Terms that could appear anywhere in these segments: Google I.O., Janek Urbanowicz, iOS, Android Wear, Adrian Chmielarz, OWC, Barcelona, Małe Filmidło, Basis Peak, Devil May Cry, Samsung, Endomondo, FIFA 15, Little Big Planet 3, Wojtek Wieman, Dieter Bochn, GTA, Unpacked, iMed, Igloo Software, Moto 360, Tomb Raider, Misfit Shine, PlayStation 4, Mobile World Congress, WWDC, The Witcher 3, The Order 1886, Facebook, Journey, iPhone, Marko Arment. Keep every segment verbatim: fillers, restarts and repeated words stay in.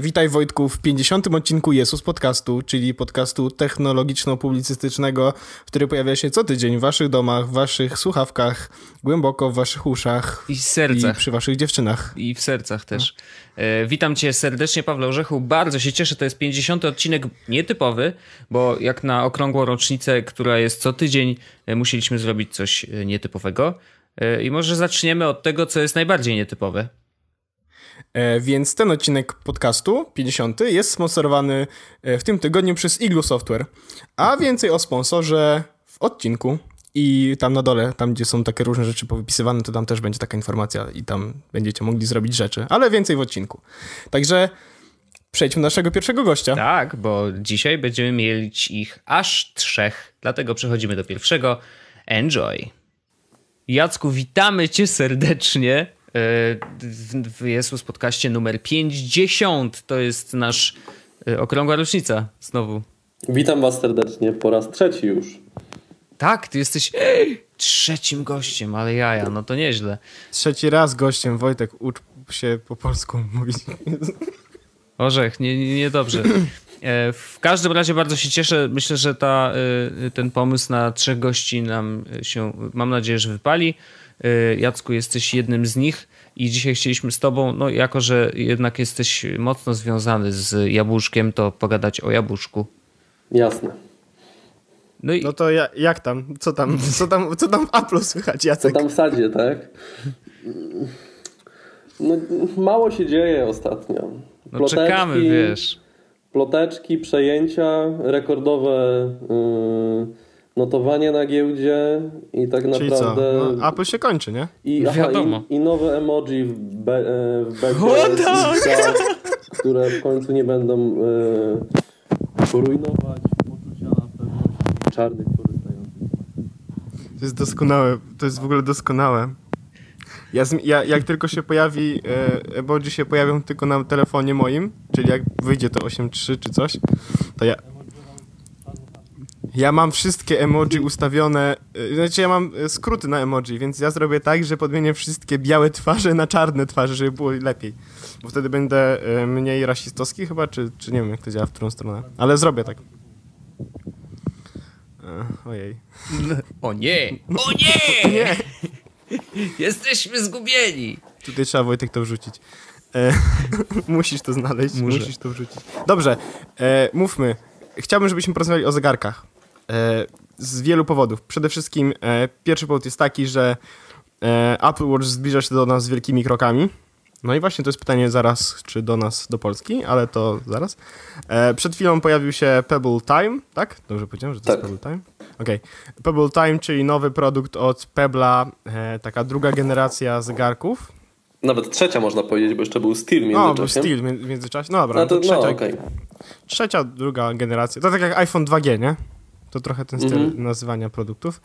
Witaj Wojtku w pięćdziesiątym odcinku YesWas Podcastu, czyli podcastu technologiczno-publicystycznego, który pojawia się co tydzień w waszych domach, w waszych słuchawkach, głęboko w waszych uszach i, sercach. I przy waszych dziewczynach. I w sercach też. No. E, witam cię serdecznie, Pawle Orzechu. Bardzo się cieszę, to jest pięćdziesiąty odcinek nietypowy, bo jak na okrągłą rocznicę, która jest co tydzień, musieliśmy zrobić coś nietypowego. E, I może zaczniemy od tego, co jest najbardziej nietypowe. Więc ten odcinek podcastu, pięćdziesiąty, jest sponsorowany w tym tygodniu przez Igloo Software. A więcej o sponsorze w odcinku i tam na dole, tam gdzie są takie różne rzeczy powypisywane, to tam też będzie taka informacja i tam będziecie mogli zrobić rzeczy, ale więcej w odcinku. Także przejdźmy do naszego pierwszego gościa. Tak, bo dzisiaj będziemy mieć ich aż trzech, dlatego przechodzimy do pierwszego. Enjoy. Jacku, witamy cię serdecznie w YesWas Podcaście numer pięćdziesiąt. To jest nasz okrągła rocznica znowu. Witam was serdecznie po raz trzeci już. Tak, ty jesteś ej, trzecim gościem, ale jaja, no to nieźle. Trzeci raz gościem, Wojtek, ucz się po polsku mówić. Orzech, nie, nie dobrze. W każdym razie bardzo się cieszę. Myślę, że ta, ten pomysł na trzech gości nam się, mam nadzieję, że wypali. Jacku, jesteś jednym z nich i dzisiaj chcieliśmy z tobą, no jako, że jednak jesteś mocno związany z jabłuszkiem, to pogadać o jabłuszku. Jasne. No, i... no to ja, jak tam? Co tam? Co tam, co tam w Apple słychać, Jacek? Co tam w sadzie, tak? No, mało się dzieje ostatnio. Ploteczki, no czekamy, wiesz. Ploteczki, przejęcia, rekordowe... Yy... notowanie na giełdzie i tak czyli naprawdę... Czyli co? No, Apple się kończy, nie? I, aha, wiadomo. I, i nowe emoji w, be, w becie, tak! które w końcu nie będą e, rujnować poczucia pewności czarnych korzystających. To jest doskonałe. To jest w ogóle doskonałe. Ja, ja, jak tylko się pojawi, e, emoji się pojawią tylko na telefonie moim, czyli jak wyjdzie to osiem trzy czy coś, to ja... Ja mam wszystkie emoji ustawione, znaczy ja mam skróty na emoji, więc ja zrobię tak, że podmienię wszystkie białe twarze na czarne twarze, żeby było lepiej. Bo wtedy będę mniej rasistowski chyba, czy, czy nie wiem jak to działa, w którą stronę. Ale zrobię tak. Ojej. O nie! O nie! O nie! Jesteśmy zgubieni! Tutaj trzeba, Wojtek, to wrzucić. E, musisz to znaleźć, Muszę. musisz to wrzucić. Dobrze, e, mówmy. Chciałbym, żebyśmy porozmawiali o zegarkach e, z wielu powodów. Przede wszystkim e, pierwszy powód jest taki, że e, Apple Watch zbliża się do nas z wielkimi krokami. No i właśnie to jest pytanie zaraz, czy do nas, do Polski, ale to zaraz. E, przed chwilą pojawił się Pebble Time, tak? Dobrze powiedziałem, że to tak. jest Pebble Time? Okej. Okay. Pebble Time, czyli nowy produkt od Pebble'a, e, taka druga generacja zegarków. Nawet trzecia można powiedzieć, bo jeszcze był Steel w międzyczasie. No, był Steel w międzyczasie. No dobra, no to, to trzecia, no, okay. trzecia, druga generacja. To tak jak iPhone dwa G, nie? To trochę ten styl mm-hmm. nazywania produktów.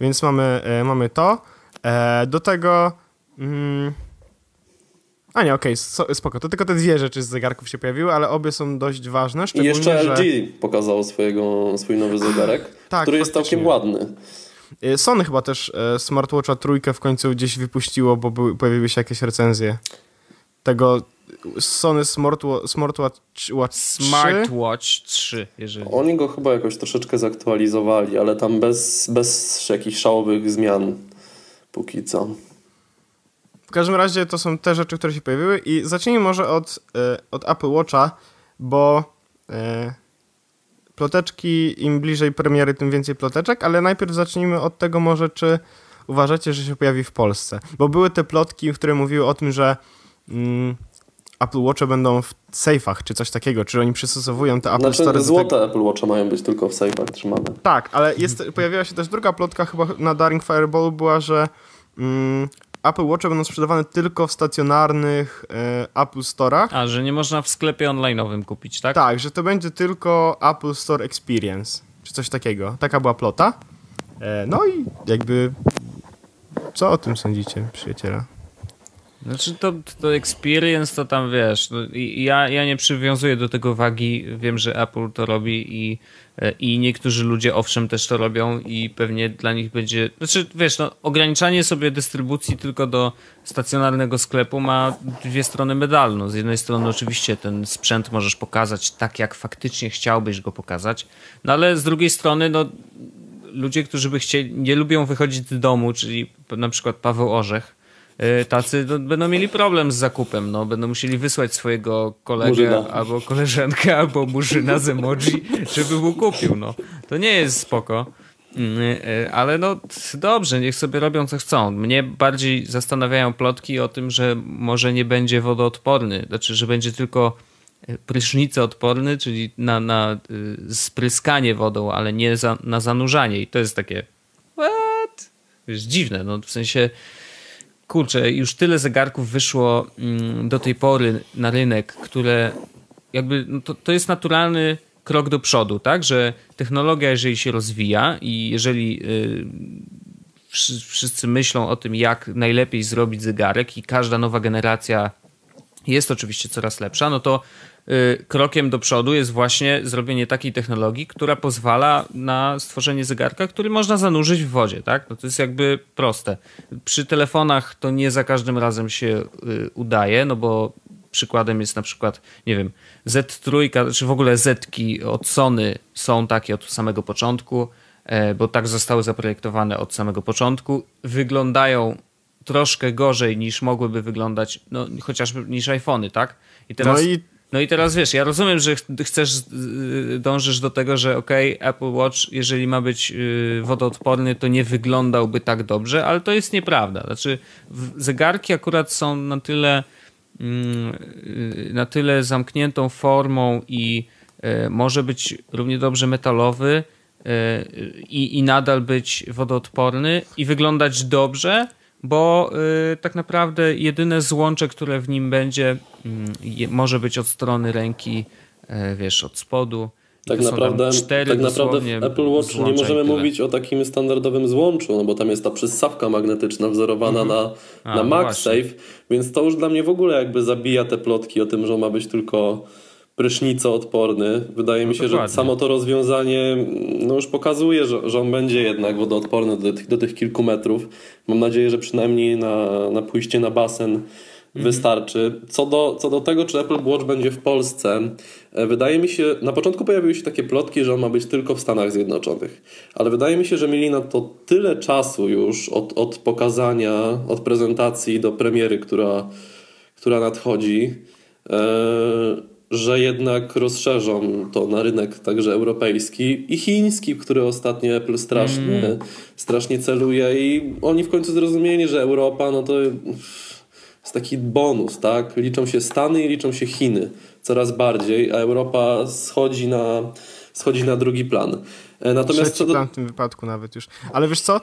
Więc mamy, e, mamy to. E, do tego... Mm, a nie, okej, okay, spoko. To tylko te dwie rzeczy z zegarków się pojawiły, ale obie są dość ważne. Szczególnie, I jeszcze L G że... pokazało swojego, swój nowy zegarek, tak, który jest faktycznie. Całkiem ładny. Sony chyba też e, smartwatcha trójkę w końcu gdzieś wypuściło, bo były, pojawiły się jakieś recenzje tego Sony smartwatch Smartwatch trzy, jeżeli... Oni go chyba jakoś troszeczkę zaktualizowali, ale tam bez, bez jakichś szałowych zmian póki co. W każdym razie to są te rzeczy, które się pojawiły i zacznijmy może od, e, od Apple Watcha, bo... E, ploteczki, im bliżej premiery, tym więcej ploteczek, ale najpierw zacznijmy od tego może, czy uważacie, że się pojawi w Polsce. Bo były te plotki, które mówiły o tym, że mm, Apple Watche będą w sejfach, czy coś takiego, czy oni przystosowują te Apple znaczy, Store. Złote tego... Apple Watche mają być tylko w sejfach trzymane. Tak, ale jest, pojawiła się też druga plotka chyba na Daring Fireballu była, że mm, Apple Watche będą sprzedawane tylko w stacjonarnych e, Apple Store'ach. A, że nie można w sklepie online'owym kupić, tak? Tak, że to będzie tylko Apple Store Experience, czy coś takiego. Taka była plota. E, no i jakby... Co o tym sądzicie, przyjaciela? Znaczy to, to experience to tam wiesz, no, i ja, ja nie przywiązuję do tego wagi, wiem, że Apple to robi i, i niektórzy ludzie owszem też to robią i pewnie dla nich będzie, znaczy wiesz, no, ograniczanie sobie dystrybucji tylko do stacjonarnego sklepu ma dwie strony medalu. No, z jednej strony oczywiście ten sprzęt możesz pokazać tak jak faktycznie chciałbyś go pokazać, no ale z drugiej strony no ludzie, którzy by chcieli, nie lubią wychodzić z domu, czyli na przykład Paweł Orzech, tacy no, będą mieli problem z zakupem, no, będą musieli wysłać swojego kolegę Murzyna. Albo koleżankę, albo Murzyna z emoji, żeby mu kupił. No. To nie jest spoko, ale no dobrze, niech sobie robią co chcą. Mnie bardziej zastanawiają plotki o tym, że może nie będzie wodoodporny, znaczy, że będzie tylko prysznicoodporny, czyli na, na spryskanie wodą, ale nie za, na zanurzanie i to jest takie what? Wiesz, dziwne, no w sensie kurczę, już tyle zegarków wyszło do tej pory na rynek, które jakby no to, to jest naturalny krok do przodu, tak? Że technologia, jeżeli się rozwija i jeżeli yy, wszyscy myślą o tym, jak najlepiej zrobić zegarek i każda nowa generacja jest oczywiście coraz lepsza, no to yy, krokiem do przodu jest właśnie zrobienie takiej technologii, która pozwala na stworzenie zegarka, który można zanurzyć w wodzie, tak? No to jest jakby proste. Przy telefonach to nie za każdym razem się yy, udaje, no bo przykładem jest na przykład, nie wiem, Z trzy, czy w ogóle Zetki od Sony są takie od samego początku, yy, bo tak zostały zaprojektowane od samego początku. Wyglądają troszkę gorzej niż mogłyby wyglądać, no chociażby niż iPhony, tak? I teraz, no, i... no i teraz wiesz, ja rozumiem, że chcesz, dążysz do tego, że okej, okay, Apple Watch, jeżeli ma być wodoodporny, to nie wyglądałby tak dobrze, ale to jest nieprawda. Znaczy zegarki akurat są na tyle, na tyle zamkniętą formą i może być równie dobrze metalowy i, i nadal być wodoodporny i wyglądać dobrze, bo y, tak naprawdę jedyne złącze, które w nim będzie, y, może być od strony ręki, y, wiesz, od spodu. Tak naprawdę, tak naprawdę w Apple Watch nie możemy mówić o takim standardowym złączu, no bo tam jest ta przyssawka magnetyczna wzorowana mm-hmm. na, A, na MagSafe, no więc to już dla mnie w ogóle jakby zabija te plotki o tym, że on ma być tylko prysznicoodporny. Wydaje no mi się, dokładnie. Że samo to rozwiązanie no już pokazuje, że, że on będzie jednak wodoodporny do tych, do tych kilku metrów. Mam nadzieję, że przynajmniej na, na pójście na basen mm. wystarczy. Co do, co do tego, czy Apple Watch będzie w Polsce, wydaje mi się, na początku pojawiły się takie plotki, że on ma być tylko w Stanach Zjednoczonych, ale wydaje mi się, że mieli na to tyle czasu już od, od pokazania, od prezentacji do premiery, która, która nadchodzi, yy, że jednak rozszerzą to na rynek także europejski i chiński, który ostatnio Apple strasznie, mm. strasznie celuje i oni w końcu zrozumieli, że Europa no to jest taki bonus, tak? Liczą się Stany i liczą się Chiny coraz bardziej, a Europa schodzi na, schodzi na drugi plan. Natomiast co do... w tym wypadku nawet już. Ale wiesz co,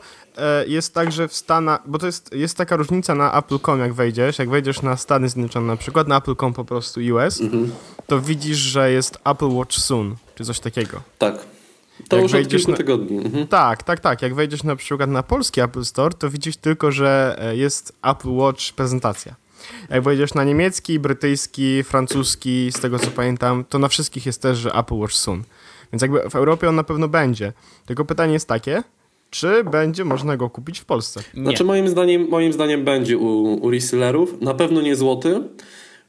jest tak, że w Stanach, bo to jest, jest taka różnica na Apple kropka com, jak wejdziesz, jak wejdziesz na Stany Zjednoczone na przykład, na Apple kropka com po prostu U S, mhm. to widzisz, że jest Apple Watch Soon, czy coś takiego. Tak. To jak już od kilku na... tygodni. Mhm. Tak, tak, tak. Jak wejdziesz na przykład na polski Apple Store, to widzisz tylko, że jest Apple Watch prezentacja. Jak wejdziesz na niemiecki, brytyjski, francuski, z tego co pamiętam, to na wszystkich jest też, że Apple Watch Soon. Więc jakby w Europie on na pewno będzie. Tylko pytanie jest takie, czy będzie można go kupić w Polsce? Nie. Znaczy moim zdaniem, moim zdaniem będzie u, u resellerów. Na pewno nie złoty.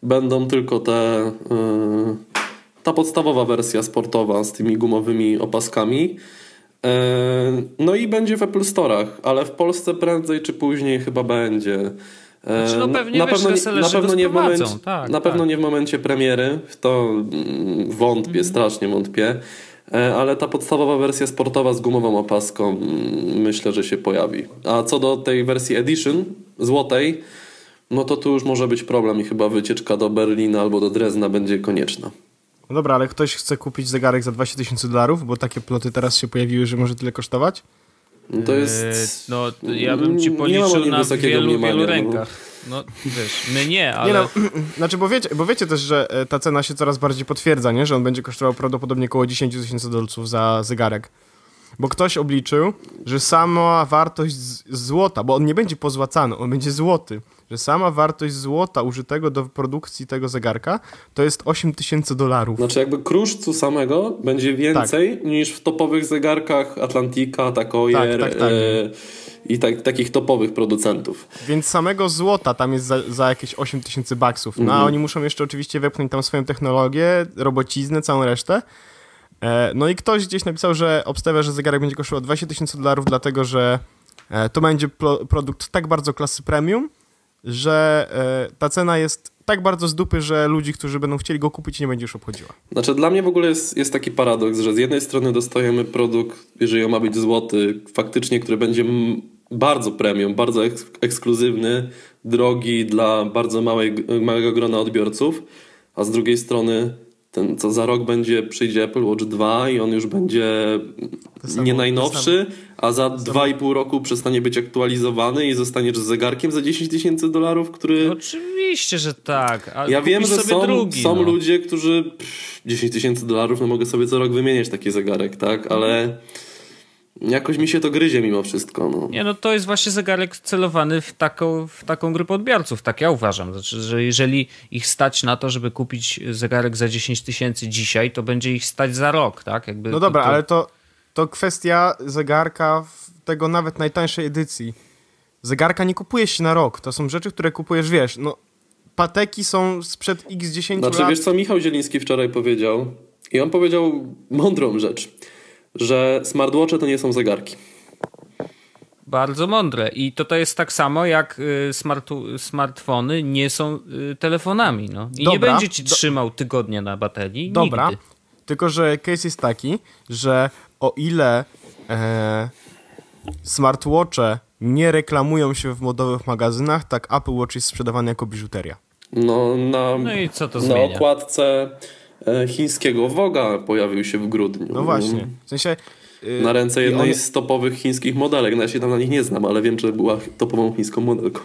Będą tylko te... Yy, ta podstawowa wersja sportowa z tymi gumowymi opaskami. Yy, no i będzie w Apple Store'ach, ale w Polsce prędzej czy później chyba będzie. Znaczy, no pewnie na, wiesz, na pewno, na pewno, nie, w momencie, tak, na pewno tak. nie w momencie premiery, w to wątpię, mhm. strasznie wątpię, ale ta podstawowa wersja sportowa z gumową opaską myślę, że się pojawi. A co do tej wersji edition złotej, no to tu już może być problem i chyba wycieczka do Berlina albo do Drezna będzie konieczna. No dobra, ale ktoś chce kupić zegarek za dwadzieścia tysięcy dolarów, bo takie ploty teraz się pojawiły, że może tyle kosztować? To jest... No, ja bym ci policzył na wielu, mniemania, wielu rękach. No wiesz, my nie, ale... Nie no, znaczy, bo wiecie, bo wiecie też, że ta cena się coraz bardziej potwierdza, nie? Że on będzie kosztował prawdopodobnie około dziesięć tysięcy dolców za zegarek. bo ktoś obliczył, że sama wartość złota, bo on nie będzie pozłacany, on będzie złoty, że sama wartość złota użytego do produkcji tego zegarka to jest osiem tysięcy dolarów. Znaczy jakby kruszcu samego będzie więcej tak. niż w topowych zegarkach Atlantika, Takoyer tak, tak, tak. E, i tak, takich topowych producentów. Więc samego złota tam jest za, za jakieś osiem tysięcy baksów. No, mhm. A oni muszą jeszcze oczywiście wepchnąć tam swoją technologię, robociznę, całą resztę. E, no i ktoś gdzieś napisał, że obstawia, że zegarek będzie kosztował dwadzieścia tysięcy dolarów, dlatego że e, to będzie pro, produkt tak bardzo klasy premium, że y, ta cena jest tak bardzo z dupy, że ludzi, którzy będą chcieli go kupić, nie będzie już obchodziła. Znaczy dla mnie w ogóle jest, jest taki paradoks, że z jednej strony dostajemy produkt, jeżeli on ma być złoty, faktycznie, który będzie bardzo premium, bardzo eks ekskluzywny, drogi dla bardzo małej, małego grona odbiorców, a z drugiej strony ten, co za rok będzie, przyjdzie Apple Watch dwa i on już będzie samo, nie najnowszy, a za dwa i pół roku przestanie być aktualizowany i zostaniesz z zegarkiem za dziesięć tysięcy dolarów, który... Oczywiście, że tak. A ja wiem, że są, drugi, są no. ludzie, którzy... Pff, dziesięć tysięcy dolarów, no mogę sobie co rok wymieniać taki zegarek, tak? Ale... Jakoś mi się to gryzie mimo wszystko. No. Nie, no to jest właśnie zegarek celowany w taką, w taką grupę odbiorców, tak ja uważam. Znaczy, że jeżeli ich stać na to, żeby kupić zegarek za dziesięć tysięcy dzisiaj, to będzie ich stać za rok, tak? Jakby no dobra, to, to... ale to, to kwestia zegarka, tego nawet najtańszej edycji. Zegarka nie kupujesz się na rok, to są rzeczy, które kupujesz, wiesz, no pateki są sprzed iks dziesięć lat. Znaczy wiesz co Michał Zieliński wczoraj powiedział? I on powiedział mądrą rzecz, że smartwatche to nie są zegarki. Bardzo mądre. I to, to jest tak samo, jak smart, smartfony nie są telefonami. No. I dobra, nie będzie ci trzymał tygodnia na baterii. Dobra, nigdy. Tylko że case jest taki, że o ile e, smartwatche nie reklamują się w modowych magazynach, tak Apple Watch jest sprzedawany jako biżuteria. No, na, no i co to na zmienia? Na okładce chińskiego Vogue'a pojawił się w grudniu. No właśnie. W sensie, yy, na ręce jednej on... z topowych chińskich modelek. No ja się tam na nich nie znam, ale wiem, że była topową chińską modelką.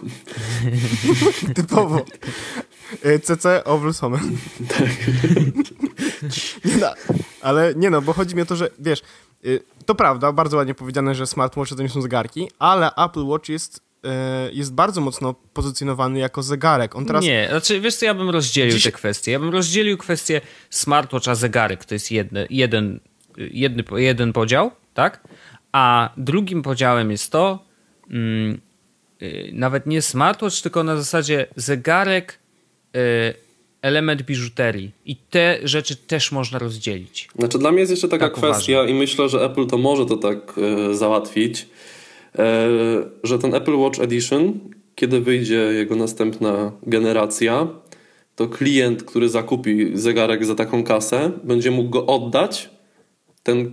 Typowo. C C Ovlushomer. Tak. Nie no, ale nie no, bo chodzi mi o to, że wiesz, yy, to prawda, bardzo ładnie powiedziane, że smartwatche to nie są zegarki, ale Apple Watch jest jest bardzo mocno pozycjonowany jako zegarek. On teraz... Nie, znaczy wiesz co, ja bym rozdzielił dziś... te kwestie. Ja bym rozdzielił kwestię smartwatch a zegarek. To jest jedne, jeden, jedny, jeden podział, tak? A drugim podziałem jest to mm, yy, nawet nie smartwatch, tylko na zasadzie zegarek, yy, element biżuterii. I te rzeczy też można rozdzielić. Znaczy dla mnie jest jeszcze taka tak kwestia uważam. I myślę, że Apple to może to tak yy, załatwić, że ten Apple Watch Edition, kiedy wyjdzie jego następna generacja, to klient, który zakupi zegarek za taką kasę, będzie mógł go oddać, ten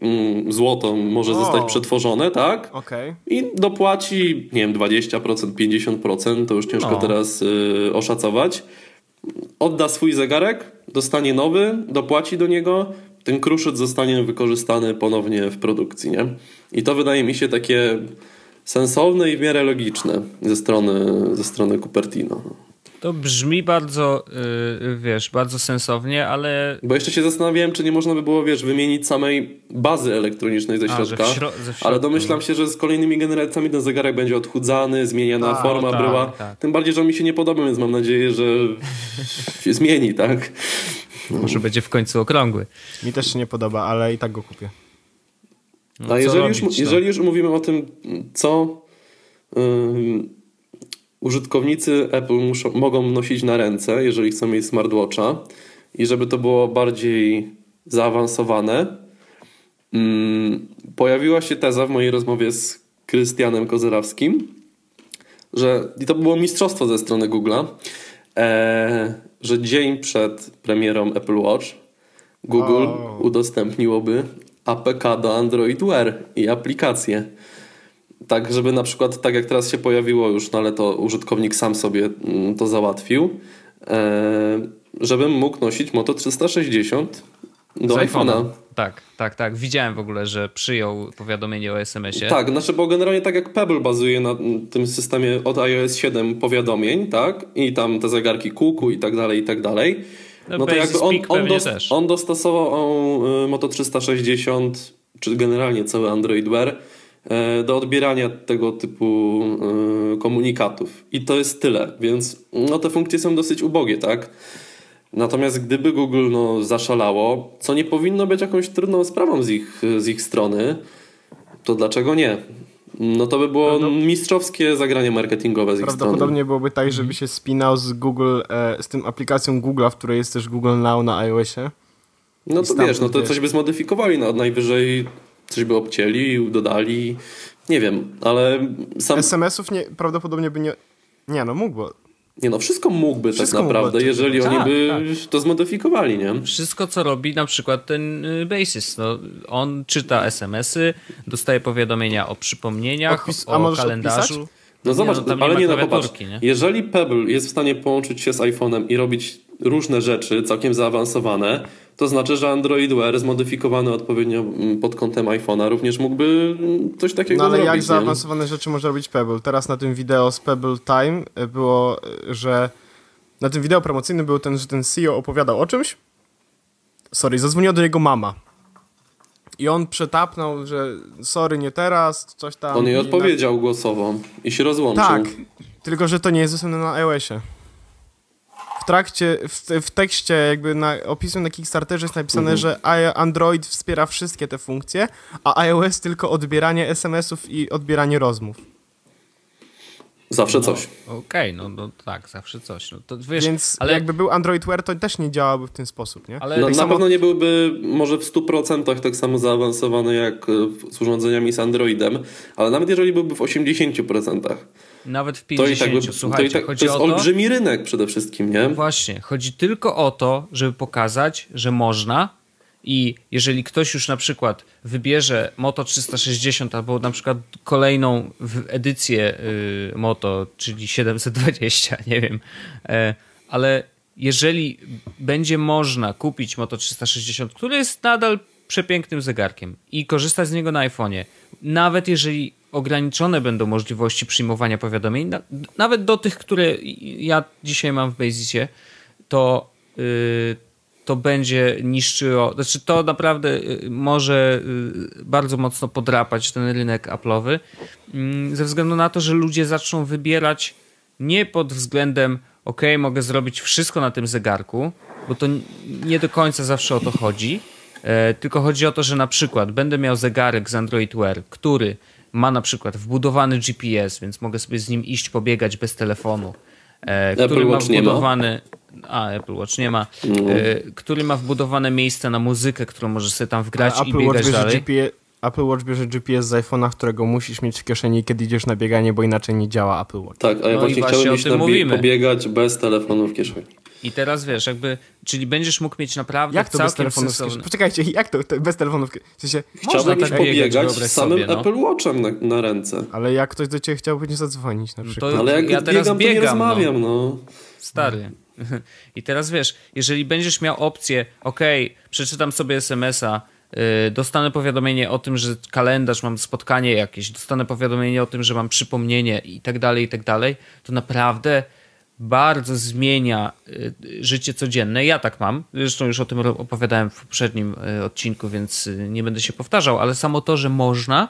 mm, złoto może o. zostać przetworzone, tak? Okay. I dopłaci, nie wiem, dwadzieścia procent, pięćdziesiąt procent, to już ciężko o. teraz y, oszacować. Odda swój zegarek, dostanie nowy, dopłaci do niego, ten kruszyc zostanie wykorzystany ponownie w produkcji, nie? I to wydaje mi się takie sensowne i w miarę logiczne ze strony, ze strony Cupertino. To brzmi bardzo, yy, wiesz, bardzo sensownie, ale... Bo jeszcze się zastanawiałem, czy nie można by było, wiesz, wymienić samej bazy elektronicznej ze środka, A, śro ze ale domyślam się, że z kolejnymi generacjami ten zegarek będzie odchudzany, zmieniana A, forma tak, bryła. Tak. Tym bardziej, że on mi się nie podoba, więc mam nadzieję, że się zmieni, tak? Może będzie w końcu okrągły. Mi też się nie podoba, ale i tak go kupię. No, a jeżeli, robić, już, no? jeżeli już mówimy o tym, co yy, użytkownicy Apple muszą, mogą nosić na ręce, jeżeli chcą mieć smartwatcha i żeby to było bardziej zaawansowane, yy, pojawiła się teza w mojej rozmowie z Krystianem Kozerawskim, że i to było mistrzostwo ze strony Google'a, e, że dzień przed premierą Apple Watch Google oh. udostępniłoby A P K do Android Wear i aplikacje. Tak, żeby na przykład, tak jak teraz się pojawiło już, no ale to użytkownik sam sobie to załatwił, żebym mógł nosić Moto trzysta sześćdziesiąt do iPhone'a. Tak, tak, tak. Widziałem w ogóle, że przyjął powiadomienie o es em esie. Tak, znaczy, bo generalnie tak jak Pebble bazuje na tym systemie od iOS siedem powiadomień, tak? I tam te zegarki kółku i tak dalej, i tak dalej. No, no to jakby on, on, dos, on dostosował Moto trzysta sześćdziesiąt czy generalnie cały Android Wear do odbierania tego typu komunikatów. I to jest tyle, więc no, te funkcje są dosyć ubogie, tak? Natomiast gdyby Google no, zaszalało, co nie powinno być jakąś trudną sprawą z ich, z ich strony, to dlaczego nie? No to by było mistrzowskie zagranie marketingowe z ich strony. Prawdopodobnie byłoby tak, żeby się spinał z Google, z tym aplikacją Google'a, w której jest też Google Now na iOSie. No to wiesz, no to coś by zmodyfikowali, no, najwyżej coś by obcięli, dodali, nie wiem, ale... Sam... es em esów nie, prawdopodobnie by nie... Nie, no mógłby. Nie no, wszystko mógłby wszystko tak naprawdę, mógłby, jeżeli tak, oni by tak. to zmodyfikowali, nie? Wszystko, co robi na przykład ten Basis, no, on czyta es em esy, dostaje powiadomienia o przypomnieniach, Odpis, o kalendarzu. Odpisać? No zobacz, nie, no, ale nie, no popatrz, nie? Jeżeli Pebble jest w stanie połączyć się z iPhone'em i robić różne rzeczy całkiem zaawansowane, to znaczy, że Android Wear zmodyfikowany odpowiednio pod kątem iPhone'a również mógłby coś takiego zrobić. No ale zrobić, jak zaawansowane nie? rzeczy może robić Pebble? Teraz na tym wideo z Pebble Time było, że na tym wideo promocyjnym był ten, że ten C E O opowiadał o czymś. Sorry, zadzwoniła do niego mama. I on przetapnął, że sorry, nie teraz, coś tam. On jej i odpowiedział na... głosowo i się rozłączył. Tak, tylko że to nie jest dostępne na iOSie. W trakcie, w, w tekście jakby na opisu na Kickstarterze jest napisane, mhm. że Android wspiera wszystkie te funkcje, a iOS tylko odbieranie es em esów i odbieranie rozmów. Zawsze no, coś. Okej, okay, no, no tak, zawsze coś. No, to, wiesz, Więc ale... jakby był Android Wear, to też nie działałby w ten sposób, nie? Ale no, tak na samo... pewno nie byłby może w stu procentach tak samo zaawansowany jak z urządzeniami z Androidem, ale nawet jeżeli byłby w osiemdziesięciu procentach. Nawet w pięćdziesięciu procentach. To i tak by, słuchajcie, to, i tak, chodzi to jest o to, olbrzymi rynek przede wszystkim, nie? Właśnie, chodzi tylko o to, żeby pokazać, że można. I jeżeli ktoś już na przykład wybierze Moto trzysta sześćdziesiąt albo na przykład kolejną edycję y, Moto, czyli siedemset dwadzieścia, nie wiem, e, ale jeżeli będzie można kupić Moto trzysta sześćdziesiąt, który jest nadal przepięknym zegarkiem i korzystać z niego na iPhonie, nawet jeżeli ograniczone będą możliwości przyjmowania powiadomień, na, nawet do tych, które ja dzisiaj mam w Basisie, to... Y, to będzie niszczyło, znaczy to naprawdę może bardzo mocno podrapać ten rynek Apple'owy ze względu na to, że ludzie zaczną wybierać nie pod względem ok, mogę zrobić wszystko na tym zegarku, bo to nie do końca zawsze o to chodzi, tylko chodzi o to, że na przykład będę miał zegarek z Android Wear, który ma na przykład wbudowany G P S, więc mogę sobie z nim iść pobiegać bez telefonu, który ma wbudowany... A, Apple Watch nie ma. No. Y, który ma wbudowane miejsce na muzykę, którą możesz sobie tam wgrać i biegać dalej. G P S, Apple Watch bierze G P S z iPhone'a, którego musisz mieć w kieszeni, kiedy idziesz na bieganie, bo inaczej nie działa Apple Watch. Tak, a ja no właśnie, właśnie chciałem iść mówimy. pobiegać bez telefonu w kieszeni. I teraz wiesz, jakby, czyli będziesz mógł mieć naprawdę jak to całkiem bez sensowne... Kieszeni? Poczekajcie, jak to, to bez telefonu w kieszeni? W sensie, chciałbym tak pobiegać z samym sobie, Apple Watchem na, na ręce. Ale jak ktoś do ciebie chciałby nie zadzwonić na przykład. To, ale jak ja teraz biegam, biegam, to nie rozmawiam, no. no. Stary. I teraz wiesz, jeżeli będziesz miał opcję ok, przeczytam sobie es em esa, yy, dostanę powiadomienie o tym, że kalendarz, mam spotkanie jakieś, dostanę powiadomienie o tym, że mam przypomnienie i tak dalej, i tak dalej, to naprawdę bardzo zmienia yy, życie codzienne. Ja tak mam, zresztą już o tym opowiadałem w poprzednim yy, odcinku, więc yy, nie będę się powtarzał, ale samo to, że można,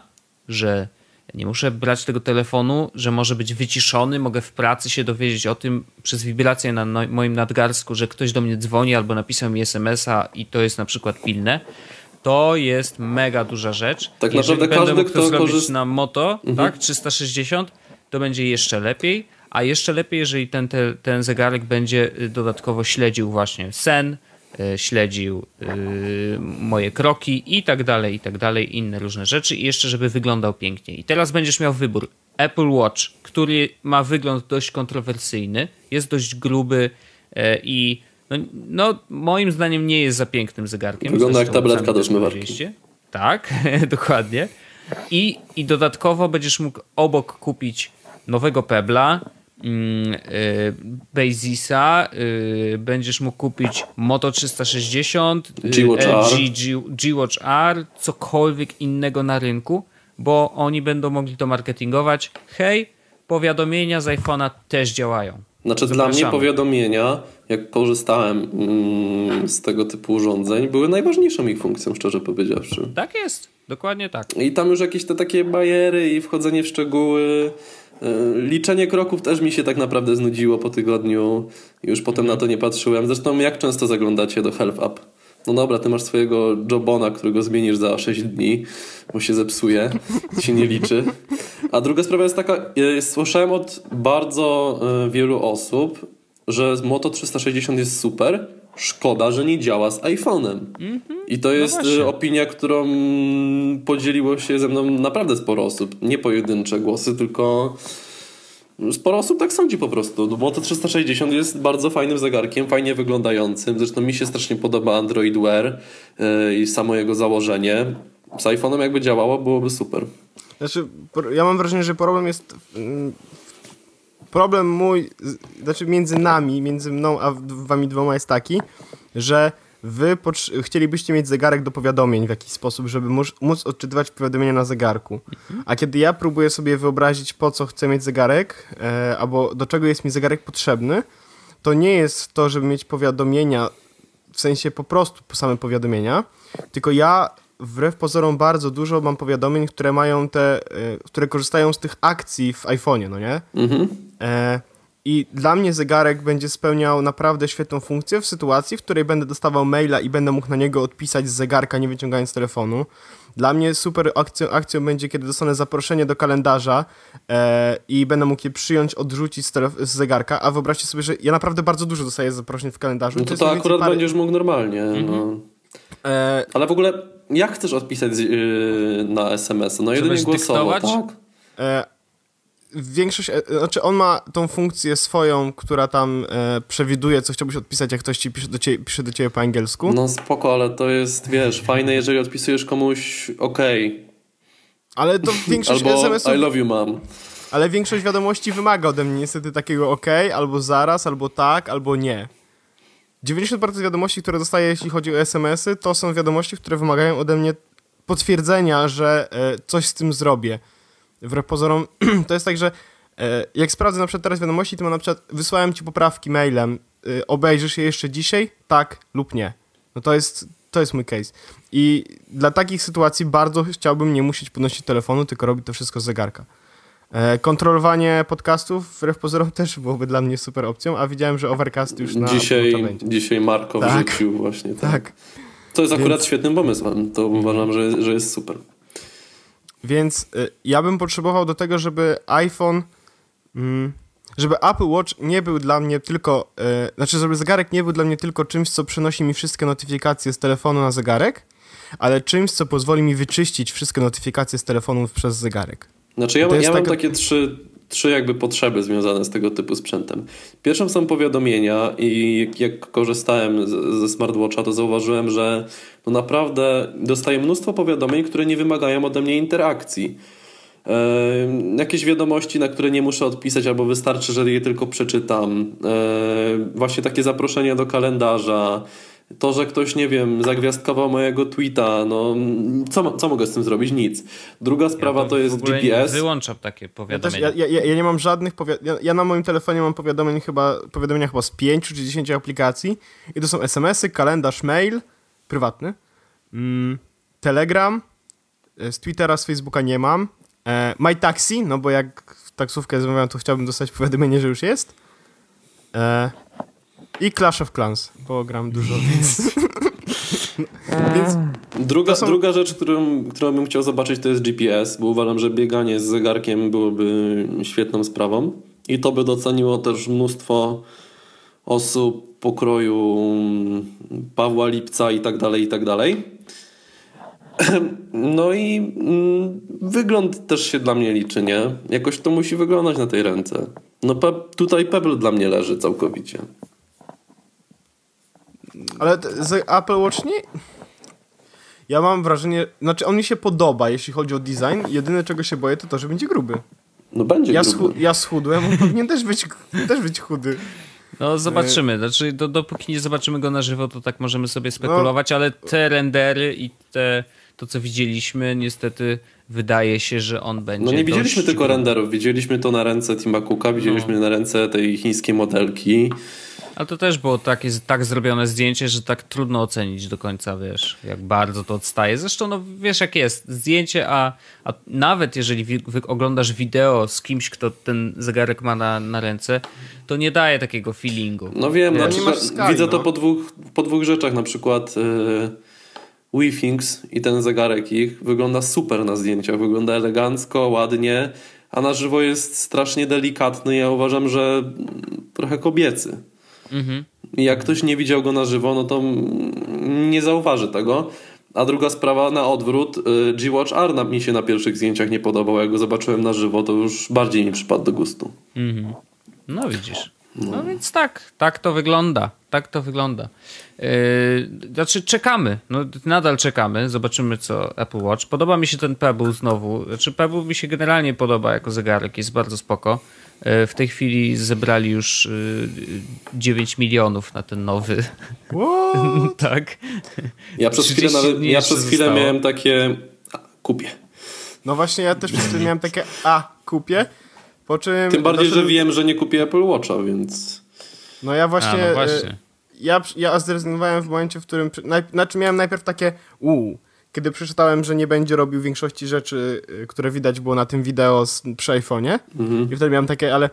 że nie muszę brać tego telefonu, że może być wyciszony, mogę w pracy się dowiedzieć o tym przez wibrację na no- moim nadgarstku, że ktoś do mnie dzwoni albo napisał mi es em esa i to jest na przykład pilne. To jest mega duża rzecz. Tak jeżeli naprawdę będę każdy, mógł to zrobić korzyst... na Moto, mhm. tak, trzysta sześćdziesiąt, to będzie jeszcze lepiej, a jeszcze lepiej, jeżeli ten, te, ten zegarek będzie dodatkowo śledził właśnie sen, śledził yy, moje kroki i tak dalej, i tak dalej, inne różne rzeczy i jeszcze żeby wyglądał pięknie. I teraz będziesz miał wybór Apple Watch, który ma wygląd dość kontrowersyjny, jest dość gruby yy, i no, no moim zdaniem nie jest za pięknym zegarkiem. Wygląda jak tabletka do zmywarki. Tak, dokładnie. I, I dodatkowo będziesz mógł obok kupić nowego Pebble'a, Basisa, będziesz mógł kupić Moto trzysta sześćdziesiąt, G-Watch R, cokolwiek innego na rynku, bo oni będą mogli to marketingować. Hej, powiadomienia z iPhone'a też działają. Znaczy Zapraszamy. Dla mnie powiadomienia, jak korzystałem mm, z tego typu urządzeń, były najważniejszą ich funkcją, szczerze powiedziawszy. Tak jest. Dokładnie tak. I tam już jakieś te takie bajery i wchodzenie w szczegóły. Liczenie kroków też mi się tak naprawdę znudziło po tygodniu. Już potem na to nie patrzyłem. Zresztą jak często zaglądacie do Help App? No dobra, ty masz swojego Jobona, którego zmienisz za sześć dni, bo się zepsuje, się nie liczy. A druga sprawa jest taka, słyszałem od bardzo wielu osób, że Moto trzysta sześćdziesiąt jest super, szkoda, że nie działa z iPhone'em. Mm-hmm. I to jest no opinia, którą podzieliło się ze mną naprawdę sporo osób. Nie pojedyncze głosy, tylko sporo osób tak sądzi po prostu. Moto trzysta sześćdziesiąt jest bardzo fajnym zegarkiem, fajnie wyglądającym. Zresztą mi się strasznie podoba Android Wear i samo jego założenie. Z iPhone'em jakby działało, byłoby super. Znaczy, ja mam wrażenie, że problem jest... Problem mój, znaczy między nami, między mną a wami dwoma jest taki, że wy potr- chcielibyście mieć zegarek do powiadomień w jakiś sposób, żeby móc, móc odczytywać powiadomienia na zegarku. A kiedy ja próbuję sobie wyobrazić, po co chcę mieć zegarek, e, albo do czego jest mi zegarek potrzebny, to nie jest to, żeby mieć powiadomienia, w sensie po prostu same powiadomienia, tylko ja wbrew pozorom bardzo dużo mam powiadomień, które mają te, y, które korzystają z tych akcji w iPhone'ie, no nie? Mhm. E, I dla mnie zegarek będzie spełniał naprawdę świetną funkcję w sytuacji, w której będę dostawał maila i będę mógł na niego odpisać z zegarka, nie wyciągając telefonu. Dla mnie super akcją, akcją będzie, kiedy dostanę zaproszenie do kalendarza e, i będę mógł je przyjąć, odrzucić z, telef- z zegarka, a wyobraźcie sobie, że ja naprawdę bardzo dużo dostaję zaproszeń w kalendarzu. No to, to, to akurat parę... będziesz mógł normalnie. Mhm. No. E, Ale w ogóle jak chcesz odpisać yy, na es em es? No jedynie głosowo, tak? E, większość, e, znaczy on ma tą funkcję swoją, która tam e, przewiduje, co chciałbyś odpisać, jak ktoś ci pisze do, ciebie, pisze do ciebie po angielsku. No spoko, ale to jest, wiesz, fajne, jeżeli odpisujesz komuś okej. Okay. Ale to większość albo es em esów... I love you, mom. Ale większość wiadomości wymaga ode mnie niestety takiego okej, okay, albo zaraz, albo tak, albo nie. dziewięćdziesiąt procent wiadomości, które dostaję, jeśli chodzi o es em esy, to są wiadomości, które wymagają ode mnie potwierdzenia, że e, coś z tym zrobię. Wbrew pozorom to jest tak, że e, jak sprawdzę na przykład teraz wiadomości, to mam na przykład wysłałem ci poprawki mailem, e, obejrzysz je jeszcze dzisiaj, tak lub nie. No to jest, to jest mój case. I dla takich sytuacji bardzo chciałbym nie musieć podnosić telefonu, tylko robić to wszystko z zegarka. Kontrolowanie podcastów wbrew pozorom też byłoby dla mnie super opcją, a widziałem, że Overcast już na dzisiaj, dzisiaj Marko tak. wrzucił właśnie tak. tak. To jest akurat Więc... świetnym pomysłem, to uważam, że, że jest super. Więc y, ja bym potrzebował do tego, żeby iPhone mm, żeby Apple Watch nie był dla mnie tylko y, znaczy żeby zegarek nie był dla mnie tylko czymś, co przenosi mi wszystkie notyfikacje z telefonu na zegarek, ale czymś, co pozwoli mi wyczyścić wszystkie notyfikacje z telefonu przez zegarek. Znaczy ja, ja mam taka... takie trzy, trzy jakby potrzeby związane z tego typu sprzętem. Pierwszą są powiadomienia i jak, jak korzystałem z, ze smartwatcha, to zauważyłem, że no naprawdę dostaję mnóstwo powiadomień, które nie wymagają ode mnie interakcji. Yy, jakieś wiadomości, na które nie muszę odpisać albo wystarczy, że je tylko przeczytam. Yy, właśnie takie zaproszenie do kalendarza. To, że ktoś, nie wiem, zagwiazdkował mojego tweeta, no co, co mogę z tym zrobić? Nic. Druga sprawa ja to jest G P S. Ja wyłączam takie powiadomienia. Ja, też, ja, ja, ja nie mam żadnych powiadomień. Ja, ja na moim telefonie mam powiadomień chyba, powiadomienia chyba z pięciu czy dziesięciu aplikacji i to są es em esy, kalendarz, mail, prywatny, mm, Telegram, z Twittera, z Facebooka nie mam, e, My Taxi, no bo jak taksówkę zamawiam, to chciałbym dostać powiadomienie, że już jest. E, I Clash of Clans, bo gram dużo, więc... więc druga, są... druga rzecz, którą, którą bym chciał zobaczyć, to jest G P S, bo uważam, że bieganie z zegarkiem byłoby świetną sprawą i to by doceniło też mnóstwo osób pokroju Pawła Lipca i tak dalej, i tak dalej. No i wygląd też się dla mnie liczy, nie? Jakoś to musi wyglądać na tej ręce. No pe- tutaj Pebble dla mnie leży całkowicie. Ale Apple Watch nie... Ja mam wrażenie... Znaczy on mi się podoba, jeśli chodzi o design. Jedyne, czego się boję, to to, że będzie gruby. No będzie ja gruby. Schu- ja schudłem, on powinien też być, też być chudy. No zobaczymy. Znaczy do, dopóki nie zobaczymy go na żywo, to tak możemy sobie spekulować, no. Ale te rendery i te, to, co widzieliśmy, niestety wydaje się, że on będzie... No nie widzieliśmy tylko renderów. Widzieliśmy to na ręce Tima Cooka, widzieliśmy no. na ręce tej chińskiej modelki. Ale to też było tak, jest tak zrobione zdjęcie, że tak trudno ocenić do końca, wiesz, jak bardzo to odstaje. Zresztą, no wiesz jak jest, zdjęcie, a, a nawet jeżeli wy, wy oglądasz wideo z kimś, kto ten zegarek ma na, na ręce, to nie daje takiego feelingu. No wiem, wiesz, znaczy, Sky, widzę no. to po dwóch, po dwóch rzeczach, na przykład yy, WeThings i ten zegarek ich wygląda super na zdjęciach, wygląda elegancko, ładnie, a na żywo jest strasznie delikatny. Ja uważam, że trochę kobiecy. Mhm. Jak ktoś nie widział go na żywo, no to nie zauważy tego. A druga sprawa, na odwrót, G-Watch R mi się na pierwszych zdjęciach nie podobał. Jak go zobaczyłem na żywo, to już bardziej mi przypadł do gustu. Mhm. No widzisz. No. no więc tak, tak to wygląda. Tak to wygląda. Yy, znaczy czekamy, no, nadal czekamy, zobaczymy co Apple Watch. Podoba mi się ten Pebble znowu. Znaczy Pebble mi się generalnie podoba jako zegarek, jest bardzo spoko. Yy, w tej chwili zebrali już yy, dziewięć milionów na ten nowy. Tak. Ja przez chwilę, nawet, ja przez chwilę miałem takie a, kupię. No właśnie, ja też przez chwilę miałem takie a, kupię. Po czym Tym bardziej, doszedł... że wiem, że nie kupię Apple Watcha, więc... No ja właśnie... A, no właśnie. Ja, ja zrezygnowałem w momencie, w którym... Znaczy miałem najpierw takie uuu, kiedy przeczytałem, że nie będzie robił większości rzeczy, które widać było na tym wideo z, przy iPhone'ie. Mhm. I wtedy miałem takie, ale...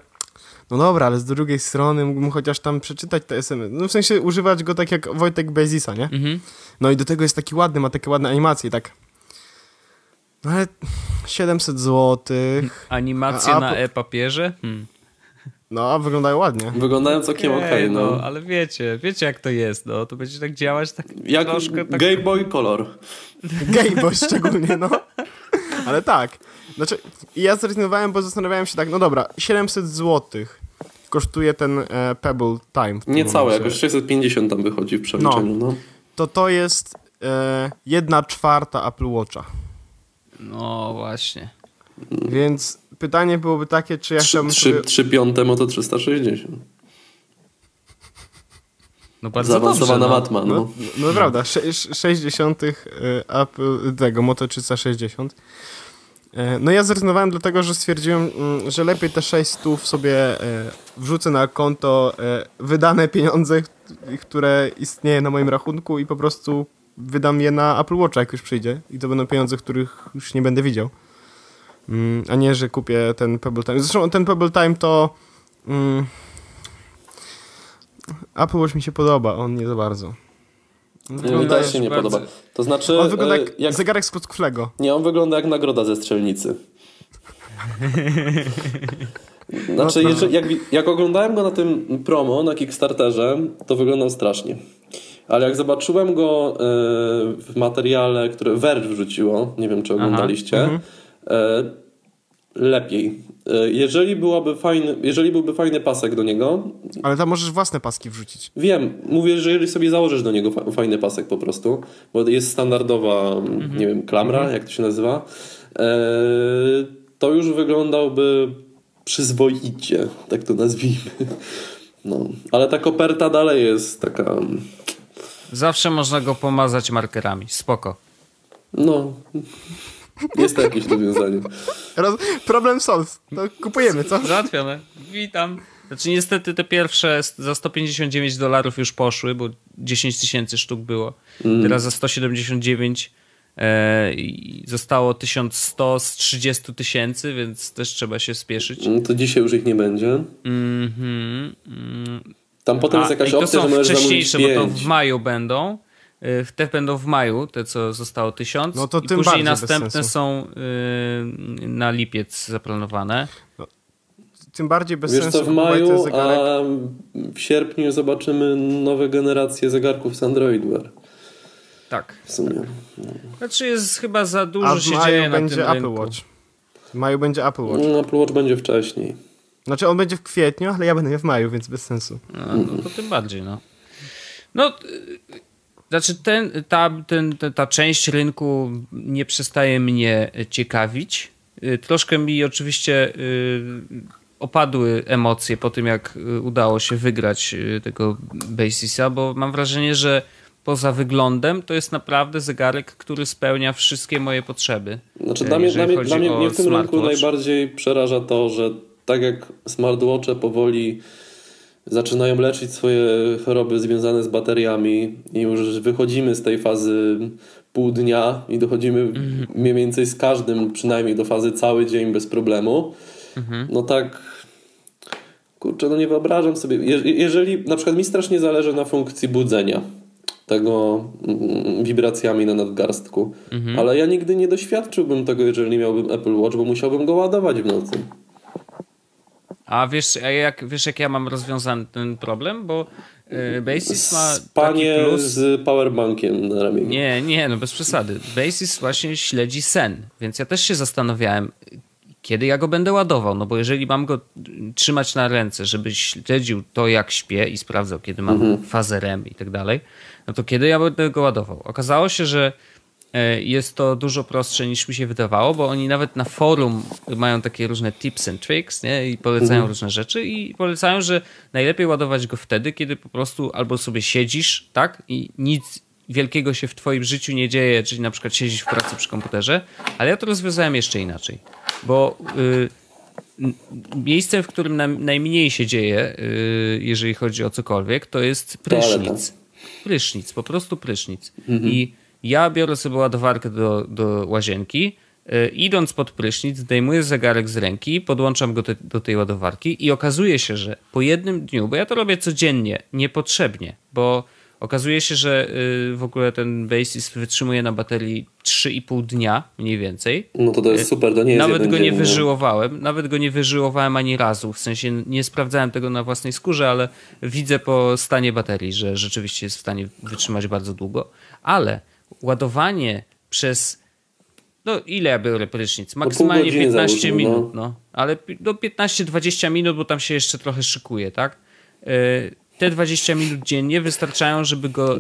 No dobra, ale z drugiej strony mógłbym chociaż tam przeczytać te es em es. No w sensie używać go tak jak Wojtek Bezisa, nie? Mhm. No i do tego jest taki ładny, ma takie ładne animacje, tak... No ale siedemset złotych... Animacje a, a... na e-papierze? Hmm. No, wyglądają ładnie. Wyglądają całkiem okej, okay, no. no. Ale wiecie, wiecie jak to jest, no. To będzie tak działać, tak jak troszkę... Tak... Gay boy color. Gay boy szczególnie, no. Ale tak. Znaczy, ja zrezygnowałem, bo zastanawiałem się tak, no dobra, siedemset złotych kosztuje ten e, Pebble Time. Niecałe, jakoś sześćset pięćdziesiąt tam wychodzi w przeliczeniu, no. no. To to jest e, jedna czwarta Apple Watcha. No właśnie. Więc pytanie byłoby takie, czy ja chciałbym sobie... trzy piąte Moto trzysta sześćdziesiąt. No bardzo zaawansowana matma, no. No, no, no prawda, sześćdziesiąt Apple, tego Moto trzysta sześćdziesiąt. No ja zrezygnowałem dlatego, że stwierdziłem, że lepiej te sześćset sobie wrzucę na konto wydane pieniądze, które istnieje na moim rachunku i po prostu wydam je na Apple Watcha, jak już przyjdzie. I to będą pieniądze, których już nie będę widział. Mm, a nie, że kupię ten Pebble Time. Zresztą ten Pebble Time to... Mm, Apple Watch mi się podoba, on nie za bardzo. Mi też się nie bardzo. podoba. To znaczy... On wygląda jak, jak zegarek z klocków Lego. Nie, on wygląda jak nagroda ze strzelnicy. Znaczy, no to... jak, jak oglądałem go na tym promo, na Kickstarterze, to wyglądał strasznie. Ale jak zobaczyłem go y, w materiale, które Verge wrzuciło, nie wiem czy oglądaliście, Aha, y, lepiej. Y, jeżeli, byłaby fajny, jeżeli byłby fajny pasek do niego... Ale tam możesz własne paski wrzucić. Wiem, mówię, że jeżeli sobie założysz do niego fa fajny pasek po prostu, bo jest standardowa, mhm. nie wiem, klamra, mhm. jak to się nazywa, y, to już wyglądałby przyzwoicie, tak to nazwijmy. No, ale ta koperta dalej jest taka... Zawsze można go pomazać markerami. Spoko. No. Jest to jakieś rozwiązanie. Problem solved. To kupujemy, co? Załatwione. Witam. Znaczy niestety te pierwsze za sto pięćdziesiąt dziewięć dolarów już poszły, bo dziesięć tysięcy sztuk było. Mm. Teraz za sto siedemdziesiąt dziewięć e, zostało tysiąc sto z trzydzieści tysięcy, więc też trzeba się spieszyć. No to dzisiaj już ich nie będzie. Mm-hmm. Mm. Tam potem A, jest jakaś opcja, że możesz zamówić pięć. Bo to w maju będą. Te będą w maju, te co zostało tysiąc. No to tym I później następne są y, na lipiec zaplanowane. No, tym bardziej bez Wiesz, sensu. Wiesz co, w maju, a w sierpniu zobaczymy nowe generacje zegarków z Android Wear. Tak. W sumie. Tak. Znaczy jest chyba za dużo a w się maju dzieje będzie na tym Apple Watch. W maju będzie Apple Watch. No, Apple Watch będzie wcześniej. Znaczy on będzie w kwietniu, ale ja będę w maju, więc bez sensu. A, no to tym bardziej, no. No, znaczy ten, ta, ten, ta część rynku nie przestaje mnie ciekawić. Troszkę mi oczywiście opadły emocje po tym, jak udało się wygrać tego Basisa, bo mam wrażenie, że poza wyglądem to jest naprawdę zegarek, który spełnia wszystkie moje potrzeby. Znaczy dla mnie, dla mnie, dla mnie w tym smartwatch. Rynku najbardziej przeraża to, że tak jak smartwatche powoli zaczynają leczyć swoje choroby związane z bateriami i już wychodzimy z tej fazy pół dnia i dochodzimy mhm. mniej więcej z każdym przynajmniej do fazy cały dzień bez problemu. Mhm. No tak, kurczę, no nie wyobrażam sobie. Je- jeżeli na przykład mi strasznie zależy na funkcji budzenia tego wibracjami na nadgarstku, mhm. ale ja nigdy nie doświadczyłbym tego, jeżeli nie miałbym Apple Watch, bo musiałbym go ładować w nocy. A wiesz, jak, wiesz jak ja mam rozwiązany ten problem? Bo Basis ma Spanie taki plus... z powerbankiem na ramieniu. Nie, nie, no bez przesady. Basis właśnie śledzi sen, więc ja też się zastanawiałem, kiedy ja go będę ładował, no bo jeżeli mam go trzymać na ręce, żeby śledził to, jak śpię i sprawdzał, kiedy mam mhm. fazę R E M i tak dalej, no to kiedy ja będę go ładował? Okazało się, że jest to dużo prostsze niż mi się wydawało, bo oni nawet na forum mają takie różne tips and tricks, nie? I polecają mhm. różne rzeczy i polecają, że najlepiej ładować go wtedy, kiedy po prostu albo sobie siedzisz, tak? I nic wielkiego się w twoim życiu nie dzieje, czyli na przykład siedzisz w pracy przy komputerze, ale ja to rozwiązałem jeszcze inaczej, bo y, miejscem, w którym na, najmniej się dzieje, y, jeżeli chodzi o cokolwiek, to jest prysznic. Prysznic, po prostu prysznic. Mhm. I ja biorę sobie ładowarkę do, do łazienki, yy, idąc pod prysznic, zdejmuję zegarek z ręki, podłączam go te, do tej ładowarki i okazuje się, że po jednym dniu, bo ja to robię codziennie, niepotrzebnie, bo okazuje się, że yy, w ogóle ten Basis wytrzymuje na baterii trzy i pół dnia mniej więcej. No to to jest super, to nie jest Nawet go nie dzień, wyżyłowałem, nie? nawet go nie wyżyłowałem ani razu, w sensie nie sprawdzałem tego na własnej skórze, ale widzę po stanie baterii, że rzeczywiście jest w stanie wytrzymać bardzo długo, ale ładowanie przez, no ile ja biorę prysznic? Maksymalnie piętnaście minut, no. no. Ale do piętnaście dwadzieścia minut, bo tam się jeszcze trochę szykuje, tak? Te dwadzieścia minut dziennie wystarczają, żeby go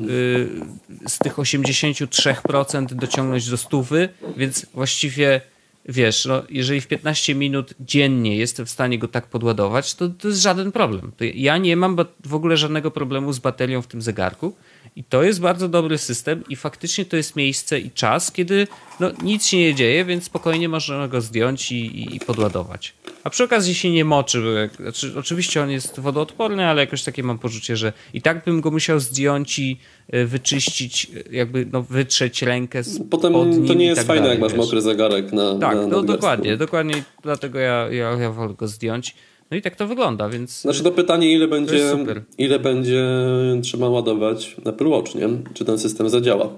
z tych osiemdziesiąt trzy procent dociągnąć do stówy, więc właściwie wiesz, no, jeżeli w piętnaście minut dziennie jestem w stanie go tak podładować, to, to jest żaden problem. To ja nie mam w ogóle żadnego problemu z baterią w tym zegarku. I to jest bardzo dobry system i faktycznie to jest miejsce i czas, kiedy no, nic się nie dzieje, więc spokojnie można go zdjąć i, i, i podładować. A przy okazji się nie moczy, bo jak, znaczy, oczywiście on jest wodoodporny, ale jakoś takie mam poczucie, że i tak bym go musiał zdjąć i wyczyścić, jakby no, wytrzeć rękę spod Potem nim to nie jest tak fajne, dalej, jak wiesz. Masz mokry zegarek na Tak, na, na no dokładnie, dokładnie dlatego ja, ja, ja wolę go zdjąć. No i tak to wygląda, więc... Znaczy to pytanie, ile będzie, ile będzie trzeba ładować Apple Watch, nie? Czy ten system zadziała?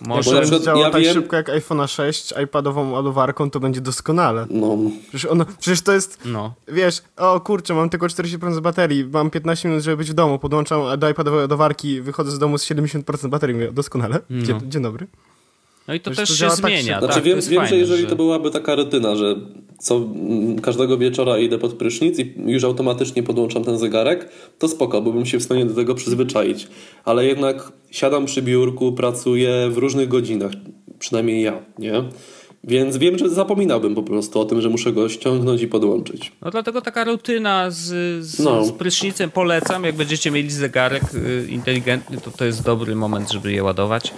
Może na przykład, działa ja tak wiem... szybko jak iPhone'a sześć, iPadową ładowarką, to będzie doskonale. No. Przecież, ono, przecież to jest... No. Wiesz, o kurczę, mam tylko czterdzieści procent baterii, mam piętnaście minut, żeby być w domu, podłączam do iPadowej ładowarki, wychodzę z domu z siedemdziesiąt procent baterii, mówię, doskonale, no. Dzie- dzień dobry. No i to przecież też to się zmienia. Tak, znaczy, wiem, wiem fajne, że jeżeli że... to byłaby taka rutyna, że co każdego wieczora idę pod prysznic i już automatycznie podłączam ten zegarek, to spoko, bo bym się w stanie do tego przyzwyczaić. Ale jednak siadam przy biurku, pracuję w różnych godzinach, przynajmniej ja, nie? Więc wiem, że zapominałbym po prostu o tym, że muszę go ściągnąć i podłączyć. No dlatego taka rutyna z, z, no. z prysznicem polecam. Jak będziecie mieli zegarek inteligentny, to to jest dobry moment, żeby je ładować.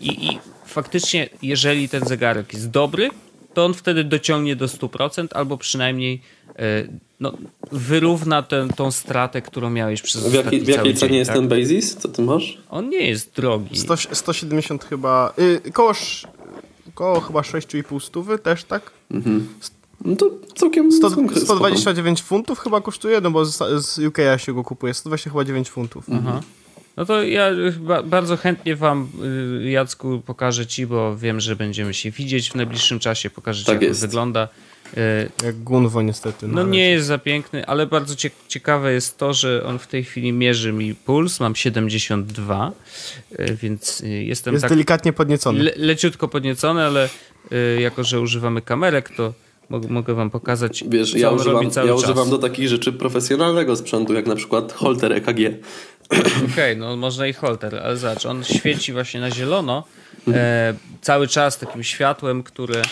I, i faktycznie, jeżeli ten zegarek jest dobry, to on wtedy dociągnie do stu procent albo przynajmniej no, wyrówna tę, tą stratę, którą miałeś przez ostatni cały dzień. W jakiej cenie jest ten Basis? Co ty masz? On nie jest drogi. sto siedemdziesiąt chyba... Yy, kosz... Koło chyba sześć i pół stówy też, tak? Mhm. No to całkiem... sto dwadzieścia dziewięć funtów chyba kosztuje, no bo z, z U K się go kupuje. sto dwadzieścia dziewięć funtów. Mhm. No to ja chyba bardzo chętnie wam, Jacku, pokażę ci, bo wiem, że będziemy się widzieć w najbliższym czasie. Pokażę ci, tak jak jest. To wygląda. Jak Gunwo niestety. No nie jest za piękny, ale bardzo ciekawe jest to, że on w tej chwili mierzy mi puls, mam siedemdziesiąt dwa, więc jestem jest tak... Jest delikatnie podniecony. Le- leciutko podniecony, ale jako, że używamy kamerek, to mogę wam pokazać. Wiesz, ja używam, ja używam do takich rzeczy profesjonalnego sprzętu, jak na przykład holter E K G. Okej, okay, no można i holter, ale zobacz, on świeci właśnie na zielono e, cały czas takim światłem, które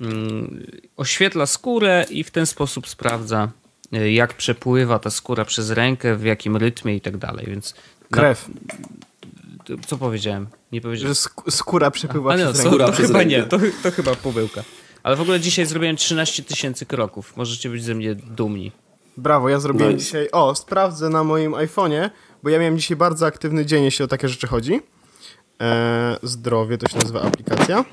mm, oświetla skórę i w ten sposób sprawdza, e, jak przepływa ta skóra przez rękę, w jakim rytmie i tak dalej, więc... Krew. Na, co powiedziałem? Nie powiedziałem. Że sk- skóra przepływa A, przez, no, rękę. Skóra to przez chyba rękę. Nie, to, to chyba pomyłka. Ale w ogóle dzisiaj zrobiłem trzynaście tysięcy kroków. Możecie być ze mnie dumni. Brawo, ja zrobiłem nice. dzisiaj... O, sprawdzę na moim iPhone'ie, bo ja miałem dzisiaj bardzo aktywny dzień, jeśli o takie rzeczy chodzi. Eee, zdrowie, to się nazywa aplikacja.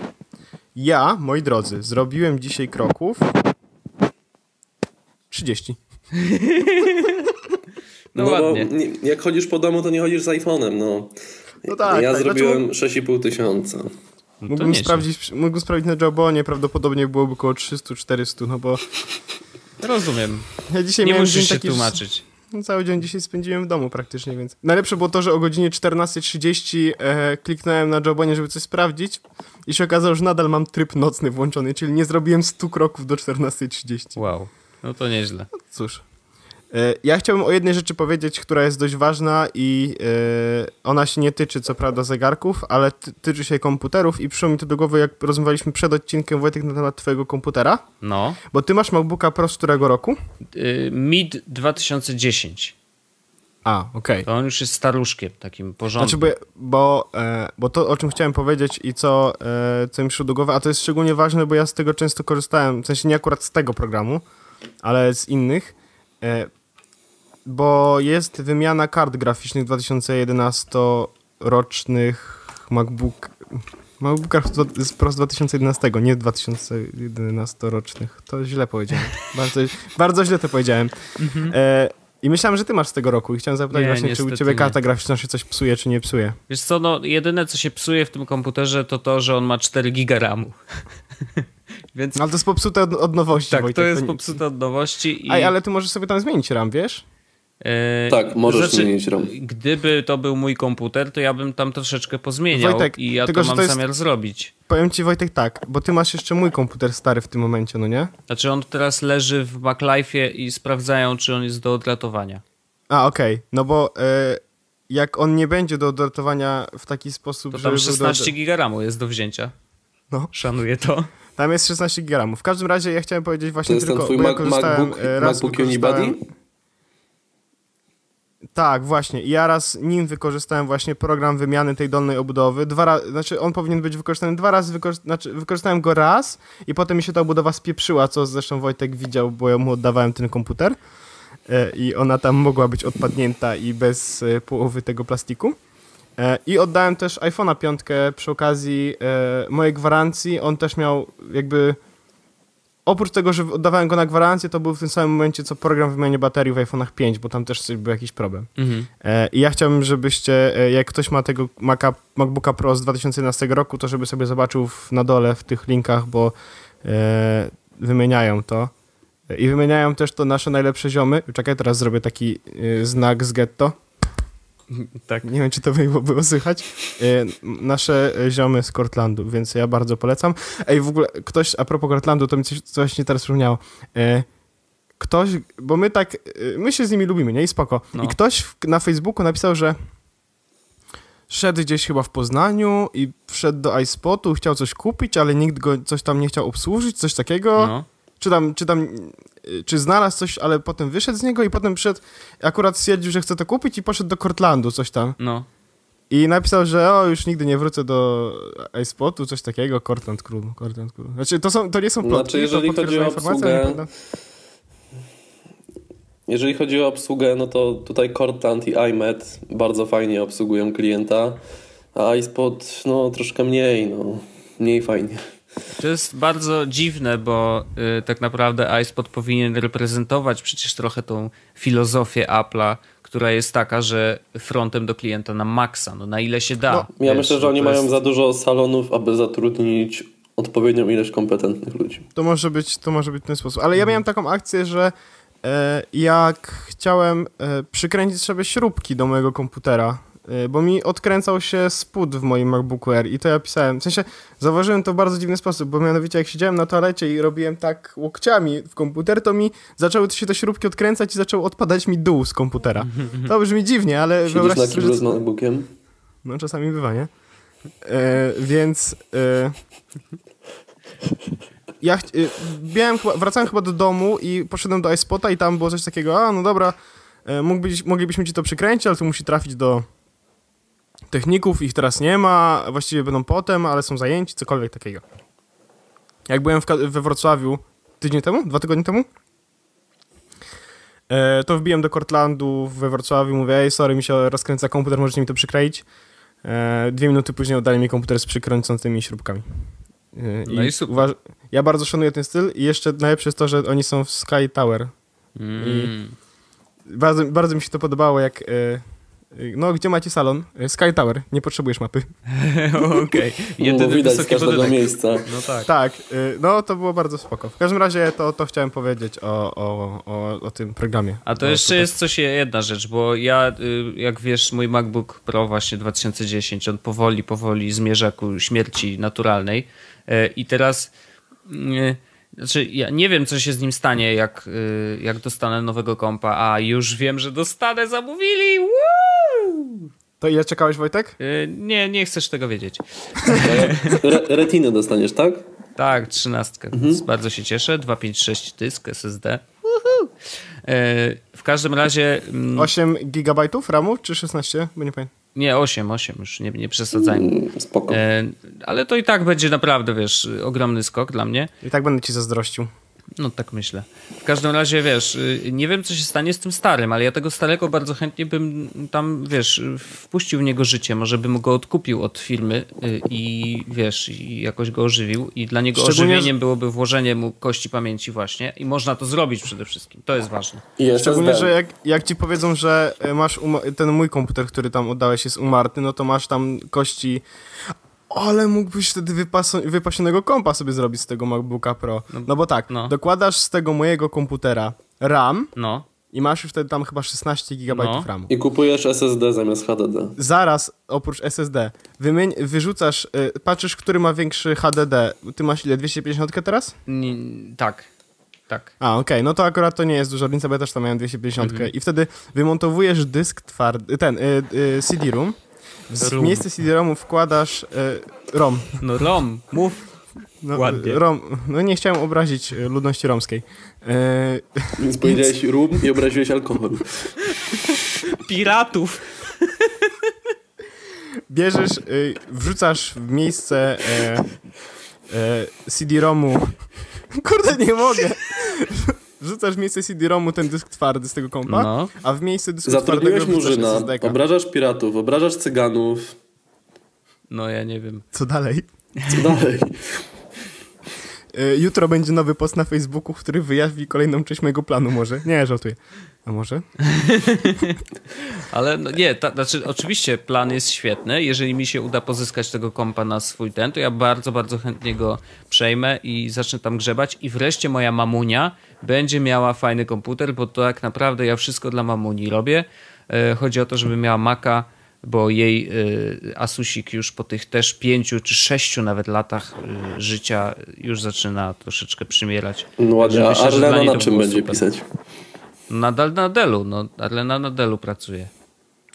Ja, moi drodzy, zrobiłem dzisiaj kroków... trzydzieści. No, no ładnie. Bo nie, jak chodzisz po domu, to nie chodzisz z iPhone'em, no. No tak, ja tak, zrobiłem sześć i pół tysiąca. No mógłbym, sprawdzić, mógłbym sprawdzić na Jabonie, prawdopodobnie byłoby około trzysta czterysta, no bo... Rozumiem. Ja dzisiaj nie musisz się tłumaczyć. No, cały dzień dzisiaj spędziłem w domu praktycznie, więc... Najlepsze było to, że o godzinie czternasta trzydzieści e, kliknąłem na Jabonie, żeby coś sprawdzić i się okazało, że nadal mam tryb nocny włączony, czyli nie zrobiłem stu kroków do czternastej trzydzieści. Wow, no to nieźle. No, cóż. Ja chciałbym o jednej rzeczy powiedzieć, która jest dość ważna i yy, ona się nie tyczy co prawda zegarków, ale ty tyczy się komputerów i przyszło mi to do głowy, jak rozmawialiśmy przed odcinkiem, Wojtek, na temat twojego komputera. No. Bo ty masz MacBooka Pro z którego roku? Yy, mid dwa tysiące dziesięć. A, okej. Okay. To on już jest staruszkiem, takim porządnym. Znaczy, bo, bo, e, bo to, o czym chciałem powiedzieć i co, e, co mi przyszło do głowy, a to jest szczególnie ważne, bo ja z tego często korzystałem, w sensie nie akurat z tego programu, ale z innych, e, bo jest wymiana kart graficznych dwa tysiące jedenastorocznych MacBook... MacBooka Pro z dwa tysiące jedenastego, nie dwa tysiące jedenastorocznych. To źle powiedziałem. Bardzo, bardzo źle to powiedziałem. Mm-hmm. e, I myślałem, że ty masz z tego roku i chciałem zapytać nie, właśnie, czy u ciebie karta nie. graficzna się coś psuje, czy nie psuje. Wiesz co, no jedyne co się psuje w tym komputerze to to, że on ma cztery giga ramu. Więc... Ale to jest popsute od, od nowości. Tak, Wojtek, to jest to nie... popsute od nowości. I... Aj, ale ty możesz sobie tam zmienić RAM, wiesz? Eee, tak, możesz znaczy, zmienić RAM. Gdyby to był mój komputer, to ja bym tam troszeczkę pozmieniał, Wojtek, i ja tego, to mam to jest, zamiar zrobić. Powiem ci, Wojtek, tak, bo ty masz jeszcze mój komputer stary w tym momencie, no nie? Znaczy on teraz leży w MacLife'ie i sprawdzają, czy on jest do odratowania. A, okej, okay. No bo e, jak on nie będzie do odratowania w taki sposób, że... To tam szesnaście giga ramu jest do wzięcia. No. Szanuję to. Tam jest szesnaście giga ramu. W każdym razie ja chciałem powiedzieć właśnie tylko... To jest tylko, ten twój bo Mac, ja MacBook, raz MacBook Unibody? Tak, właśnie. I ja raz nim wykorzystałem właśnie program wymiany tej dolnej obudowy. Dwa razy, znaczy on powinien być wykorzystany dwa razy, wykorzy znaczy wykorzystałem go raz i potem mi się ta obudowa spieprzyła, co zresztą Wojtek widział, bo ja mu oddawałem ten komputer e, i ona tam mogła być odpadnięta i bez e, połowy tego plastiku. E, I oddałem też iPhone'a piątkę przy okazji e, mojej gwarancji. On też miał jakby... Oprócz tego, że oddawałem go na gwarancję, to był w tym samym momencie, co program wymiany baterii w iPhone'ach pięć, bo tam też był jakiś problem. Mhm. E, I ja chciałbym, żebyście, e, jak ktoś ma tego Maca, MacBooka Pro z dwa tysiące jedenastego roku, to żeby sobie zobaczył w, na dole w tych linkach, bo e, wymieniają to. E, I wymieniają też to nasze najlepsze ziomy. Czekaj, teraz zrobię taki e, znak z getto. Tak. Nie wiem, czy to by było słychać. E, nasze ziomy z Cortlandu, więc ja bardzo polecam. Ej, w ogóle ktoś, a propos Cortlandu, to mi coś, coś nie teraz przypomniało. E, ktoś, bo my tak, my się z nimi lubimy, nie? I spoko. No. I ktoś w, na Facebooku napisał, że szedł gdzieś chyba w Poznaniu i wszedł do iSpotu, chciał coś kupić, ale nikt go coś tam nie chciał obsłużyć, coś takiego. No. Czy tam, czy tam, czy znalazł coś, ale potem wyszedł z niego i potem przyszedł, akurat stwierdził, że chce to kupić i poszedł do Cortlandu, coś tam. No. I napisał, że o, już nigdy nie wrócę do iSpotu, coś takiego, Cortland Crew, Cortland Crew. Znaczy, to, są, to nie są plotki, znaczy, jeżeli to chodzi o obsługę, nie jeżeli chodzi o obsługę, no to tutaj Cortland i iMed bardzo fajnie obsługują klienta, a iSpot, no, troszkę mniej, no, mniej fajnie. To jest bardzo dziwne, bo y, tak naprawdę iSpot powinien reprezentować przecież trochę tą filozofię Apple'a, która jest taka, że frontem do klienta na maksa, no na ile się da. No, ja wiesz, myślę, że oni mają jest... za dużo salonów, aby zatrudnić odpowiednią ilość kompetentnych ludzi. To może być, to może być ten sposób. Ale ja miałem taką akcję, że e, jak chciałem e, przykręcić sobie śrubki do mojego komputera, bo mi odkręcał się spód w moim MacBooku Air i to ja pisałem. W sensie zauważyłem to w bardzo dziwny sposób, bo mianowicie jak siedziałem na toalecie i robiłem tak łokciami w komputer, to mi zaczęły się te śrubki odkręcać i zaczął odpadać mi dół z komputera. To brzmi dziwnie, ale siedzisz wyobraźcie sobie, że... z MacBookiem? No czasami bywa, nie? E, więc... E... Ja ch... Białem chyba... Wracałem chyba do domu i poszedłem do iSpota i tam było coś takiego, a no dobra, mógłbyś... moglibyśmy ci to przykręcić, ale to musi trafić do... techników, ich teraz nie ma, właściwie będą potem, ale są zajęci, cokolwiek takiego. Jak byłem w, we Wrocławiu tydzień temu, dwa tygodnie temu, E, to wbiłem do Cortlandu we Wrocławiu, mówię, ej, sorry, mi się rozkręca komputer, możecie mi to przykleić. E, dwie minuty później oddali mi komputer z przykręcącymi śrubkami. E, no i, i super. Ja bardzo szanuję ten styl i jeszcze najlepsze jest to, że oni są w Sky Tower. Mm. I bardzo, bardzo mi się to podobało, jak... E, no, gdzie macie salon? Sky Tower. Nie potrzebujesz mapy. Okej. Okay. Widać z każdego budynek. Miejsca. No tak. Tak. No, to było bardzo spoko. W każdym razie to, to chciałem powiedzieć o, o, o, o tym programie. A to o, jeszcze tutaj. Jest coś, jedna rzecz, bo ja, jak wiesz, mój MacBook Pro właśnie dwa tysiące dziesięć, on powoli, powoli zmierza ku śmierci naturalnej i teraz... Znaczy, ja nie wiem, co się z nim stanie, jak, jak dostanę nowego kompa, a już wiem, że dostanę, zamówili! Woo! To ile czekałeś, Wojtek? Yy, nie, nie chcesz tego wiedzieć. Re retinę dostaniesz, tak? Tak, trzynastkę. Mhm. Bardzo się cieszę. dwieście pięćdziesiąt sześć dysk S S D. Yy, w każdym razie... Mm, osiem gigabajtów ramu czy szesnaście? Bo nie pamiętam. Nie, osiem, osiem, już nie, nie przesadzajmy. Mm, spoko. E, ale to i tak będzie naprawdę, wiesz, ogromny skok dla mnie. I tak będę ci zazdrościł. No tak myślę. W każdym razie, wiesz, nie wiem, co się stanie z tym starym, ale ja tego starego bardzo chętnie bym tam, wiesz, wpuścił w niego życie. Może bym go odkupił od firmy i, wiesz, i jakoś go ożywił. I dla niego ożywieniem byłoby włożenie mu kości pamięci właśnie. I można to zrobić przede wszystkim. To jest ważne. I szczególnie, że jak, jak ci powiedzą, że masz ten mój komputer, który tam oddałeś, jest umarty, no to masz tam kości... Ale mógłbyś wtedy wypasionego kompa sobie zrobić z tego MacBooka Pro. No, no bo tak, no. Dokładasz z tego mojego komputera RAM no. I masz już wtedy tam chyba szesnaście gigabajtów no. RAM. I kupujesz S S D zamiast H D D. Zaraz, oprócz S S D, wymień, wyrzucasz, y, patrzysz, który ma większy H D D. Ty masz ile, dwieście pięćdziesiąt teraz? Nie, tak, tak. A, okej, okay. No to akurat to nie jest duża różnica, bo ja też tam miałem dwieście pięćdziesiąt. Mhm. I wtedy wymontowujesz dysk twardy, ten, y, y, C D-ROM. W Room. Miejsce C D-ROMu wkładasz y, ROM. No ROM, mów no, ładnie. ROM. No nie chciałem obrazić ludności romskiej. Y, więc powiedziałeś ROM i obraziłeś alkohol. Piratów. Bierzesz, y, wrzucasz w miejsce y, y, C D-ROMu. Kurde, nie mogę. Wrzucasz w miejsce C D-ROMu ten dysk twardy z tego kompa, no. A w miejsce dysku zatrudniłeś twardego wrzucasz S S D-ka. Obrażasz piratów, obrażasz cyganów. No ja nie wiem. Co dalej? Co dalej? Jutro będzie nowy post na Facebooku, który wyjaśni kolejną część mojego planu może. Nie, żartuję. A może? Ale no nie, ta, znaczy oczywiście plan jest świetny. Jeżeli mi się uda pozyskać tego kompa na swój ten, to ja bardzo, bardzo chętnie go przejmę i zacznę tam grzebać. I wreszcie moja mamunia będzie miała fajny komputer, bo to tak naprawdę ja wszystko dla mamuni robię. Chodzi o to, żeby miała Maca, bo jej y, Asusik już po tych też pięciu czy sześciu nawet latach y, życia już zaczyna troszeczkę przymierać. No ładnie, a Arlena na czym będzie super pisać? Nadal na Dellu, no Arlena na Dellu pracuje.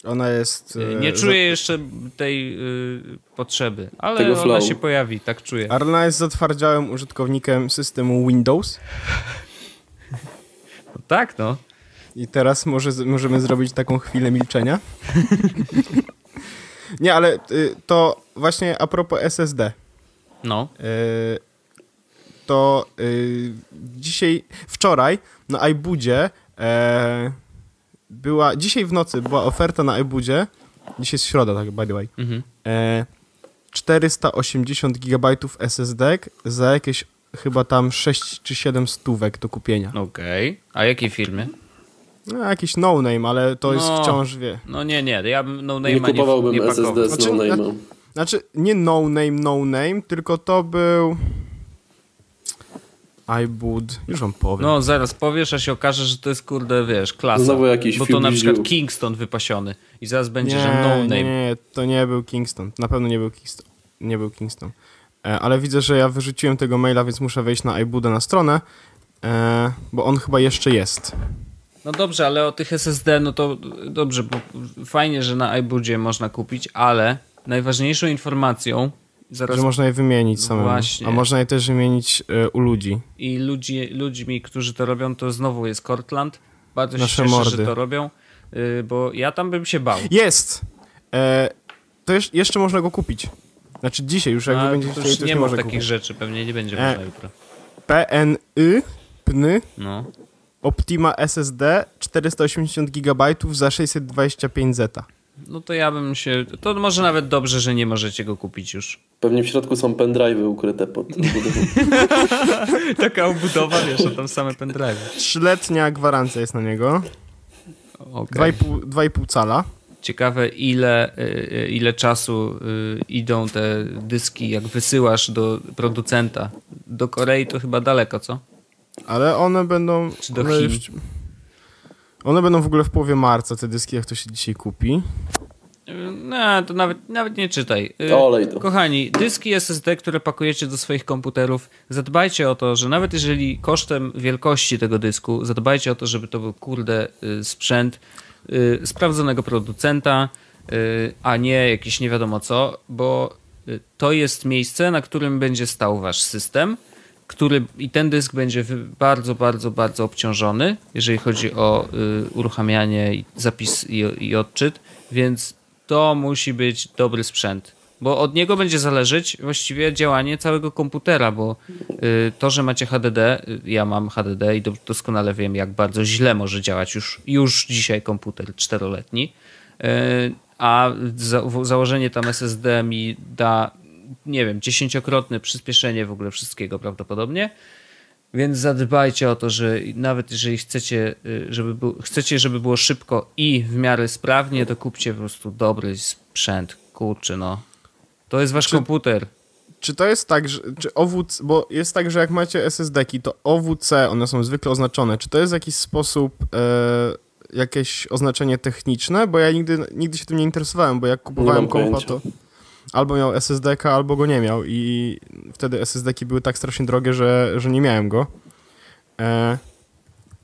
Ona jest... Y, nie czuję za... jeszcze tej y, potrzeby, ale tego ona flow. Się pojawi, tak czuję. Arlena jest zatwardziałym użytkownikiem systemu Windows. No tak, no. I teraz może, możemy zrobić taką chwilę milczenia. Nie, ale y, to właśnie a propos S S D. No. Y, to y, dzisiaj, wczoraj na iBoodzie e, była, dzisiaj w nocy była oferta na iBoodzie, dzisiaj jest środa, tak by the way, mhm. e, czterysta osiemdziesiąt gigabajtów S S D za jakieś chyba tam sześć czy siedem stówek do kupienia. Okej, okay. A jakiej firmy? No, jakiś no-name, ale to no, jest wciąż, wie. No nie, nie, ja bym no-name'a nie kupowałbym nie, nie S S D z znaczy, no-name'em. Znaczy, nie no-name, no-name, tylko to był... iBoot, już wam powiem. No, zaraz powiesz, a się okaże, że to jest, kurde, wiesz, klasa. Znowu jakiś bo to na przykład ziół. Kingston wypasiony. I zaraz będzie, nie, że no-name. Nie, nie, to nie był Kingston. Na pewno nie był Kingston. Nie był Kingston. E, ale widzę, że ja wyrzuciłem tego maila, więc muszę wejść na iBooda na stronę, e, bo on chyba jeszcze jest. No dobrze, ale o tych S S D, no to dobrze, bo fajnie, że na iBoodzie można kupić, ale najważniejszą informacją... Zaraz... Że można je wymienić samemu, właśnie. A można je też wymienić y, u ludzi. I ludzi, ludźmi, którzy to robią, to znowu jest Cortland. Bardzo się cieszę, mordy. Że to robią, y, bo ja tam bym się bał. Jest! E, to jeszcze, jeszcze można go kupić. Znaczy dzisiaj już, jak no, będzie... To już nie, nie ma takich kupić. Rzeczy, pewnie nie będzie można e, jutro. P N Y, P N Y, no. Optima S S D czterysta osiemdziesiąt gigabajtów za sześćset dwadzieścia pięć zeta. No to ja bym się... To może nawet dobrze, że nie możecie go kupić już. Pewnie w środku są pendrive'y ukryte pod obudową. Taka obudowa, wiesz, a tam same pendrive'y. Trzyletnia gwarancja jest na niego. Okay. dwa i pół cala. Ciekawe, ile, ile czasu idą te dyski, jak wysyłasz do producenta. Do Korei to chyba daleko, co? Ale one będą... Czy do Chin? Jeszcze... One będą w ogóle w połowie marca, te dyski, jak to się dzisiaj kupi. No, to nawet, nawet nie czytaj. Olej to. Kochani, dyski S S D, które pakujecie do swoich komputerów, zadbajcie o to, że nawet jeżeli kosztem wielkości tego dysku, zadbajcie o to, żeby to był, kurde, sprzęt sprawdzonego producenta, a nie jakiś nie wiadomo co, bo to jest miejsce, na którym będzie stał wasz system, który i ten dysk będzie bardzo, bardzo, bardzo obciążony, jeżeli chodzi o y, uruchamianie, zapis i, i odczyt, więc to musi być dobry sprzęt, bo od niego będzie zależeć właściwie działanie całego komputera, bo y, to, że macie H D D, y, ja mam H D D i do, doskonale wiem, jak bardzo źle może działać już, już dzisiaj komputer czteroletni, y, a za, założenie tam S S D mi da... nie wiem, dziesięciokrotne przyspieszenie w ogóle wszystkiego prawdopodobnie, więc zadbajcie o to, że nawet jeżeli chcecie, żeby, był, chcecie, żeby było szybko i w miarę sprawnie, to kupcie po prostu dobry sprzęt. Kurczę, no. To jest wasz czy, komputer. Czy to jest tak, że, czy O W C, bo jest tak, że jak macie S S D ki, to O W C, one są zwykle oznaczone, czy to jest w jakiś sposób e, jakieś oznaczenie techniczne? Bo ja nigdy, nigdy się tym nie interesowałem, bo jak kupowałem kompa, to... Albo miał S S D ka, albo go nie miał i wtedy S S D ki były tak strasznie drogie, że, że nie miałem go. E,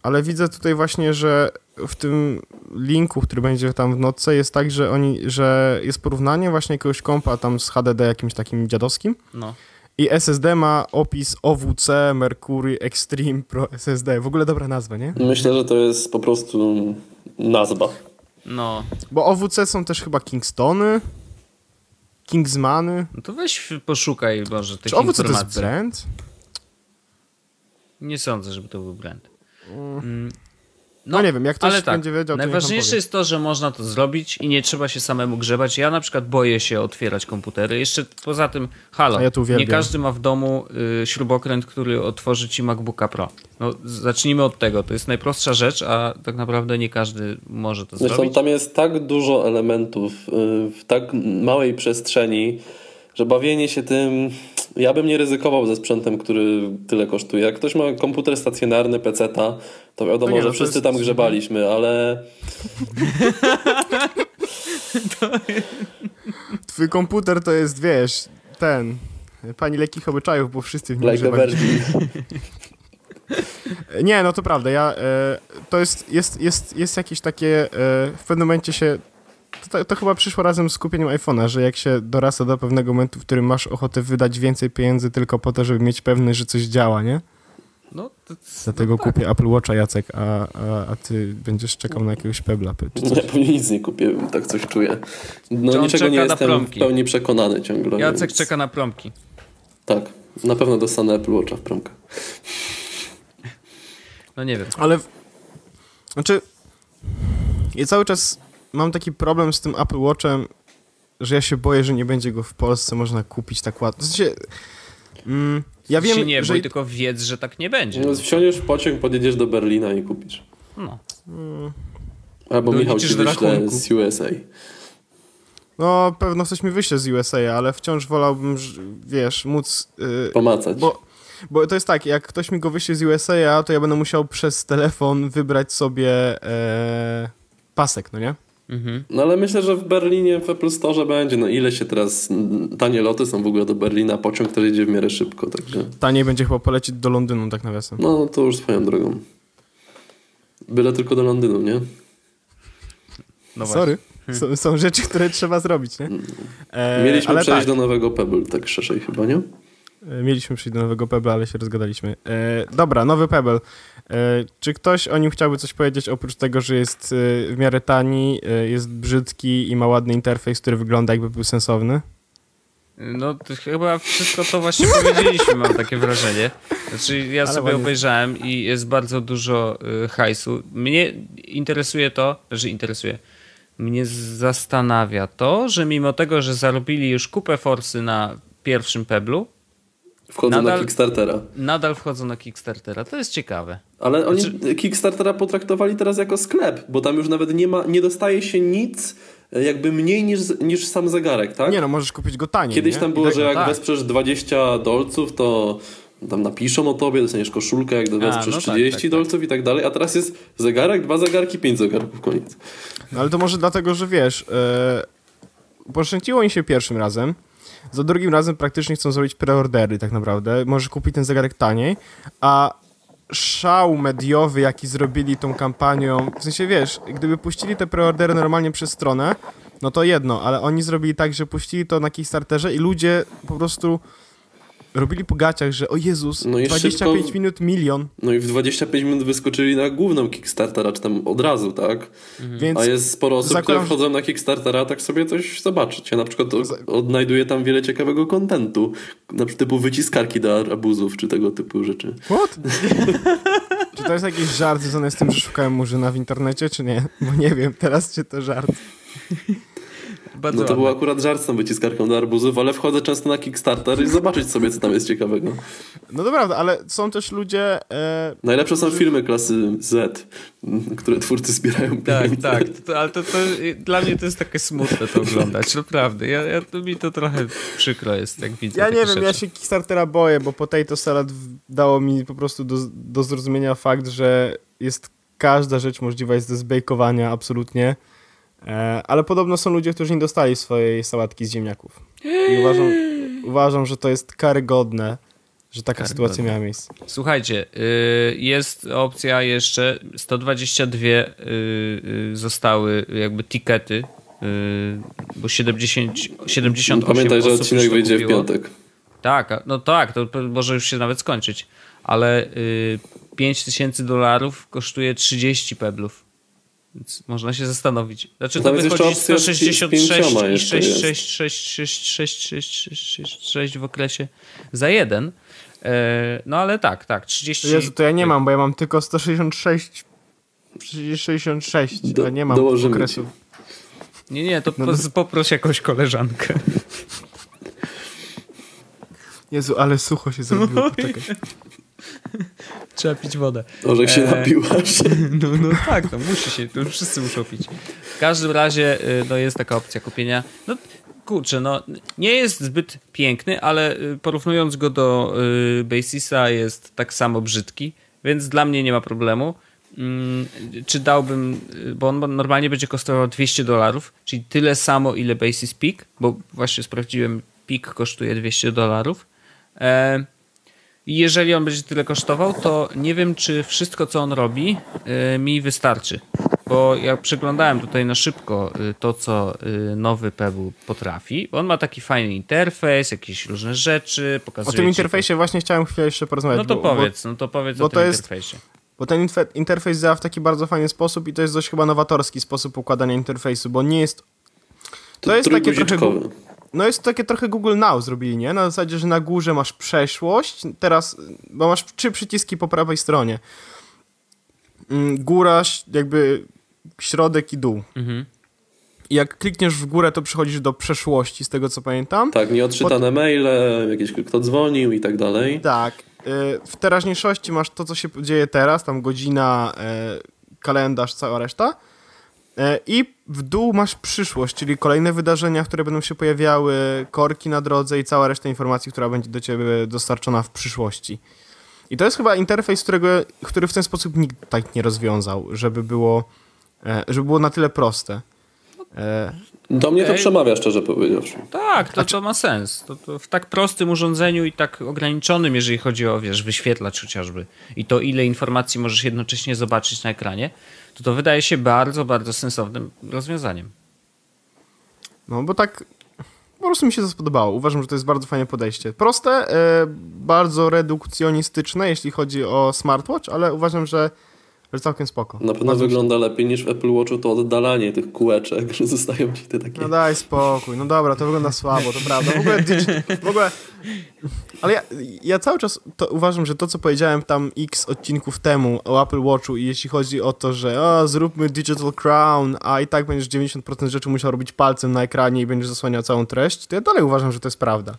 ale widzę tutaj właśnie, że w tym linku, który będzie tam w notce, jest tak, że oni, że jest porównanie właśnie jakiegoś kompa tam z H D D jakimś takim dziadowskim. No. I S S D ma opis O W C Mercury Extreme Pro S S D. W ogóle dobra nazwa, nie? Myślę, że to jest po prostu nazwa. No. Bo O W C są też chyba Kingstony. Kingsmany. No to weź poszukaj może tych informacji. Czy O W C to jest brand? Nie sądzę, żeby to był brand. Mm. No, no nie wiem, jak ktoś ale tak, będzie wiedział, to najważniejsze jest to, że można to zrobić i nie trzeba się samemu grzebać. Ja na przykład boję się otwierać komputery. Jeszcze poza tym, halo, ja nie każdy ma w domu y, śrubokręt, który otworzy ci MacBooka Pro. No, zacznijmy od tego. To jest najprostsza rzecz, a tak naprawdę nie każdy może to zresztą zrobić. Tam jest tak dużo elementów y, w tak małej przestrzeni, że bawienie się tym... Ja bym nie ryzykował ze sprzętem, który tyle kosztuje. Jak ktoś ma komputer stacjonarny, peceta, to wiadomo, no nie, że wszyscy jest... tam grzebaliśmy, ale... to... Twój komputer to jest, wiesz, ten... Pani lekkich obyczajów, bo wszyscy w nim grzebali. Nie, no to prawda. Ja, e, to jest, jest, jest, jest jakieś takie... E, w pewnym momencie się... To, to chyba przyszło razem z kupieniem iPhone'a, że jak się dorasta do pewnego momentu, w którym masz ochotę wydać więcej pieniędzy tylko po to, żeby mieć pewność, że coś działa, nie? No, to, dlatego no tak. Kupię Apple Watcha, Jacek, a, a, a ty będziesz czekał na jakiegoś Pebble'a. Ja pewnie nic nie kupię, tak coś czuję. No niczego nie jestem w pełni przekonany ciągle. Jacek więc... czeka na promki. Tak, na pewno dostanę Apple Watcha w promkę. No nie wiem. Ale... W... Znaczy... Ja cały czas... Mam taki problem z tym Apple Watchem, że ja się boję, że nie będzie go w Polsce można kupić tak łatwo. Znaczy, mm, ja wiem, się nie że... bój, tylko wiedz, że tak nie będzie. No, wsiądziesz w pociąg, podjedziesz do Berlina i kupisz. No. Mm. Albo do Michał ci wyśle z U S A. No, pewno coś mi wyśle z U S A, ale wciąż wolałbym, wiesz, móc... Yy, pomacać. Bo, bo to jest tak, jak ktoś mi go wyśle z U S A, to ja będę musiał przez telefon wybrać sobie e, pasek, no nie? Mhm. No ale myślę, że w Berlinie w Apple Store będzie, no ile się teraz tanie loty są w ogóle do Berlina, pociąg też idzie w miarę szybko, także... Taniej będzie chyba polecić do Londynu, tak nawiasem. No to już swoją drogą. Byle tylko do Londynu, nie? No sorry. Są, są rzeczy, które trzeba zrobić, nie? E, Mieliśmy ale przejść tak. do nowego Pebble, tak szerzej chyba, nie? Mieliśmy przyjść do nowego Pebble, ale się rozgadaliśmy. E, dobra, nowy Pebble. E, czy ktoś o nim chciałby coś powiedzieć, oprócz tego, że jest e, w miarę tani, e, jest brzydki i ma ładny interfejs, który wygląda jakby był sensowny? No to chyba wszystko to właśnie powiedzieliśmy, mam takie wrażenie. Znaczy ja ale sobie panie... obejrzałem i jest bardzo dużo y, hajsu. Mnie interesuje to, że interesuje. Mnie zastanawia to, że mimo tego, że zarobili już kupę forsy na pierwszym Pebblu, wchodzą nadal, na Kickstartera. Nadal wchodzą na Kickstartera. To jest ciekawe. Ale oni znaczy... Kickstartera potraktowali teraz jako sklep, bo tam już nawet nie ma, nie dostaje się nic jakby mniej niż, niż sam zegarek, tak? Nie no, możesz kupić go taniej. Kiedyś nie? tam było, tak, że jak tak. wesprzesz dwadzieścia dolców, to tam napiszą o tobie, dostaniesz koszulkę, jak wesprzesz no trzydzieści dolców tak, tak. i tak dalej, a teraz jest zegarek, dwa zegarki, pięć zegarków, koniec. No ale to może dlatego, że wiesz, yy, poszczęciło im się pierwszym razem, za drugim razem praktycznie chcą zrobić preordery tak naprawdę, możesz kupić ten zegarek taniej, a szał mediowy, jaki zrobili tą kampanią, w sensie wiesz, gdyby puścili te preordery normalnie przez stronę, no to jedno, ale oni zrobili tak, że puścili to na Kickstarterze i ludzie po prostu... Robili po gaciach, że o Jezus, no dwadzieścia pięć szybko, minut milion. No i w dwadzieścia pięć minut wyskoczyli na główną Kickstartera, czy tam od razu, tak? Mhm. Więc a jest sporo osób, zakładam, które wchodzą na Kickstartera, tak sobie coś zobaczyć. Ja na przykład odnajduję tam wiele ciekawego kontentu, na przykład typu wyciskarki do arbuzów, czy tego typu rzeczy. What? Czy to jest jakiś żart związany z tym, że szukałem murzyna w internecie, czy nie? Bo nie wiem teraz, czy to żart. Bardzo no to ładne. Był akurat żart z tą wyciskarką do arbuzów, ale wchodzę często na Kickstarter i zobaczyć sobie, co tam jest ciekawego. No to prawda, ale są też ludzie... E, Najlepsze którzy... są filmy klasy Z, które twórcy zbierają pieniądze. Tak, tak, to, ale to, to, dla mnie to jest takie smutne to oglądać, naprawdę. Ja, ja, to mi to trochę przykro jest, jak widzę. Ja nie wiem, rzeczy. Ja się Kickstartera boję, bo Potato Salad dało mi po prostu do, do zrozumienia fakt, że jest każda rzecz możliwa jest do zbejkowania, absolutnie. Ale podobno są ludzie, którzy nie dostali swojej sałatki z ziemniaków. I uważam, uważam, że to jest karygodne, że taka karygodne. sytuacja miała miejsce. Słuchajcie, jest opcja jeszcze, sto dwadzieścia dwa zostały jakby tikety, bo siedemdziesiąt, siedemdziesiąt osiem no pamiętaj, osób że odcinek wyjdzie w piątek. Tak, no tak, to może już się nawet skończyć, ale pięć tysięcy dolarów kosztuje trzydzieści peblów. Więc można się zastanowić. Znaczy to wychodzi sto sześćdziesiąt sześć i sześć sześć sześć sześć sześć sześć sześć w okresie za jeden. No ale tak, tak. trzydzieści Jezu, to ja nie mam, bo ja mam tylko sto sześćdziesiąt sześć ale nie mam okresu. Nie, nie, to poproś jakąś koleżankę. Jezu, ale sucho się zrobiło. Poczekaj. Trzeba pić wodę. Orzech się napiłaś. No, no tak, no musi się, to wszyscy muszą pić. W każdym razie no jest taka opcja kupienia. No kurczę, no nie jest zbyt piękny, ale porównując go do y, Basisa jest tak samo brzydki, więc dla mnie nie ma problemu. Mm, czy dałbym, bo on normalnie będzie kosztował dwieście dolarów, czyli tyle samo ile Basis Peak, bo właśnie sprawdziłem, Peak kosztuje dwieście dolarów. E, I jeżeli on będzie tyle kosztował, to nie wiem, czy wszystko, co on robi, yy, mi wystarczy. Bo ja przeglądałem tutaj na szybko yy, to, co yy, nowy Pebble potrafi. On ma taki fajny interfejs, jakieś różne rzeczy, pokazuje... O tym interfejsie to... właśnie chciałem chwilę jeszcze porozmawiać. No to bo, powiedz, bo, no to powiedz o tym jest, interfejsie. Bo ten interfejs działa w taki bardzo fajny sposób i to jest dość chyba nowatorski sposób układania interfejsu, bo nie jest... To, to jest takie trochę... No jest takie trochę Google Now zrobili, nie? Na zasadzie, że na górze masz przeszłość, teraz, bo masz trzy przyciski po prawej stronie. Góra, jakby środek i dół. Mhm. I jak klikniesz w górę, to przechodzisz do przeszłości, z tego co pamiętam. Tak, nieodczytane Pod... maile, jakieś kto dzwonił i tak dalej. Tak. W teraźniejszości masz to, co się dzieje teraz, tam godzina, kalendarz, cała reszta. I w dół masz przyszłość, czyli kolejne wydarzenia, które będą się pojawiały, korki na drodze i cała reszta informacji, która będzie do ciebie dostarczona w przyszłości. I to jest chyba interfejs, którego, który w ten sposób nikt tak nie rozwiązał, żeby było, żeby było na tyle proste. Do mnie to przemawia, szczerze powiedziawszy. Tak, to, to ma sens. To, to w tak prostym urządzeniu i tak ograniczonym, jeżeli chodzi o, wiesz, wyświetlacz chociażby i to, ile informacji możesz jednocześnie zobaczyć na ekranie, to to wydaje się bardzo, bardzo sensownym rozwiązaniem. No, bo tak po prostu mi się to spodobało. Uważam, że to jest bardzo fajne podejście. Proste, yy, bardzo redukcjonistyczne, jeśli chodzi o smartwatch, ale uważam, że że całkiem spoko. Na pewno wygląda lepiej niż w Apple Watchu to oddalanie tych kółeczek, że zostają ci te takie... No daj spokój, no dobra, to wygląda słabo, to prawda. W ogóle, digi... w ogóle Ale ja, ja cały czas to uważam, że to, co powiedziałem tam x odcinków temu o Apple Watchu i jeśli chodzi o to, że o, zróbmy Digital Crown, a i tak będziesz dziewięćdziesiąt procent rzeczy musiał robić palcem na ekranie i będziesz zasłaniał całą treść, to ja dalej uważam, że to jest prawda.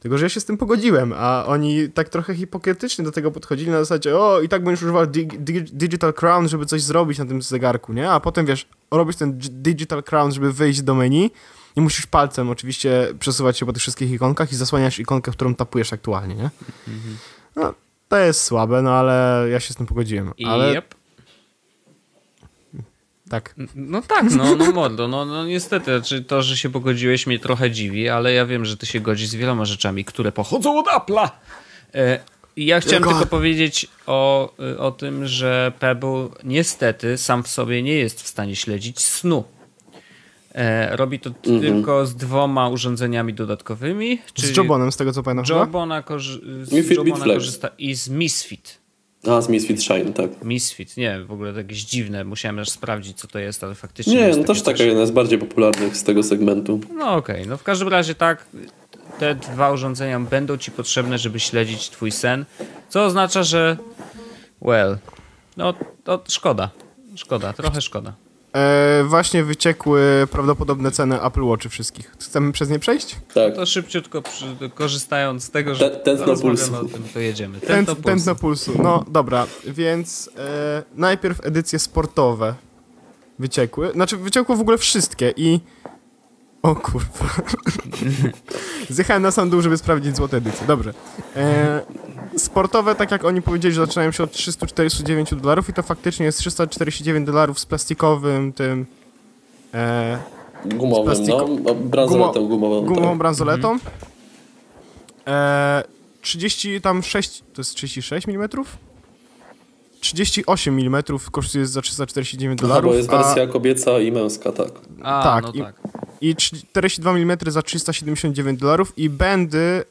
Tylko że ja się z tym pogodziłem, a oni tak trochę hipokrytycznie do tego podchodzili na zasadzie o, i tak będziesz używał dig dig Digital Crown, żeby coś zrobić na tym zegarku, nie? A potem, wiesz, robisz ten Digital Crown, żeby wyjść do menu i musisz palcem oczywiście przesuwać się po tych wszystkich ikonkach i zasłaniasz ikonkę, którą tapujesz aktualnie, nie? No, to jest słabe, no ale ja się z tym pogodziłem. Ale... Yep. Tak. No tak, no, no mordo, no, no niestety, znaczy to, że się pogodziłeś, mnie trochę dziwi, ale ja wiem, że ty się godzisz z wieloma rzeczami, które pochodzą od Apple'a. E, ja chciałem tylko, tylko powiedzieć o, o tym, że Pebble niestety sam w sobie nie jest w stanie śledzić snu. E, robi to mm-hmm. tylko z dwoma urządzeniami dodatkowymi. Czyli z Jobonem, z tego co pamiętam. Jobona, korzy z Jobona korzysta i z Misfit. A, z Misfit Shine, tak. Misfit, nie, w ogóle to jakieś dziwne, musiałem aż sprawdzić, co to jest, ale faktycznie... Nie, no też taka jedna z bardziej popularnych z tego segmentu. No okej, okay. No w każdym razie tak, te dwa urządzenia będą ci potrzebne, żeby śledzić twój sen, co oznacza, że... Well, no to szkoda, szkoda, trochę szkoda. Eee, właśnie wyciekły prawdopodobne ceny Apple Watchy wszystkich. Chcemy przez nie przejść? Tak. To szybciutko przy, korzystając z tego, że tętno pulsu. O tym, to jedziemy. Tętno pulsu. Tętno pulsu. No dobra, więc eee, najpierw edycje sportowe wyciekły. Znaczy wyciekło w ogóle wszystkie i... O kurwa. Zjechałem na sam dół, żeby sprawdzić złote edycje. Dobrze. Eee, sportowe, tak jak oni powiedzieli, że zaczynają się od trzystu czterdziestu dziewięciu dolarów i to faktycznie jest trzysta czterdzieści dziewięć dolarów z plastikowym tym... Eee, gumowym, z no. Bransoletą Gumo, gumową. Gumową tak. bransoletą. Mhm. Eee, trzydzieści tam sześć... To jest trzydzieści sześć milimetrów? trzydzieści osiem milimetrów kosztuje za trzysta czterdzieści dziewięć dolarów. Bo jest wersja a... kobieca i męska, tak. A, tak. No i... tak. I czterdzieści dwa milimetry za trzysta siedemdziesiąt dziewięć dolarów i bendy e,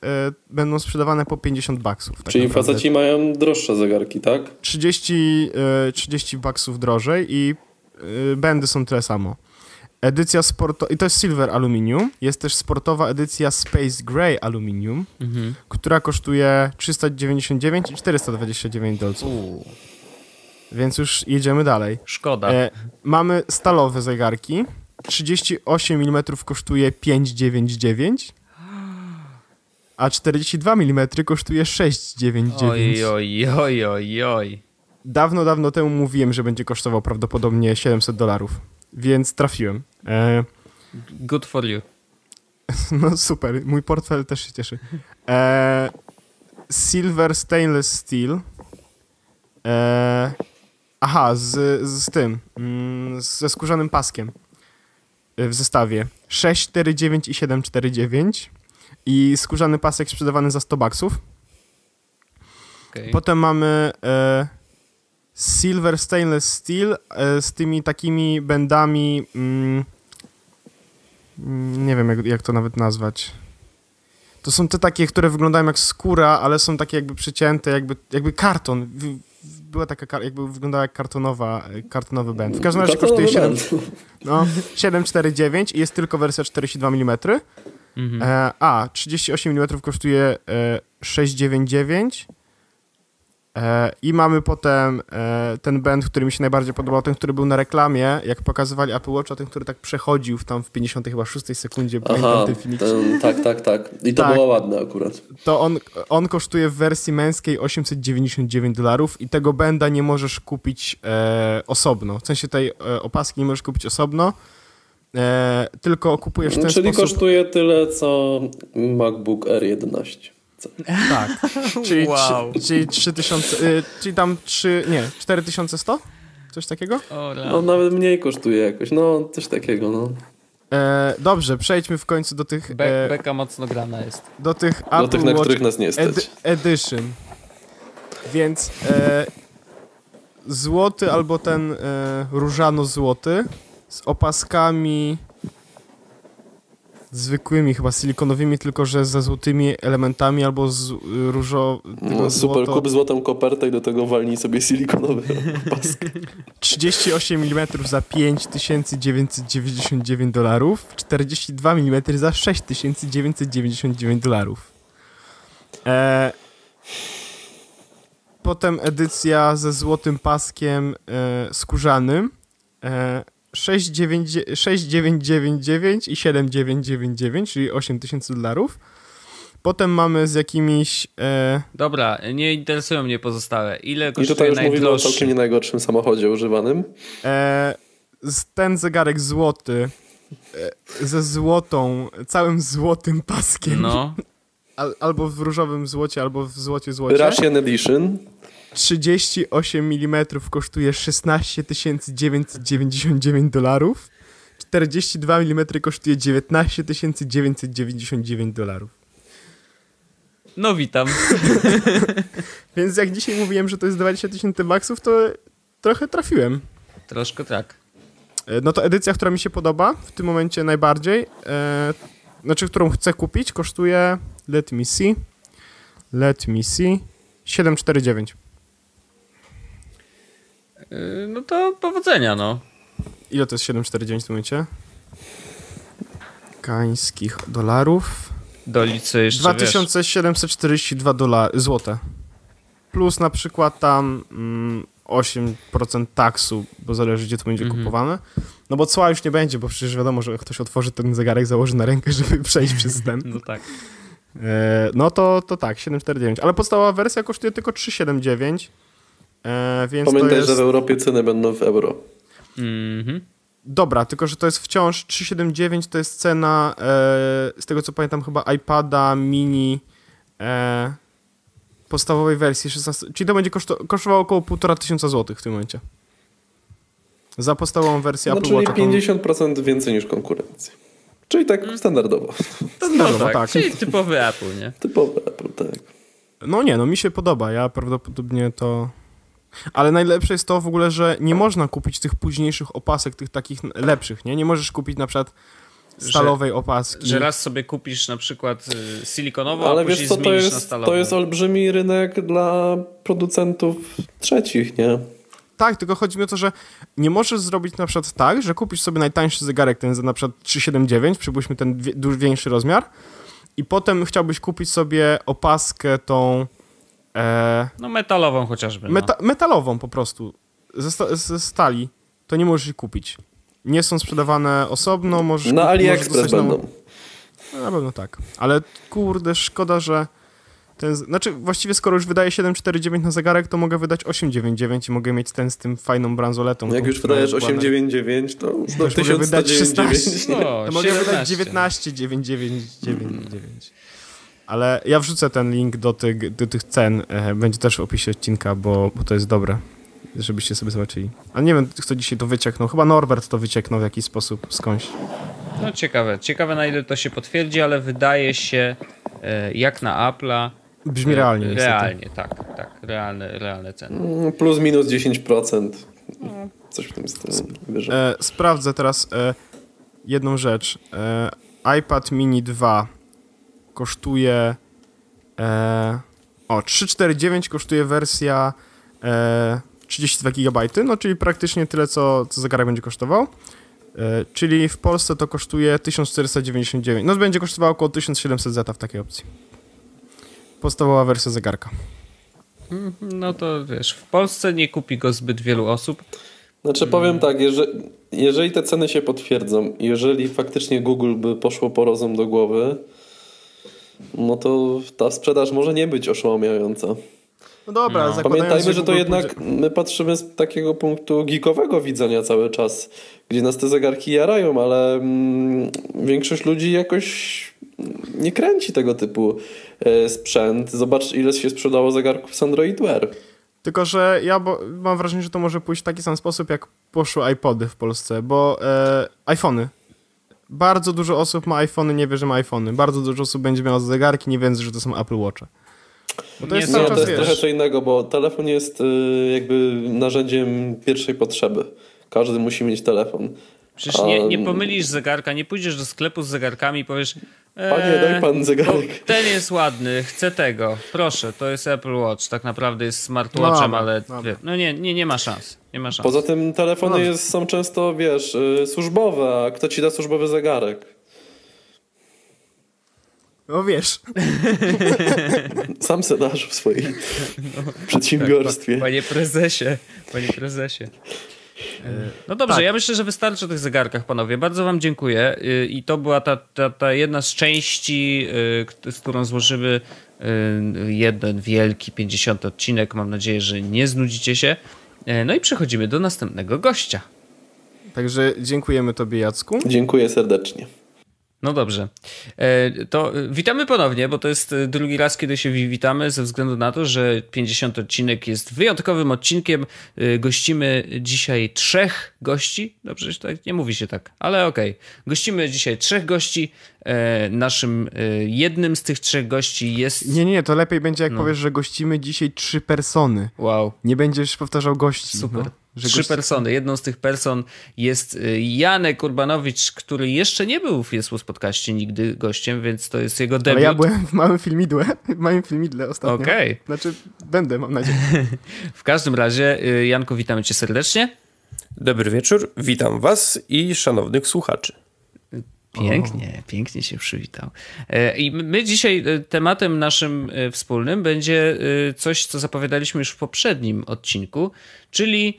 będą sprzedawane po pięćdziesiąt baksów. Tak. Czyli naprawdę faceci mają droższe zegarki, tak? trzydzieści baksów drożej i e, bendy są tyle samo. Edycja sportowa, i to jest Silver Aluminium, jest też sportowa edycja Space Gray Aluminium, mhm. która kosztuje trzysta dziewięćdziesiąt dziewięć i czterysta dwadzieścia dziewięć dolców. Uuu. Więc już jedziemy dalej. Szkoda. E, mamy stalowe zegarki. trzydzieści osiem milimetrów kosztuje pięćset dziewięćdziesiąt dziewięć, a czterdzieści dwa milimetry kosztuje sześćset dziewięćdziesiąt dziewięć. Oj, oj, oj, oj. Dawno, dawno temu mówiłem, że będzie kosztował prawdopodobnie siedemset dolarów, więc trafiłem. E... Good for you. No super, mój portfel też się cieszy. E... Silver Stainless Steel. E... Aha, z, z tym, ze skórzanym paskiem. W zestawie sześćset czterdzieści dziewięć i siedemset czterdzieści dziewięć i skórzany pasek sprzedawany za sto baksów. Okay. Potem mamy e, Silver Stainless Steel e, z tymi takimi bendami, mm, nie wiem jak, jak to nawet nazwać. To są te takie, które wyglądają jak skóra, ale są takie jakby przycięte, jakby, jakby karton. Była taka, jakby wyglądała jak kartonowa, kartonowy band. W każdym razie kosztuje siedemset czterdzieści dziewięć i jest tylko wersja czterdzieści dwa milimetry. Mm-hmm. e, a trzydzieści osiem milimetrów kosztuje e, sześćset dziewięćdziesiąt dziewięć e, i mamy potem e, ten band, który mi się najbardziej podobał, ten, który był na reklamie, jak pokazywali Apple Watcha, ten, który tak przechodził w tam w pięćdziesiątej chyba szóstej sekundzie. Aha, ten, tak, tak, tak. I to tak, było ładne akurat. To on, on kosztuje w wersji męskiej osiemset dziewięćdziesiąt dziewięć dolarów i tego banda nie możesz kupić e, osobno. W sensie tej e, opaski nie możesz kupić osobno, e, tylko kupujesz w ten Czyli sposób... kosztuje tyle, co MacBook R jedenaście. Co? Tak, czyli, wow. trzy, czyli trzy tysiące, y, czyli tam trzy, nie, cztery tysiące sto? Coś takiego? No nawet mniej kosztuje jakoś, no coś takiego, no. E, dobrze, przejdźmy w końcu do tych... Be e, beka mocno grana jest. Do tych Apple do tych, na Watch których nas nie stać. Ed Edition. Więc e, złoty albo ten e, różano-złoty z opaskami... zwykłymi, chyba silikonowymi, tylko że ze złotymi elementami albo z różo... No, super, złoto... kup złotą kopertę i do tego walnij sobie silikonowy opask. trzydzieści osiem milimetrów za pięć tysięcy dziewięćset dziewięćdziesiąt dziewięć dolarów, czterdzieści dwa milimetry za sześć tysięcy dziewięćset dziewięćdziesiąt dziewięć dolarów. E, potem edycja ze złotym paskiem e, skórzanym. E, sześć tysięcy dziewięćset dziewięćdziesiąt dziewięć i siedem tysięcy dziewięćset dziewięćdziesiąt dziewięć, czyli osiem tysięcy dolarów. Potem mamy z jakimiś... E... Dobra, nie interesują mnie pozostałe. Ile kosztuje najdroższy? I tutaj już najdroższy? Mówimy o całkiem nie najgorszym samochodzie używanym. E, ten zegarek złoty, e, ze złotą, całym złotym paskiem. No. Al, albo w różowym złocie, albo w złocie złocie. Russian Edition. trzydzieści osiem milimetrów kosztuje szesnaście tysięcy dziewięćset dziewięćdziesiąt dziewięć dolarów. czterdzieści dwa milimetry kosztuje dziewiętnaście tysięcy dziewięćset dziewięćdziesiąt dziewięć dolarów. No witam. Więc jak dzisiaj mówiłem, że to jest dwadzieścia tysięcy baksów, to trochę trafiłem. Troszkę tak. No to edycja, która mi się podoba w tym momencie najbardziej, e, znaczy którą chcę kupić, kosztuje, let me see, let me see, siedem cztery dziewięć. No to powodzenia, no. Ile to jest siedem cztery dziewięć w tym momencie? Kańskich dolarów. Do licy jeszcze dwa tysiące siedemset czterdzieści dwa złote. Plus na przykład tam mm, osiem procent taksu, bo zależy gdzie to będzie mm-hmm. kupowane. No bo cła już nie będzie, bo przecież wiadomo, że ktoś otworzy ten zegarek, założy na rękę, żeby przejść przez ten. No tak. E, no to, to tak, siedem cztery dziewięć. Ale podstawowa wersja kosztuje tylko trzy siedemdziesiąt dziewięć. E, więc pamiętaj, to jest... że w Europie ceny będą w euro. Mhm. Dobra, tylko że to jest wciąż trzysta siedemdziesiąt dziewięć, to jest cena e, z tego co pamiętam chyba iPada mini e, podstawowej wersji szesnaście, czyli to będzie kosztu, kosztowało około półtora tysiąca złotych w tym momencie. Za podstawową wersję no, Apple Watcha. Czyli pięćdziesiąt procent więcej niż konkurencja. Czyli tak standardowo. Standardowo, no tak, tak. Czyli typowy Apple, nie? Typowy Apple, tak. No nie, no mi się podoba, ja prawdopodobnie to... Ale najlepsze jest to w ogóle, że nie można kupić tych późniejszych opasek, tych takich lepszych, nie? Nie możesz kupić na przykład stalowej że, opaski. Że raz sobie kupisz na przykład silikonową, ale a wiesz, później co, zmienisz to jest, na stalową. To jest olbrzymi rynek dla producentów trzecich, nie? Tak, tylko chodzi mi o to, że nie możesz zrobić na przykład tak, że kupisz sobie najtańszy zegarek, ten za na przykład trzysta siedemdziesiąt dziewięć, przypuśćmy ten dużo większy rozmiar i potem chciałbyś kupić sobie opaskę tą... No metalową chociażby. Meta no. Metalową po prostu. Ze, sta ze stali. To nie możesz ich kupić. Nie są sprzedawane osobno. Możesz na AliExpress będą. Na... na pewno tak. Ale kurde, szkoda, że... Ten... Znaczy właściwie skoro już wydaje siedem cztery dziewięć na zegarek, to mogę wydać osiem dziewięć dziewięć i mogę mieć ten z tym fajną bransoletą. Jak już wydajesz osiem dziewięć dziewięć, to już mogę wydać szesnaście. No, to mogę wydać dziewiętnaście dziewięćset dziewięćdziesiąt dziewięć. Ale ja wrzucę ten link do tych, do tych cen. Będzie też w opisie odcinka, bo, bo to jest dobre, żebyście sobie zobaczyli. Ale nie wiem, kto dzisiaj to wycieknął. Chyba Norbert to wycieknął w jakiś sposób skądś. No ciekawe. Ciekawe na ile to się potwierdzi, ale wydaje się jak na Apple'a. Brzmi realnie. Realnie, niestety. tak. tak realne, realne ceny. Plus minus dziesięć procent. Coś w tym stylu. E, sprawdzę teraz e, jedną rzecz. E, iPad mini dwa. Kosztuje e, o trzysta czterdzieści dziewięć kosztuje wersja e, trzydzieści dwa gigabajty, no czyli praktycznie tyle co, co zegarek będzie kosztował, e, czyli w Polsce to kosztuje tysiąc czterysta dziewięćdziesiąt dziewięć, no będzie kosztowało około tysiąc siedemset złotych w takiej opcji. Podstawowa wersja zegarka. No to wiesz, w Polsce nie kupi go zbyt wielu osób. Znaczy powiem tak, jeżeli, jeżeli te ceny się potwierdzą, jeżeli faktycznie Google by poszło po rozum do głowy, no to ta sprzedaż może nie być oszałamiająca. No dobra, no. Pamiętajmy, że to jednak my patrzymy z takiego punktu geekowego widzenia cały czas, gdzie nas te zegarki jarają, ale mm, większość ludzi jakoś nie kręci tego typu y, sprzęt. Zobacz, ile się sprzedało zegarków z Android Wear. Tylko, że ja bo, mam wrażenie, że to może pójść w taki sam sposób, jak poszły iPody w Polsce, bo y, iPhony. Bardzo dużo osób ma iPhony, nie wie, że ma iPhony. Bardzo dużo osób będzie miało zegarki, nie wiedząc, że to są Apple Watche. Bo to nie, jest, no, to jest trochę co innego, bo telefon jest y, jakby narzędziem pierwszej potrzeby. Każdy musi mieć telefon. Przecież nie, nie pomylisz zegarka, nie pójdziesz do sklepu z zegarkami i powiesz e, panie, daj pan zegarek. Ten jest ładny, chcę tego. Proszę, to jest Apple Watch. Tak naprawdę jest smartwatchem, no, ale no, no nie, nie, nie ma szans. Nie ma szans. Poza tym telefony no. jest, są często, wiesz, yy, służbowe, a kto ci da służbowy zegarek? No wiesz. Sam se dasz w swoim no, przedsiębiorstwie. Tak, panie prezesie, panie prezesie. No dobrze, tak. Ja myślę, że wystarczy o tych zegarkach, panowie. Bardzo wam dziękuję. I to była ta, ta, ta jedna z części, z którą złożymy jeden wielki pięćdziesiąty odcinek. Mam nadzieję, że nie znudzicie się. No i przechodzimy do następnego gościa. Także dziękujemy tobie, Jacku. Dziękuję serdecznie. No dobrze, to witamy ponownie, bo to jest drugi raz, kiedy się witamy, ze względu na to, że pięćdziesiąty odcinek jest wyjątkowym odcinkiem. Gościmy dzisiaj trzech gości, dobrze, nie mówi się tak, ale okej. Okay. Gościmy dzisiaj trzech gości, naszym jednym z tych trzech gości jest... Nie, nie, to lepiej będzie, jak no. powiesz, że gościmy dzisiaj trzy persony. Wow. Nie będziesz powtarzał gości. Super. No. Trzy persony. Jedną z tych person jest Janek Urbanowicz, który jeszcze nie był w YesWas Podcaście nigdy gościem, więc to jest jego debiut. Ale ja byłem w małym filmidle, w małym filmidle ostatnio. Okay. Znaczy będę, mam nadzieję. W każdym razie, Janku, witamy cię serdecznie. Dobry wieczór, witam was i szanownych słuchaczy. Pięknie, oh. pięknie się przywitał. I my dzisiaj tematem naszym wspólnym będzie coś, co zapowiadaliśmy już w poprzednim odcinku, czyli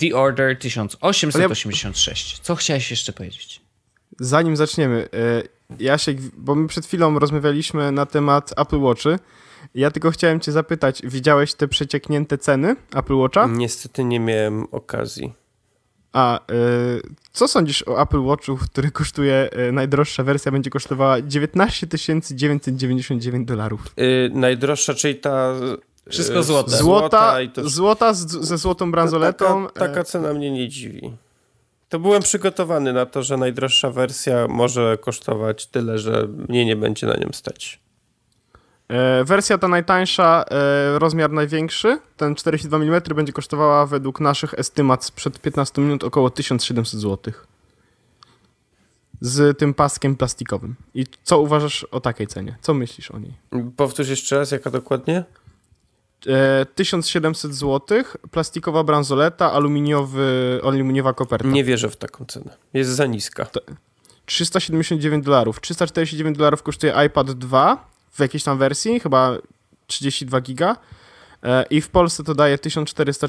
The Order tysiąc osiemset osiemdziesiąt sześć. Co chciałeś jeszcze powiedzieć? Zanim zaczniemy, ja się, bo my przed chwilą rozmawialiśmy na temat Apple Watchy. Ja tylko chciałem cię zapytać, widziałeś te przecieknięte ceny Apple Watcha? Niestety nie miałem okazji. A y, co sądzisz o Apple Watchu, który kosztuje, y, najdroższa wersja będzie kosztowała dziewiętnaście tysięcy dziewięćset dziewięćdziesiąt dziewięć dolarów. Yy, najdroższa, czyli ta... Wszystko złote. Złota, i to... złota z, ze złotą bransoletą. Taka, taka cena mnie nie dziwi. To byłem przygotowany na to, że najdroższa wersja może kosztować tyle, że mnie nie będzie na nią stać. E, wersja ta najtańsza, e, rozmiar największy, ten czterdzieści dwa milimetry, będzie kosztowała według naszych estymat sprzed piętnastu minut około tysiąc siedemset złotych. Z tym paskiem plastikowym. I co uważasz o takiej cenie? Co myślisz o niej? Powtórz jeszcze raz, jaka dokładnie? tysiąc siedemset złotych, plastikowa bransoleta, aluminiowy, aluminiowa koperta. Nie wierzę w taką cenę. Jest za niska. trzysta siedemdziesiąt dziewięć dolarów. trzysta czterdzieści dziewięć dolarów kosztuje iPad dwa w jakiejś tam wersji, chyba trzydzieści dwa giga. I w Polsce to daje tysiąc czterysta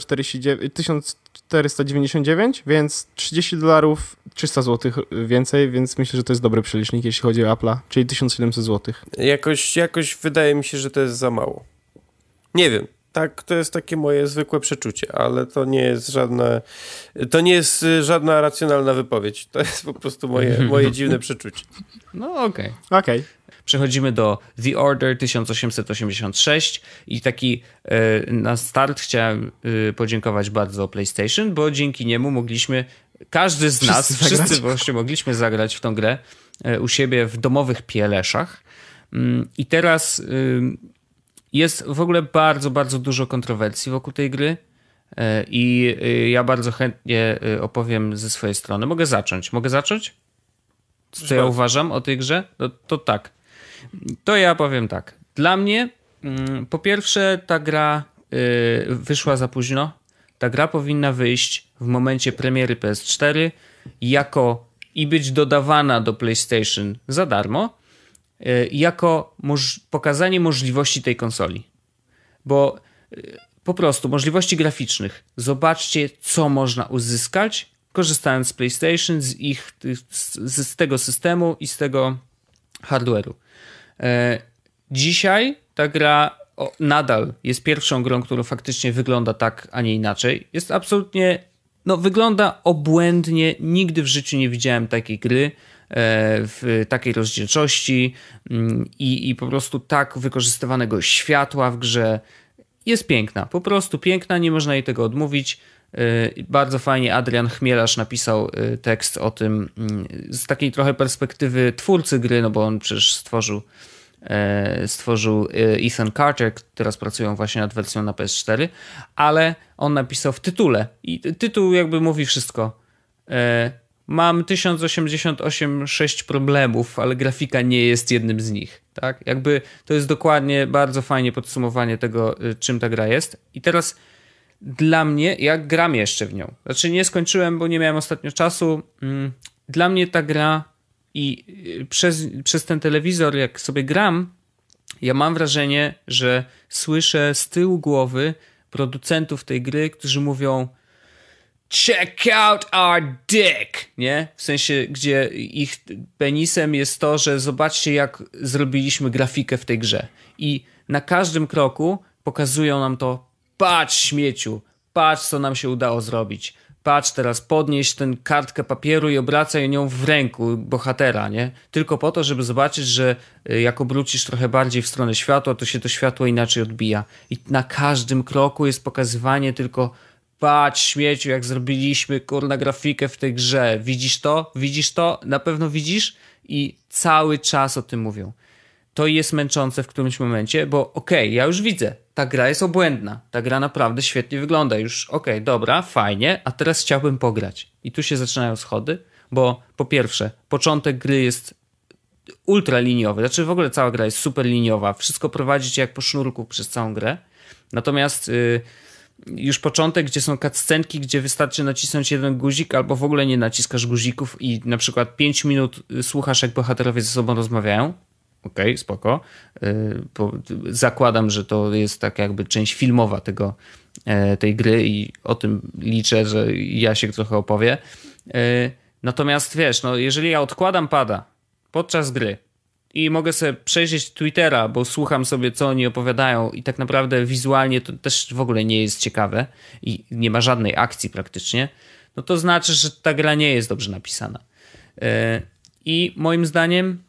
dziewięćdziesiąt dziewięć, więc trzydzieści dolarów, trzysta złotych więcej, więc myślę, że to jest dobry przelicznik, jeśli chodzi o Apple'a, czyli tysiąc siedemset złotych. Jakoś, jakoś wydaje mi się, że to jest za mało. Nie wiem, tak, to jest takie moje zwykłe przeczucie, ale to nie jest żadne, to nie jest żadna racjonalna wypowiedź. To jest po prostu moje, moje dziwne przeczucie. No okej. Okay. Okay. Przechodzimy do The Order tysiąc osiemset osiemdziesiąt sześć i taki y, na start chciałem y, podziękować bardzo PlayStation, bo dzięki niemu mogliśmy, każdy z nas, wszyscy, wszyscy właśnie mogliśmy zagrać w tą grę y, u siebie w domowych pieleszach. Y, I teraz... Y, Jest w ogóle bardzo, bardzo dużo kontrowersji wokół tej gry i ja bardzo chętnie opowiem ze swojej strony. Mogę zacząć? Mogę zacząć? Co ja uważam o tej grze? No, to tak. To ja powiem tak. Dla mnie po pierwsze ta gra wyszła za późno. Ta gra powinna wyjść w momencie premiery P S cztery jako i być dodawana do PlayStation za darmo, jako moż- pokazanie możliwości tej konsoli. Bo y, po prostu możliwości graficznych. Zobaczcie, co można uzyskać, korzystając z PlayStation, z ich z, z tego systemu i z tego hardware'u. Y, dzisiaj ta gra o, nadal jest pierwszą grą, która faktycznie wygląda tak, a nie inaczej. Jest absolutnie, no wygląda obłędnie. Nigdy w życiu nie widziałem takiej gry w takiej rozdzielczości i, i po prostu tak wykorzystywanego światła w grze. Jest piękna, po prostu piękna, nie można jej tego odmówić. Bardzo fajnie Adrian Chmielarz napisał tekst o tym z takiej trochę perspektywy twórcy gry, no bo on przecież stworzył stworzył Ethan Carter, teraz pracują właśnie nad wersją na P S cztery, ale on napisał w tytule i tytuł jakby mówi wszystko. Mam tysiąc osiemdziesiąt osiem sześć problemów, ale grafika nie jest jednym z nich. Tak? Jakby to jest dokładnie bardzo fajnie podsumowanie tego, czym ta gra jest. I teraz dla mnie, ja gram jeszcze w nią. Znaczy nie skończyłem, bo nie miałem ostatnio czasu. Dla mnie ta gra i przez, przez ten telewizor, jak sobie gram, ja mam wrażenie, że słyszę z tyłu głowy producentów tej gry, którzy mówią check out our dick, nie? W sensie, gdzie ich penisem jest to, że zobaczcie, jak zrobiliśmy grafikę w tej grze. I na każdym kroku pokazują nam to, patrz śmieciu, patrz co nam się udało zrobić. Patrz teraz, podnieś tę kartkę papieru i obracaj nią w ręku bohatera, nie? Tylko po to, żeby zobaczyć, że jak obrócisz trochę bardziej w stronę światła, to się to światło inaczej odbija. I na każdym kroku jest pokazywanie tylko patrz śmieciu, jak zrobiliśmy kurna grafikę w tej grze. Widzisz to? Widzisz to? Na pewno widzisz? I cały czas o tym mówią. To jest męczące w którymś momencie, bo okej, okay, ja już widzę, ta gra jest obłędna, ta gra naprawdę świetnie wygląda, już okej, okay, dobra, fajnie, a teraz chciałbym pograć. I tu się zaczynają schody, bo po pierwsze, początek gry jest ultra liniowy, znaczy w ogóle cała gra jest super liniowa, wszystko prowadzi cię jak po sznurku przez całą grę, natomiast yy, już początek, gdzie są cutscenki, gdzie wystarczy nacisnąć jeden guzik albo w ogóle nie naciskasz guzików i na przykład pięć minut słuchasz, jak bohaterowie ze sobą rozmawiają. Okej, okay, spoko. Zakładam, że to jest tak jakby część filmowa tego, tej gry i o tym liczę, że ja się trochę opowiem. Natomiast wiesz, no jeżeli ja odkładam pada podczas gry i mogę sobie przejrzeć Twittera, bo słucham sobie, co oni opowiadają i tak naprawdę wizualnie to też w ogóle nie jest ciekawe i nie ma żadnej akcji praktycznie, no to znaczy, że ta gra nie jest dobrze napisana. I moim zdaniem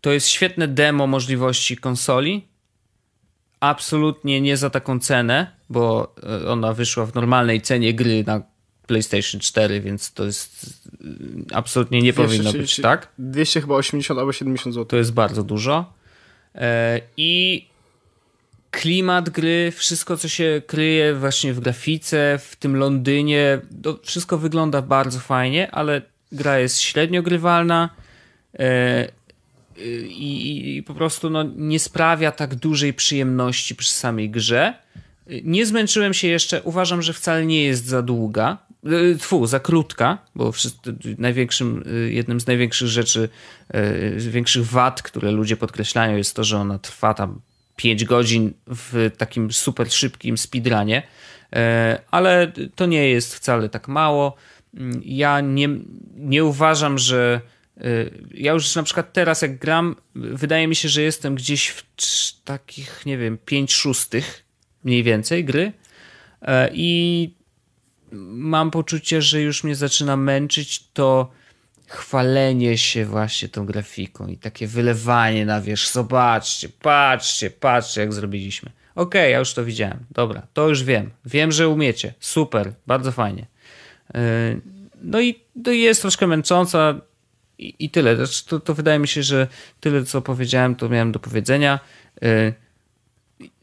to jest świetne demo możliwości konsoli, absolutnie nie za taką cenę, bo ona wyszła w normalnej cenie gry na PlayStation cztery, więc to jest absolutnie nie dwieście, powinno być, dwieście, tak? dwieście chyba osiemdziesiąt albo siedemdziesiąt złotych. To jest bardzo dużo. I klimat gry, wszystko co się kryje właśnie w grafice, w tym Londynie, to wszystko wygląda bardzo fajnie, ale gra jest średnio grywalna. I, i po prostu no, nie sprawia tak dużej przyjemności przy samej grze. Nie zmęczyłem się jeszcze, uważam, że wcale nie jest za długa, tfu, za krótka, bo wszyscy, największym, jednym z największych rzeczy, większych wad, które ludzie podkreślają, jest to, że ona trwa tam pięć godzin w takim super szybkim speedrunie, ale to nie jest wcale tak mało. Ja nie, nie uważam, że ja już na przykład teraz jak gram, wydaje mi się, że jestem gdzieś w takich, nie wiem, pięć szóstych mniej więcej gry i mam poczucie, że już mnie zaczyna męczyć to chwalenie się właśnie tą grafiką i takie wylewanie na wierzch, zobaczcie, patrzcie, patrzcie jak zrobiliśmy. Okej, okay, ja już to widziałem, dobra, to już wiem, wiem, że umiecie, super, bardzo fajnie. No i to jest troszkę męcząca. I tyle. To, to wydaje mi się, że tyle, co powiedziałem, to miałem do powiedzenia.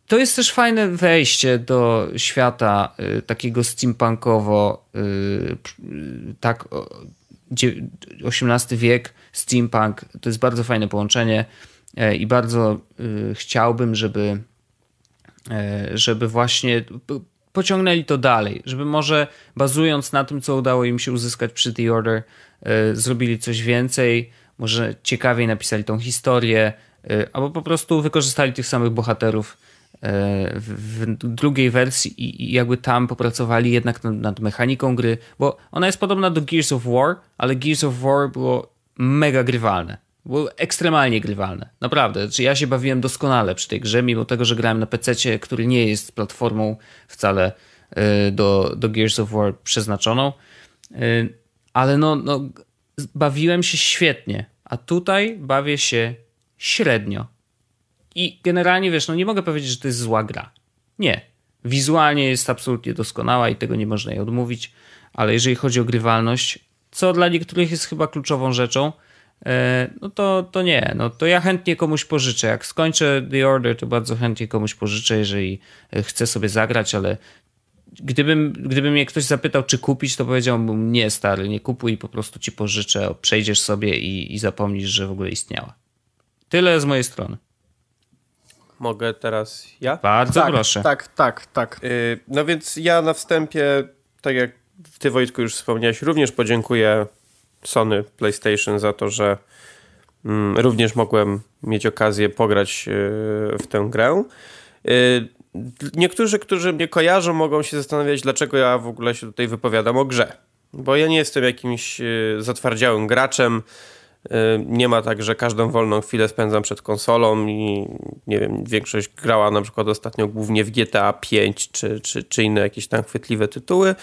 To jest też fajne wejście do świata takiego steampunkowo, tak, osiemnasty wiek, steampunk. To jest bardzo fajne połączenie i bardzo chciałbym, żeby, żeby właśnie pociągnęli to dalej, żeby może bazując na tym, co udało im się uzyskać przy The Order, y, zrobili coś więcej, może ciekawiej napisali tą historię, y, albo po prostu wykorzystali tych samych bohaterów y, w, w drugiej wersji i, i jakby tam popracowali jednak nad, nad mechaniką gry, bo ona jest podobna do Gears of War, ale Gears of War było mega grywalne, było ekstremalnie grywalne, naprawdę. Znaczy, ja się bawiłem doskonale przy tej grze, mimo tego, że grałem na pececie, który nie jest platformą wcale y, do, do Gears of War przeznaczoną, y, ale no, no bawiłem się świetnie, a tutaj bawię się średnio i generalnie wiesz, no nie mogę powiedzieć, że to jest zła gra, nie, wizualnie jest absolutnie doskonała i tego nie można jej odmówić, ale jeżeli chodzi o grywalność, co dla niektórych jest chyba kluczową rzeczą, no to, to nie, no to ja chętnie komuś pożyczę, jak skończę The Order, to bardzo chętnie komuś pożyczę, jeżeli chcę sobie zagrać, ale gdybym, gdyby mnie ktoś zapytał, czy kupić, to powiedziałbym, nie stary, nie kupuj, po prostu ci pożyczę, przejdziesz sobie i, i zapomnisz, że w ogóle istniała. Tyle z mojej strony. Mogę teraz ja? Bardzo tak, proszę. Tak, tak, tak. Yy, no więc ja na wstępie, tak jak ty Wojtku już wspomniałeś, również podziękuję Sony PlayStation za to, że mm, również mogłem mieć okazję pograć yy, w tę grę. Yy, niektórzy, którzy mnie kojarzą, mogą się zastanawiać, dlaczego ja w ogóle się tutaj wypowiadam o grze. Bo ja nie jestem jakimś yy, zatwardziałym graczem. Yy, nie ma tak, że każdą wolną chwilę spędzam przed konsolą i nie wiem, większość grała na przykład ostatnio głównie w G T A pięć czy, czy, czy inne jakieś tam chwytliwe tytuły.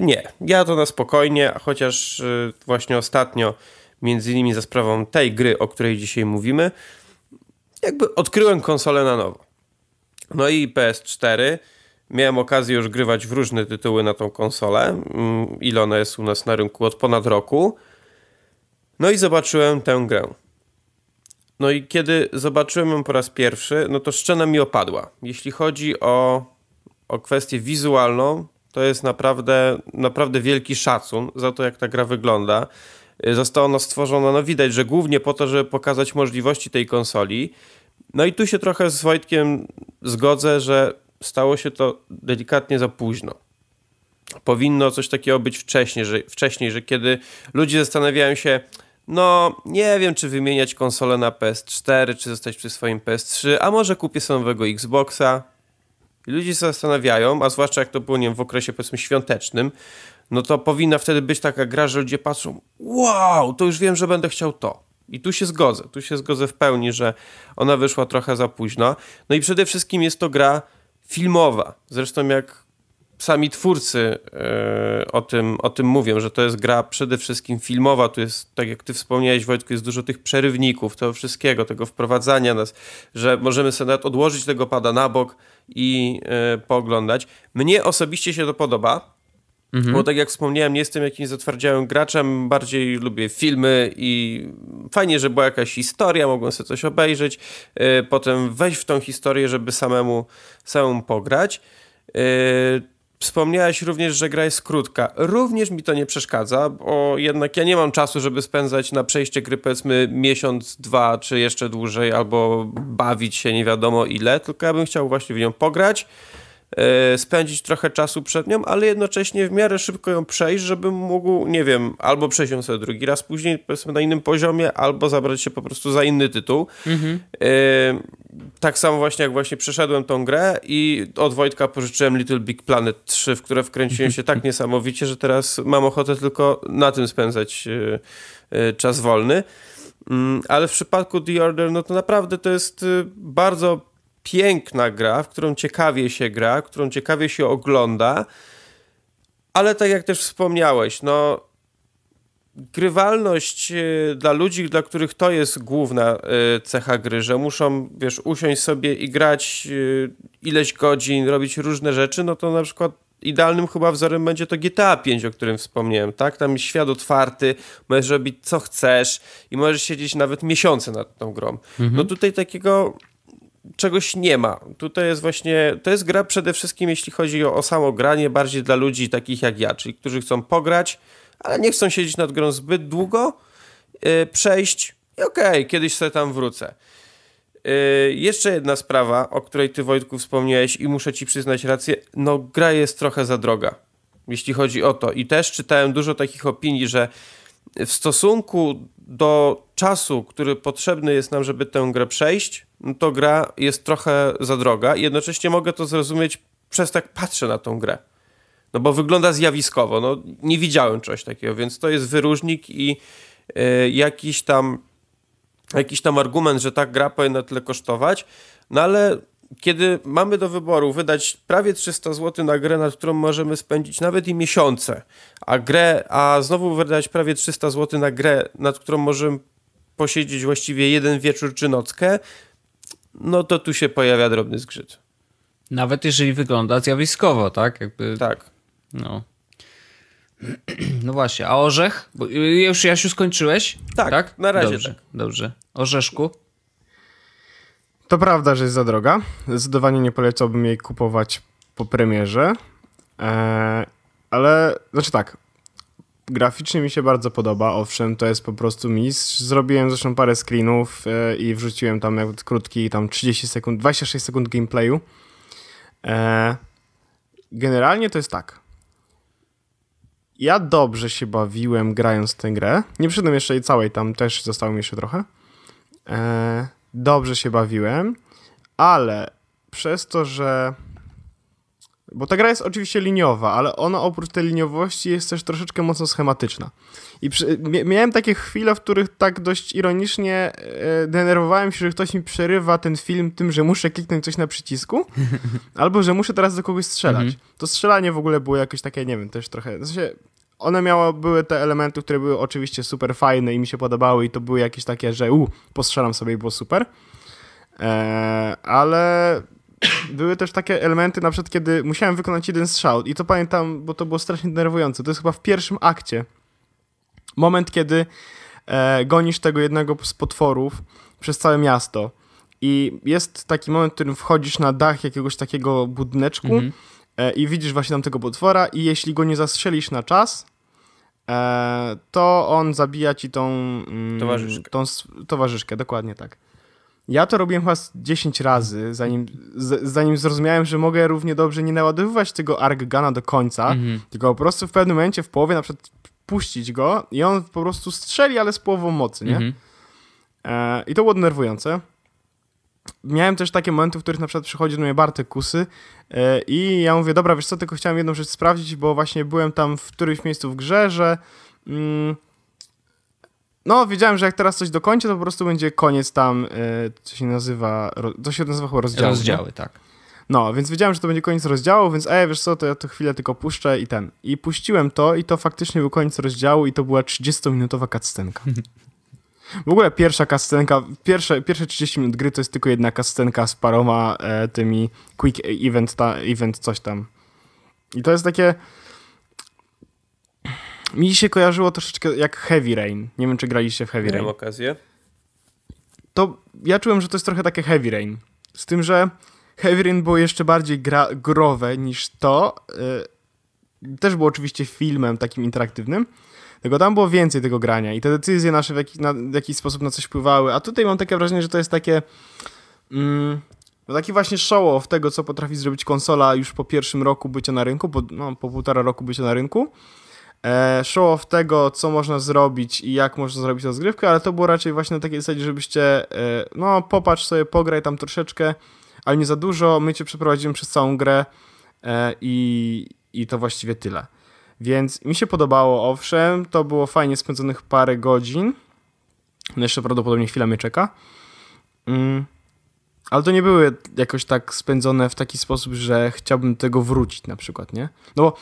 Nie, ja to na spokojnie, chociaż właśnie ostatnio, między innymi za sprawą tej gry, o której dzisiaj mówimy, jakby odkryłem konsolę na nowo. No i P S cztery, miałem okazję już grywać w różne tytuły na tą konsolę, ile ona jest u nas na rynku od ponad roku. No i zobaczyłem tę grę. No i kiedy zobaczyłem ją po raz pierwszy, no to szczena mi opadła. Jeśli chodzi o, o kwestię wizualną, to jest naprawdę, naprawdę wielki szacun za to, jak ta gra wygląda. Została ona stworzona, no widać, że głównie po to, żeby pokazać możliwości tej konsoli. No i tu się trochę z Wojtkiem zgodzę, że stało się to delikatnie za późno. Powinno coś takiego być wcześniej, że, wcześniej, że kiedy ludzie zastanawiają się, no nie wiem, czy wymieniać konsolę na P S cztery, czy zostać przy swoim P S trzy, a może kupię sobie nowego Xboxa. I ludzie się zastanawiają, a zwłaszcza jak to było, nie wiem, w okresie powiedzmy świątecznym, no to powinna wtedy być taka gra, że ludzie patrzą, wow, to już wiem, że będę chciał to. I tu się zgodzę, tu się zgodzę w pełni, że ona wyszła trochę za późno. No i przede wszystkim jest to gra filmowa. Zresztą jak sami twórcy yy, o tym, o tym mówią, że to jest gra przede wszystkim filmowa. Tu jest, tak jak ty wspomniałeś, Wojtku, jest dużo tych przerywników, tego wszystkiego, tego wprowadzania nas, że możemy sobie nawet odłożyć tego pada na bok i yy, pooglądać. Mnie osobiście się to podoba, mhm. bo tak jak wspomniałem, nie jestem jakimś zatwardziałym graczem, bardziej lubię filmy i fajnie, że była jakaś historia, mogłem sobie coś obejrzeć, yy, potem wejść w tą historię, żeby samemu, samemu pograć. Yy, Wspomniałeś również, że gra jest krótka. Również mi to nie przeszkadza, bo jednak ja nie mam czasu, żeby spędzać na przejście gry powiedzmy miesiąc, dwa czy jeszcze dłużej, albo bawić się nie wiadomo ile, tylko ja bym chciał właśnie w nią pograć, yy, spędzić trochę czasu przed nią, ale jednocześnie w miarę szybko ją przejść, żebym mógł, nie wiem, albo przejść ją sobie drugi raz później, powiedzmy na innym poziomie, albo zabrać się po prostu za inny tytuł. Mhm. Yy, Tak samo właśnie jak właśnie przeszedłem tą grę i od Wojtka pożyczyłem Little Big Planet trzy, w które wkręciłem się tak niesamowicie, że teraz mam ochotę tylko na tym spędzać czas wolny. Ale w przypadku The Order, no to naprawdę to jest bardzo piękna gra, w którą ciekawie się gra, którą ciekawie się ogląda, ale tak jak też wspomniałeś, no grywalność dla ludzi, dla których to jest główna cecha gry, że muszą, wiesz, usiąść sobie i grać ileś godzin, robić różne rzeczy, no to na przykład idealnym chyba wzorem będzie to G T A pięć, o którym wspomniałem, tak? Tam jest świat otwarty, możesz robić co chcesz i możesz siedzieć nawet miesiące nad tą grą. Mhm. No tutaj takiego czegoś nie ma. Tutaj jest właśnie, to jest gra przede wszystkim, jeśli chodzi o, o samo granie, bardziej dla ludzi takich jak ja, czyli którzy chcą pograć, ale nie chcą siedzieć nad grą zbyt długo, yy, przejść i okej, okay, kiedyś sobie tam wrócę. Yy, jeszcze jedna sprawa, o której ty, Wojtku, wspomniałeś i muszę ci przyznać rację, no gra jest trochę za droga, jeśli chodzi o to. I też czytałem dużo takich opinii, że w stosunku do czasu, który potrzebny jest nam, żeby tę grę przejść, no to gra jest trochę za droga i jednocześnie mogę to zrozumieć przez tak patrzę na tą grę. No bo wygląda zjawiskowo, no nie widziałem czegoś takiego, więc to jest wyróżnik i yy, jakiś tam jakiś tam argument, że ta gra powinna tyle kosztować, no ale kiedy mamy do wyboru wydać prawie trzysta złotych na grę, nad którą możemy spędzić nawet i miesiące, a grę, a znowu wydać prawie trzysta złotych na grę, nad którą możemy posiedzieć właściwie jeden wieczór czy nockę, no to tu się pojawia drobny zgrzyt. Nawet jeżeli wygląda zjawiskowo, tak? Jakby... Tak. No. No właśnie, a orzech? Bo już, Jasiu, skończyłeś? Tak, tak? Na razie dobrze, tak. Dobrze. Orzeszku? To prawda, że jest za droga. Zdecydowanie nie polecałbym jej kupować po premierze. Eee, ale, znaczy tak, graficznie mi się bardzo podoba. Owszem, to jest po prostu mistrz. Zrobiłem zresztą parę screenów e, i wrzuciłem tam jakby krótki, tam trzydzieści sekund, dwadzieścia sześć sekund gameplayu. Generalnie to jest tak. Ja dobrze się bawiłem grając tę grę. Nie przyszedłem jeszcze jej całej, tam też zostało mi jeszcze trochę. Eee, dobrze się bawiłem, ale przez to, że... Bo ta gra jest oczywiście liniowa, ale ona oprócz tej liniowości jest też troszeczkę mocno schematyczna. I przy... miałem takie chwile, w których tak dość ironicznie e, denerwowałem się, że ktoś mi przerywa ten film tym, że muszę kliknąć coś na przycisku, albo że muszę teraz do kogoś strzelać. Mhm. To strzelanie w ogóle było jakieś takie, nie wiem, też trochę... W sensie one miało, były te elementy, które były oczywiście super fajne i mi się podobały i to były jakieś takie, że u, postrzelam sobie i było super. E, ale... Były też takie elementy, na przykład kiedy musiałem wykonać jeden strzał i to pamiętam, bo to było strasznie denerwujące. To jest chyba w pierwszym akcie. Moment, kiedy e, gonisz tego jednego z potworów przez całe miasto i jest taki moment, w którym wchodzisz na dach jakiegoś takiego budyneczku mhm. e, i widzisz właśnie tam tego potwora i jeśli go nie zastrzelisz na czas, e, to on zabija ci tą, mm, towarzyszkę. tą towarzyszkę. Dokładnie tak. Ja to robiłem chyba dziesięć razy, zanim, z, zanim zrozumiałem, że mogę równie dobrze nie naładowywać tego arc guna do końca, mm-hmm. tylko po prostu w pewnym momencie, w połowie na przykład puścić go i on po prostu strzeli, ale z połową mocy, nie? Mm-hmm. e, I to było denerwujące. Miałem też takie momenty, w których na przykład przychodzi do mnie Bartek Kusy e, i ja mówię, dobra, wiesz co, tylko chciałem jedną rzecz sprawdzić, bo właśnie byłem tam w którymś miejscu w grze, że... Mm, No, wiedziałem, że jak teraz coś dokończę, to po prostu będzie koniec tam, yy, co się nazywa, to się nazywa chyba rozdziały. Rozdziały, tak. No, więc wiedziałem, że to będzie koniec rozdziału, więc ej, wiesz co, to ja to chwilę tylko puszczę i ten. I puściłem to i to faktycznie był koniec rozdziału i to była trzydziestominutowa cutscenka. W ogóle pierwsza cutscenka, pierwsze, pierwsze trzydzieści minut gry to jest tylko jedna cutscenka z paroma e, tymi quick event, ta, event coś tam. I to jest takie... Mi się kojarzyło troszeczkę jak Heavy Rain. Nie wiem, czy graliście w Heavy Rain. Miałem okazję. To ja czułem, że to jest trochę takie Heavy Rain. Z tym, że Heavy Rain było jeszcze bardziej gra growe niż to. Yy, też było oczywiście filmem takim interaktywnym. Tylko tam było więcej tego grania i te decyzje nasze w, jaki, na, w jakiś sposób na coś wpływały. A tutaj mam takie wrażenie, że to jest takie... Mm, no taki właśnie show-off tego, co potrafi zrobić konsola już po pierwszym roku bycia na rynku, po, no, po półtora roku bycia na rynku. Show-off tego, co można zrobić i jak można zrobić rozgrywkę, ale to było raczej właśnie na takiej zasadzie, żebyście no popatrz sobie, pograj tam troszeczkę, ale nie za dużo, my cię przeprowadzimy przez całą grę i, i to właściwie tyle. Więc mi się podobało, owszem, to było fajnie spędzonych parę godzin, jeszcze prawdopodobnie chwila mnie czeka, mm. Ale to nie były jakoś tak spędzone w taki sposób, że chciałbym do tego wrócić na przykład, nie? No bo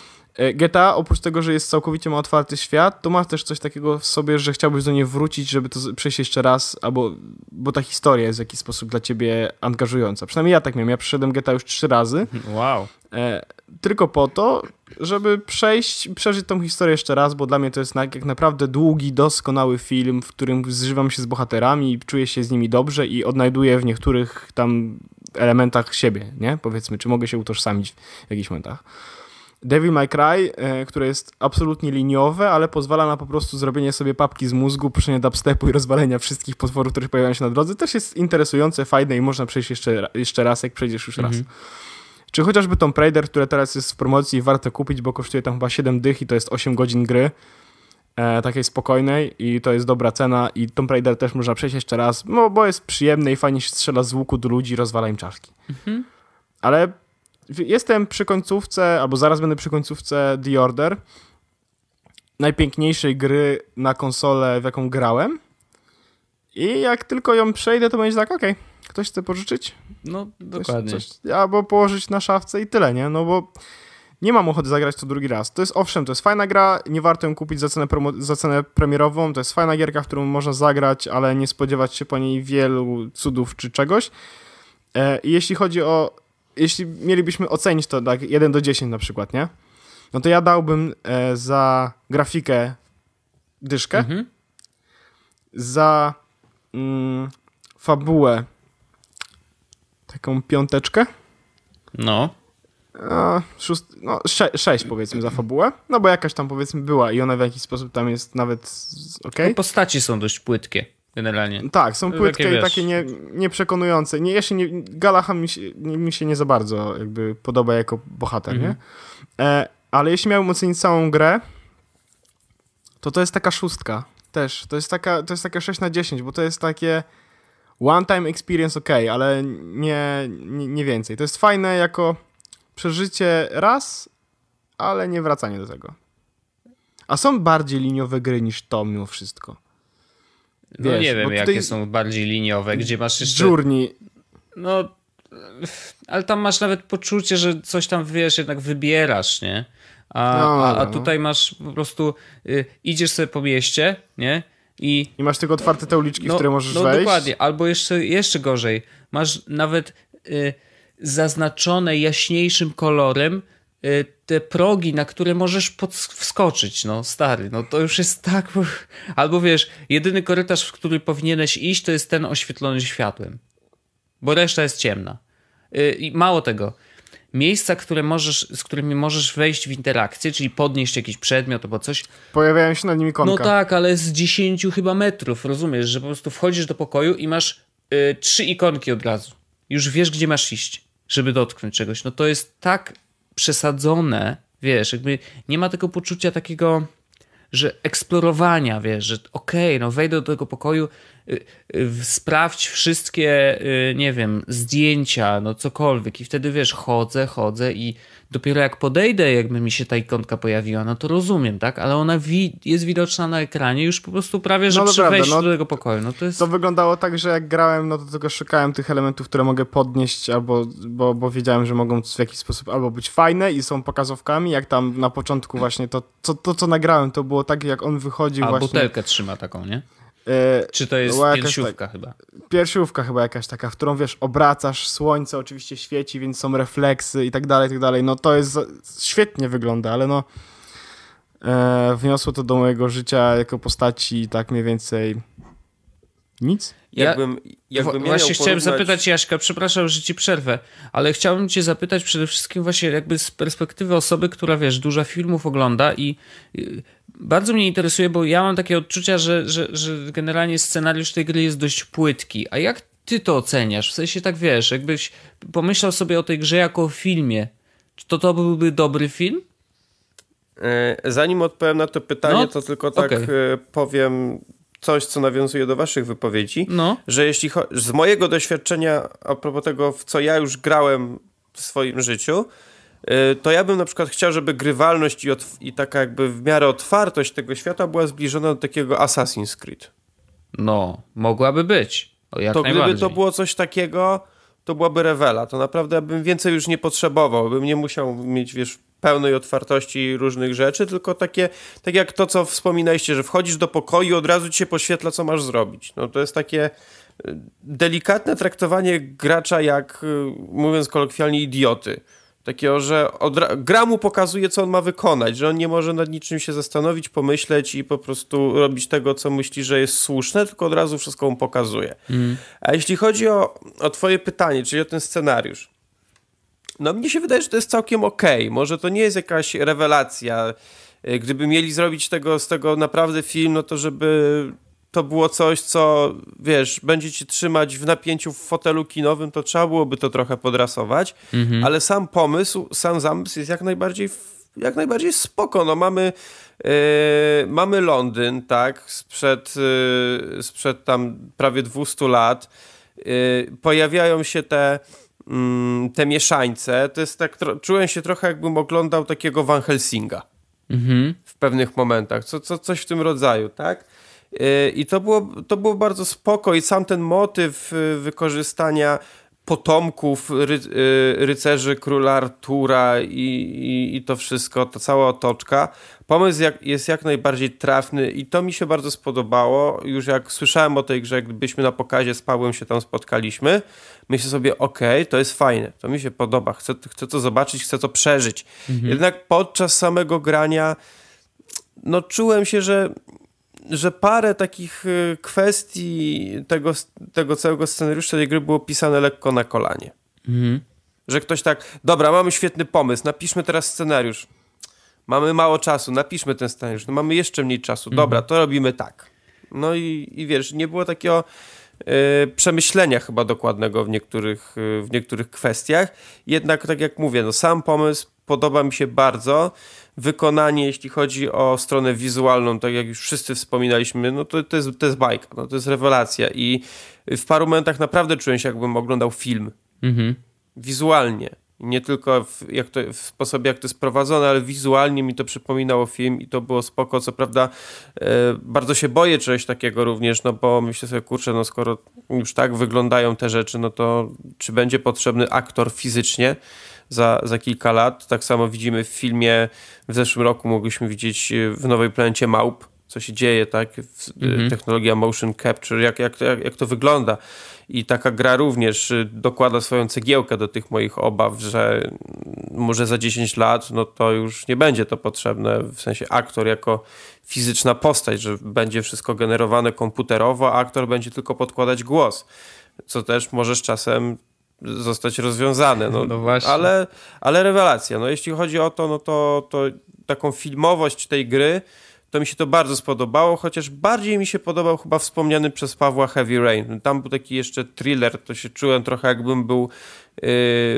G T A, oprócz tego, że jest całkowicie ma otwarty świat, to ma też coś takiego w sobie, że chciałbyś do niej wrócić, żeby to przejść jeszcze raz, albo bo ta historia jest w jakiś sposób dla ciebie angażująca. Przynajmniej ja tak miałem. Ja przeszedłem G T A już trzy razy. Wow. E, tylko po to, żeby przejść, przeżyć tą historię jeszcze raz, bo dla mnie to jest na, jak naprawdę długi, doskonały film, w którym zżywam się z bohaterami i czuję się z nimi dobrze i odnajduję w niektórych tam elementach siebie, nie? Powiedzmy, czy mogę się utożsamić w jakichś momentach. Devil May Cry, które jest absolutnie liniowe, ale pozwala na po prostu zrobienie sobie papki z mózgu, puszczenie dubstepu i rozwalenia wszystkich potworów, które pojawiają się na drodze, też jest interesujące, fajne i można przejść jeszcze, jeszcze raz, jak przejdziesz już mhm. raz. Czy chociażby Tomb Raider, które teraz jest w promocji i warto kupić, bo kosztuje tam chyba siedem dych i to jest osiem godzin gry, e, takiej spokojnej i to jest dobra cena i Tomb Raider też można przejść jeszcze raz, no, bo jest przyjemne i fajnie się strzela z łuku do ludzi, rozwala im czaszki. Mhm. Ale jestem przy końcówce, albo zaraz będę przy końcówce The Order, najpiękniejszej gry na konsolę, w jaką grałem. I jak tylko ją przejdę, to będzie tak, okej, okay, ktoś chce pożyczyć? No, dokładnie. Coś, coś, albo położyć na szafce i tyle, nie? No bo nie mam ochoty zagrać to drugi raz. To jest, owszem, to jest fajna gra, nie warto ją kupić za cenę, promo- za cenę premierową, to jest fajna gierka, w którą można zagrać, ale nie spodziewać się po niej wielu cudów czy czegoś. E, jeśli chodzi o Jeśli mielibyśmy ocenić to tak jeden do dziesięciu na przykład, nie? No to ja dałbym e, za grafikę dyszkę, mm-hmm. za mm, fabułę taką piąteczkę. No. E, szóst, no sze, sześć powiedzmy za fabułę, no bo jakaś tam powiedzmy była i ona w jakiś sposób tam jest nawet okej. No postaci są dość płytkie. Generalnie. Tak, są płytkie takie, i takie nie, nieprzekonujące. Nie, jeszcze nie, Galaha mi się, mi się nie za bardzo jakby podoba jako bohater, mm-hmm. nie? E, ale jeśli miałbym ocenić całą grę, to to jest taka szóstka też. To jest, taka, to jest takie sześć na dziesięć, bo to jest takie one time experience, ok, ale nie, nie, nie więcej. To jest fajne jako przeżycie raz, ale nie wracanie do tego. A są bardziej liniowe gry niż to mimo wszystko. Wiesz, no nie wiem, tutaj... jakie są bardziej liniowe, gdzie masz jeszcze... Journey. No, ale tam masz nawet poczucie, że coś tam, wiesz, jednak wybierasz, nie? A, no, a, a tutaj masz po prostu... Y, idziesz sobie po mieście, nie? I, I masz tylko otwarte te uliczki, no, w które możesz no, wejść. No dokładnie, albo jeszcze, jeszcze gorzej. Masz nawet y, zaznaczone jaśniejszym kolorem y, te progi, na które możesz wskoczyć, no stary, no to już jest tak... Albo wiesz, jedyny korytarz, w który powinieneś iść, to jest ten oświetlony światłem. Bo reszta jest ciemna. Yy, i mało tego, miejsca, które możesz, z którymi możesz wejść w interakcję, czyli podnieść jakiś przedmiot albo coś... Pojawiają się nad nimi konka. No tak, ale z dziesięciu chyba metrów, rozumiesz, że po prostu wchodzisz do pokoju i masz yy, trzy ikonki od razu. Już wiesz, gdzie masz iść, żeby dotknąć czegoś. No to jest tak przesadzone, wiesz, jakby nie ma tego poczucia takiego, że eksplorowania, wiesz, że okej, okay, no wejdę do tego pokoju, y, y, sprawdź wszystkie, y, nie wiem, zdjęcia, no cokolwiek i wtedy, wiesz, chodzę, chodzę i dopiero jak podejdę, jakby mi się ta ikonka pojawiła, no to rozumiem, tak, ale ona wi jest widoczna na ekranie już po prostu prawie, że no, przy wejściu no, do tego pokoju. No to, jest... to wyglądało tak, że jak grałem, no to tylko szukałem tych elementów, które mogę podnieść, albo bo, bo wiedziałem, że mogą w jakiś sposób albo być fajne i są pokazówkami, jak tam na początku właśnie to, to, to co nagrałem, to było tak, jak on wychodził a, właśnie... A butelkę trzyma taką, nie? Czy to jest piersiówka tak, chyba? Piersiówka chyba jakaś taka, w którą wiesz, obracasz, słońce oczywiście świeci, więc są refleksy i tak dalej, i tak dalej. No to jest, świetnie wygląda, ale no e, wniosło to do mojego życia jako postaci tak mniej więcej nic. Ja, jakbym, jakbym właśnie porównać... chciałem zapytać Jaśka, przepraszam, że ci przerwę, ale chciałbym cię zapytać przede wszystkim właśnie jakby z perspektywy osoby, która wiesz, dużo filmów ogląda i... i bardzo mnie interesuje, bo ja mam takie odczucia, że, że, że generalnie scenariusz tej gry jest dość płytki. A jak ty to oceniasz? W sensie tak wiesz, jakbyś pomyślał sobie o tej grze jako o filmie. Czy to, to byłby dobry film? Zanim odpowiem na to pytanie, no, to tylko tak okay. powiem coś, co nawiązuje do waszych wypowiedzi. No. Że jeśli z mojego doświadczenia, a propos tego, w co ja już grałem w swoim życiu, to ja bym na przykład chciał, żeby grywalność i, i taka jakby w miarę otwartość tego świata była zbliżona do takiego Assassin's Creed. No, mogłaby być. O, jak to gdyby to było coś takiego, to byłaby rewela. To naprawdę bym więcej już nie potrzebował. Bym nie musiał mieć, wiesz, pełnej otwartości różnych rzeczy, tylko takie, tak jak to, co wspominaliście, że wchodzisz do pokoju i od razu ci się poświetla, co masz zrobić. No to jest takie... delikatne traktowanie gracza jak, mówiąc kolokwialnie, idioty. Takiego, że gra mu pokazuje, co on ma wykonać, że on nie może nad niczym się zastanowić, pomyśleć i po prostu robić tego, co myśli, że jest słuszne, tylko od razu wszystko mu pokazuje. Mm. A jeśli chodzi o, o twoje pytanie, czyli o ten scenariusz, no mnie się wydaje, że to jest całkiem okej. Okay. Może to nie jest jakaś rewelacja. Gdyby mieli zrobić tego, z tego naprawdę film, no to żeby... to było coś, co, wiesz, będzie cię trzymać w napięciu w fotelu kinowym, to trzeba byłoby to trochę podrasować, mhm. ale sam pomysł, sam zamysł jest jak najbardziej, jak najbardziej spoko. No, mamy, yy, mamy Londyn, tak, sprzed, yy, sprzed tam prawie dwieście lat. Yy, pojawiają się te, yy, te mieszańce. To jest tak, czułem się trochę, jakbym oglądał takiego Van Helsinga mhm. w pewnych momentach. Co, co, coś w tym rodzaju, tak? I to było, to było bardzo spoko i sam ten motyw wykorzystania potomków ry, rycerzy króla Artura i, i, i to wszystko, ta cała otoczka. Pomysł jak, jest jak najbardziej trafny i to mi się bardzo spodobało. Już jak słyszałem o tej grze, gdybyśmy na pokazie z Pawłem się tam spotkaliśmy, myślę sobie, okej, okay, to jest fajne, to mi się podoba, chcę, chcę to zobaczyć, chcę to przeżyć. Mhm. Jednak podczas samego grania no czułem się, że że parę takich kwestii tego, tego całego scenariusza tej gry było pisane lekko na kolanie. Mhm. Że ktoś tak, dobra, mamy świetny pomysł, napiszmy teraz scenariusz. Mamy mało czasu, napiszmy ten scenariusz. No mamy jeszcze mniej czasu. Mhm. Dobra, to robimy tak. No i, i wiesz, nie było takiego yy, przemyślenia chyba dokładnego w niektórych, yy, w niektórych kwestiach. Jednak tak jak mówię, no sam pomysł podoba mi się bardzo. Wykonanie, jeśli chodzi o stronę wizualną, tak jak już wszyscy wspominaliśmy, no to, to, jest, to jest bajka, no to jest rewelacja i w paru momentach naprawdę czułem się, jakbym oglądał film. Mhm. Wizualnie. Nie tylko w, jak to, w sposobie, jak to jest prowadzone, ale wizualnie mi to przypominało film i to było spoko. Co prawda yy, bardzo się boję czegoś takiego również, no bo myślę sobie, kurczę, no skoro już tak wyglądają te rzeczy, no to czy będzie potrzebny aktor fizycznie za, za kilka lat? Tak samo widzimy w filmie, w zeszłym roku mogliśmy widzieć w Nowej Planecie Małp, co się dzieje, tak? Mhm. Technologia motion capture, jak, jak, jak, jak to wygląda. I taka gra również dokłada swoją cegiełkę do tych moich obaw, że może za dziesięć lat no to już nie będzie to potrzebne, w sensie aktor jako fizyczna postać, że będzie wszystko generowane komputerowo, a aktor będzie tylko podkładać głos, co też może z czasem zostać rozwiązane. No, no właśnie. Ale, ale rewelacja. No, jeśli chodzi o to, no to, to taką filmowość tej gry, to mi się to bardzo spodobało, chociaż bardziej mi się podobał chyba wspomniany przez Pawła Heavy Rain. Tam był taki jeszcze thriller, to się czułem trochę jakbym był yy,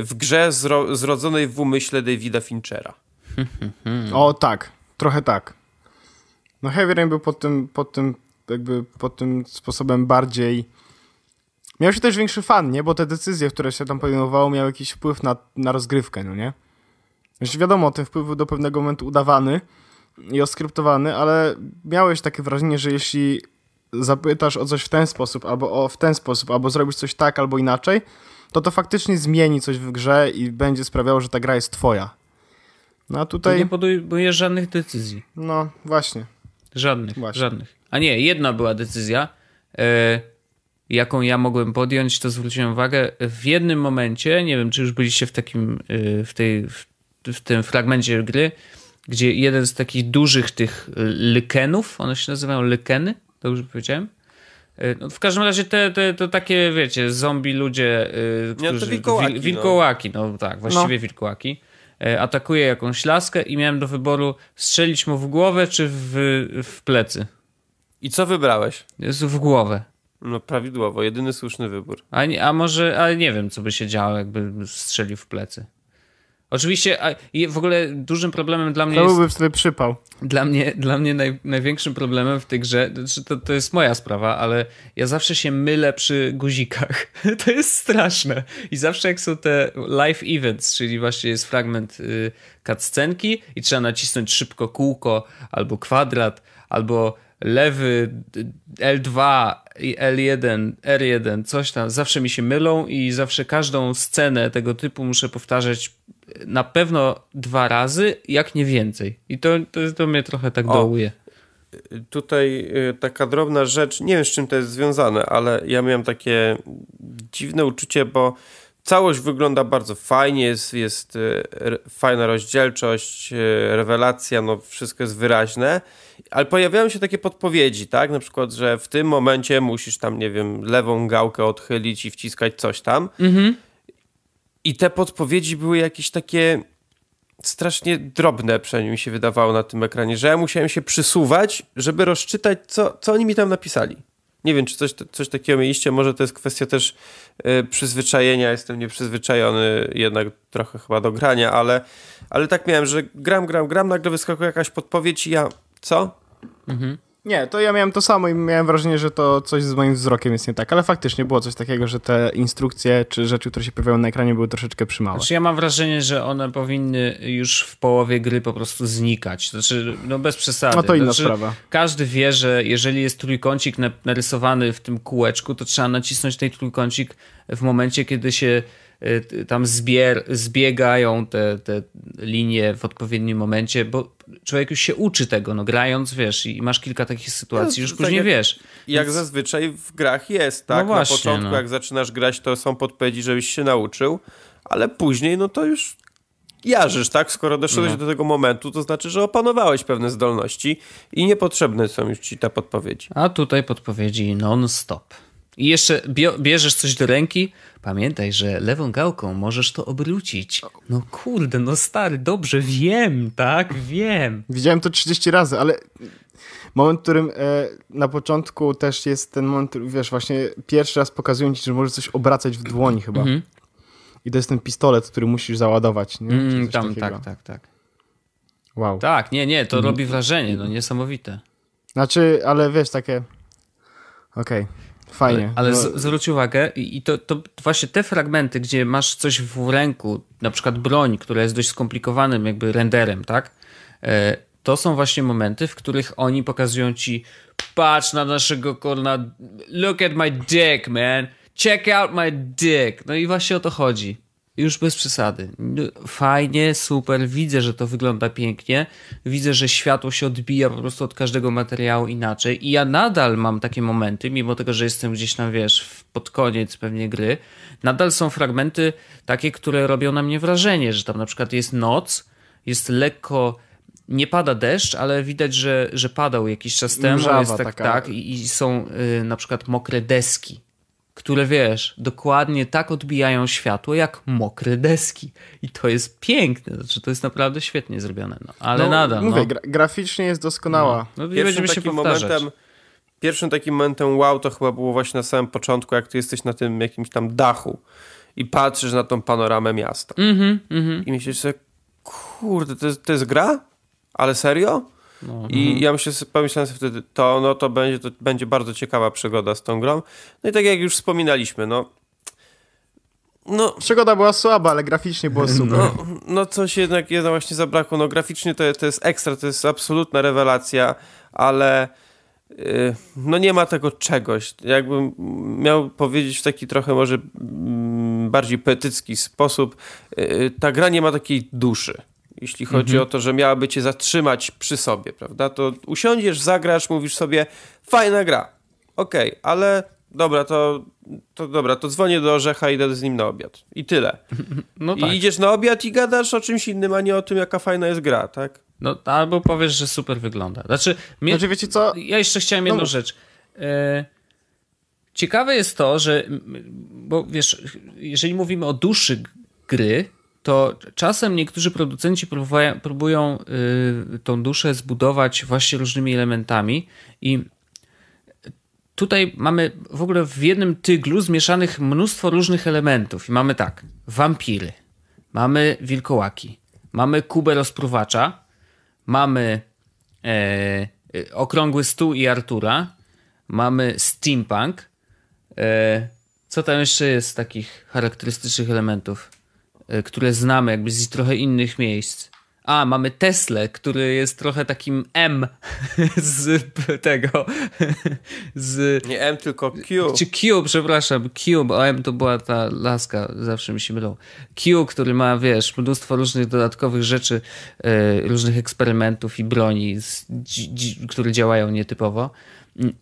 w grze zro zrodzonej w umyśle Davida Finchera. O tak, trochę tak. No Heavy Rain był pod tym, pod tym, jakby pod tym sposobem bardziej... Miał się też większy fan, nie? Bo te decyzje, które się tam podejmowało, miały jakiś wpływ na, na rozgrywkę, no nie? Już wiadomo, ten wpływ był do pewnego momentu udawany i oskryptowany, ale miałeś takie wrażenie, że jeśli zapytasz o coś w ten sposób, albo o w ten sposób, albo zrobisz coś tak, albo inaczej, to to faktycznie zmieni coś w grze i będzie sprawiało, że ta gra jest twoja. No a tutaj... Nie podejmujesz żadnych decyzji. No, właśnie. Żadnych, właśnie. żadnych. A nie, jedna była decyzja, yy, jaką ja mogłem podjąć, to zwróciłem uwagę. W jednym momencie, nie wiem, czy już byliście w takim, yy, w, tej, w, w tym fragmencie gry, gdzie jeden z takich dużych tych lykenów, one się nazywają lykeny, dobrze powiedziałem? No, w każdym razie te, te, to takie, wiecie, zombie ludzie, yy, którzy, ja to wilkołaki, wil, wilkołaki no. no tak, właściwie no. wilkołaki, yy, atakuje jakąś laskę i miałem do wyboru strzelić mu w głowę czy w, w plecy. I co wybrałeś? Jest w głowę. No prawidłowo, jedyny słuszny wybór. A, nie, a może, a nie wiem, co by się działo, jakby strzelił w plecy. Oczywiście, a w ogóle dużym problemem dla mnie to jest... byłby sobie przypał. Dla mnie, dla mnie naj, największym problemem w tej grze, to, to jest moja sprawa, ale ja zawsze się mylę przy guzikach. To jest straszne. I zawsze jak są te live events, czyli właśnie jest fragment y, cutscenki i trzeba nacisnąć szybko kółko, albo kwadrat, albo lewy, L dwa, L jeden, R jeden, coś tam. Zawsze mi się mylą i zawsze każdą scenę tego typu muszę powtarzać na pewno dwa razy, jak nie więcej. I to, to, to mnie trochę tak o, dołuje. Tutaj taka drobna rzecz, nie wiem z czym to jest związane, ale ja miałem takie dziwne uczucie, bo całość wygląda bardzo fajnie, jest, jest fajna rozdzielczość, rewelacja, no wszystko jest wyraźne, ale pojawiają się takie podpowiedzi, tak? Na przykład, że w tym momencie musisz tam, nie wiem, lewą gałkę odchylić i wciskać coś tam. Mhm. I te podpowiedzi były jakieś takie strasznie drobne, przynajmniej mi się wydawało na tym ekranie, że ja musiałem się przysuwać, żeby rozczytać, co, co oni mi tam napisali. Nie wiem, czy coś, coś takiego mieliście, może to jest kwestia też y, przyzwyczajenia, jestem nieprzyzwyczajony jednak trochę chyba do grania, ale, ale tak miałem, że gram, gram, gram, nagle wyskakuje jakaś podpowiedź i ja, co? Mhm. Nie, to ja miałem to samo i miałem wrażenie, że to coś z moim wzrokiem jest nie tak, ale faktycznie było coś takiego, że te instrukcje czy rzeczy, które się pojawiały na ekranie, były troszeczkę przymałe. Znaczy ja mam wrażenie, że one powinny już w połowie gry po prostu znikać, znaczy no bez przesady. No to inna znaczy, sprawa. Każdy wie, że jeżeli jest trójkącik narysowany w tym kółeczku, to trzeba nacisnąć ten trójkącik w momencie, kiedy się tam zbier, zbiegają te, te linie w odpowiednim momencie, bo człowiek już się uczy tego, no grając, wiesz, i maesz kilka takich sytuacji, no, już tak później jak, wiesz. Jak Więc... zazwyczaj w grach jest, tak? No właśnie, na początku, no. jak zaczynasz grać, to są podpowiedzi, żebyś się nauczył, ale później, no to już jarzysz, tak? Skoro doszedłeś no. do tego momentu, to znaczy, że opanowałeś pewne zdolności i niepotrzebne są już ci te podpowiedzi. A tutaj podpowiedzi non-stop. I jeszcze bierzesz coś do ręki, pamiętaj, że lewą gałką możesz to obrócić. No kurde, no stary, dobrze, wiem, tak, wiem. Widziałem to trzydzieści razy, ale moment, w którym e, na początku też jest ten moment, wiesz, właśnie pierwszy raz pokazują ci, że możesz coś obracać w dłoni chyba. Mhm. I to jest ten pistolet, który musisz załadować, nie? Mm, tam, takiego. tak, tak, tak. Wow. Tak, nie, nie, to mm. robi wrażenie, no niesamowite. Znaczy, ale wiesz, takie... Okej, okay. fajnie. Ale, ale no... z, zwróć uwagę, i, i to, to właśnie te fragmenty, gdzie masz coś w ręku, na przykład broń, która jest dość skomplikowanym jakby renderem, tak? E, to są właśnie momenty, w których oni pokazują ci: patrz na naszego korna, look at my dick, man, check out my dick. No i właśnie o to chodzi. Już bez przesady. Fajnie, super, widzę, że to wygląda pięknie, widzę, że światło się odbija po prostu od każdego materiału inaczej i ja nadal mam takie momenty, mimo tego, że jestem gdzieś tam, wiesz, pod koniec pewnie gry, nadal są fragmenty takie, które robią na mnie wrażenie, że tam na przykład jest noc, jest lekko, nie pada deszcz, ale widać, że, że padał jakiś czas temu, mżawa jest tak, taka. tak i, i są y, na przykład mokre deski, które, wiesz, dokładnie tak odbijają światło jak mokre deski. I to jest piękne, znaczy to jest naprawdę świetnie zrobione. No, ale no, nadal. Mówię, no. gra graficznie jest doskonała. No. No, pierwszym, takim momentem, pierwszym takim momentem wow to chyba było właśnie na samym początku, jak ty jesteś na tym jakimś tam dachu i patrzysz na tą panoramę miasta. Mm-hmm, mm-hmm. I myślisz sobie, kurde, to jest, to jest gra? Ale serio? No, I mm. ja myślę, pomyślałem sobie wtedy, to, no, to, będzie, to będzie bardzo ciekawa przygoda z tą grą. No i tak jak już wspominaliśmy, no... no przygoda była słaba, ale graficznie było super. No, no coś jednak, jednak właśnie zabrakło. No graficznie to, to jest ekstra, to jest absolutna rewelacja, ale yy, no nie ma tego czegoś. Jakbym miał powiedzieć w taki trochę może mm, bardziej poetycki sposób, yy, ta gra nie ma takiej duszy. Jeśli chodzi mhm. o to, że miałaby cię zatrzymać przy sobie, prawda? To usiądziesz, zagrasz, mówisz sobie, fajna gra, okej, okay, ale dobra, to, to dobra, to dzwonię do Orzecha i idę z nim na obiad. I tyle. No tak. I idziesz na obiad i gadasz o czymś innym, a nie o tym, jaka fajna jest gra, tak? No albo powiesz, że super wygląda. Znaczy, mnie... znaczy wiecie co? Ja jeszcze chciałem jedną no. rzecz. E... Ciekawe jest to, że, bo wiesz, jeżeli mówimy o duszy gry, to czasem niektórzy producenci próbują, próbują yy, tą duszę zbudować właśnie różnymi elementami i tutaj mamy w ogóle w jednym tyglu zmieszanych mnóstwo różnych elementów i mamy tak, wampiry, mamy wilkołaki, mamy kubę rozpruwacza, mamy e, okrągły stół i Artura, mamy steampunk, e, co tam jeszcze jest takich charakterystycznych elementów, które znamy jakby z trochę innych miejsc. A, mamy Teslę, który jest trochę takim M z tego... z nie M, tylko Q. Czy Q, przepraszam, Q, bo M to była ta laska, zawsze mi się mylą. Q, który ma, wiesz, mnóstwo różnych dodatkowych rzeczy, yy, różnych eksperymentów i broni, z, dzi, dzi, które działają nietypowo.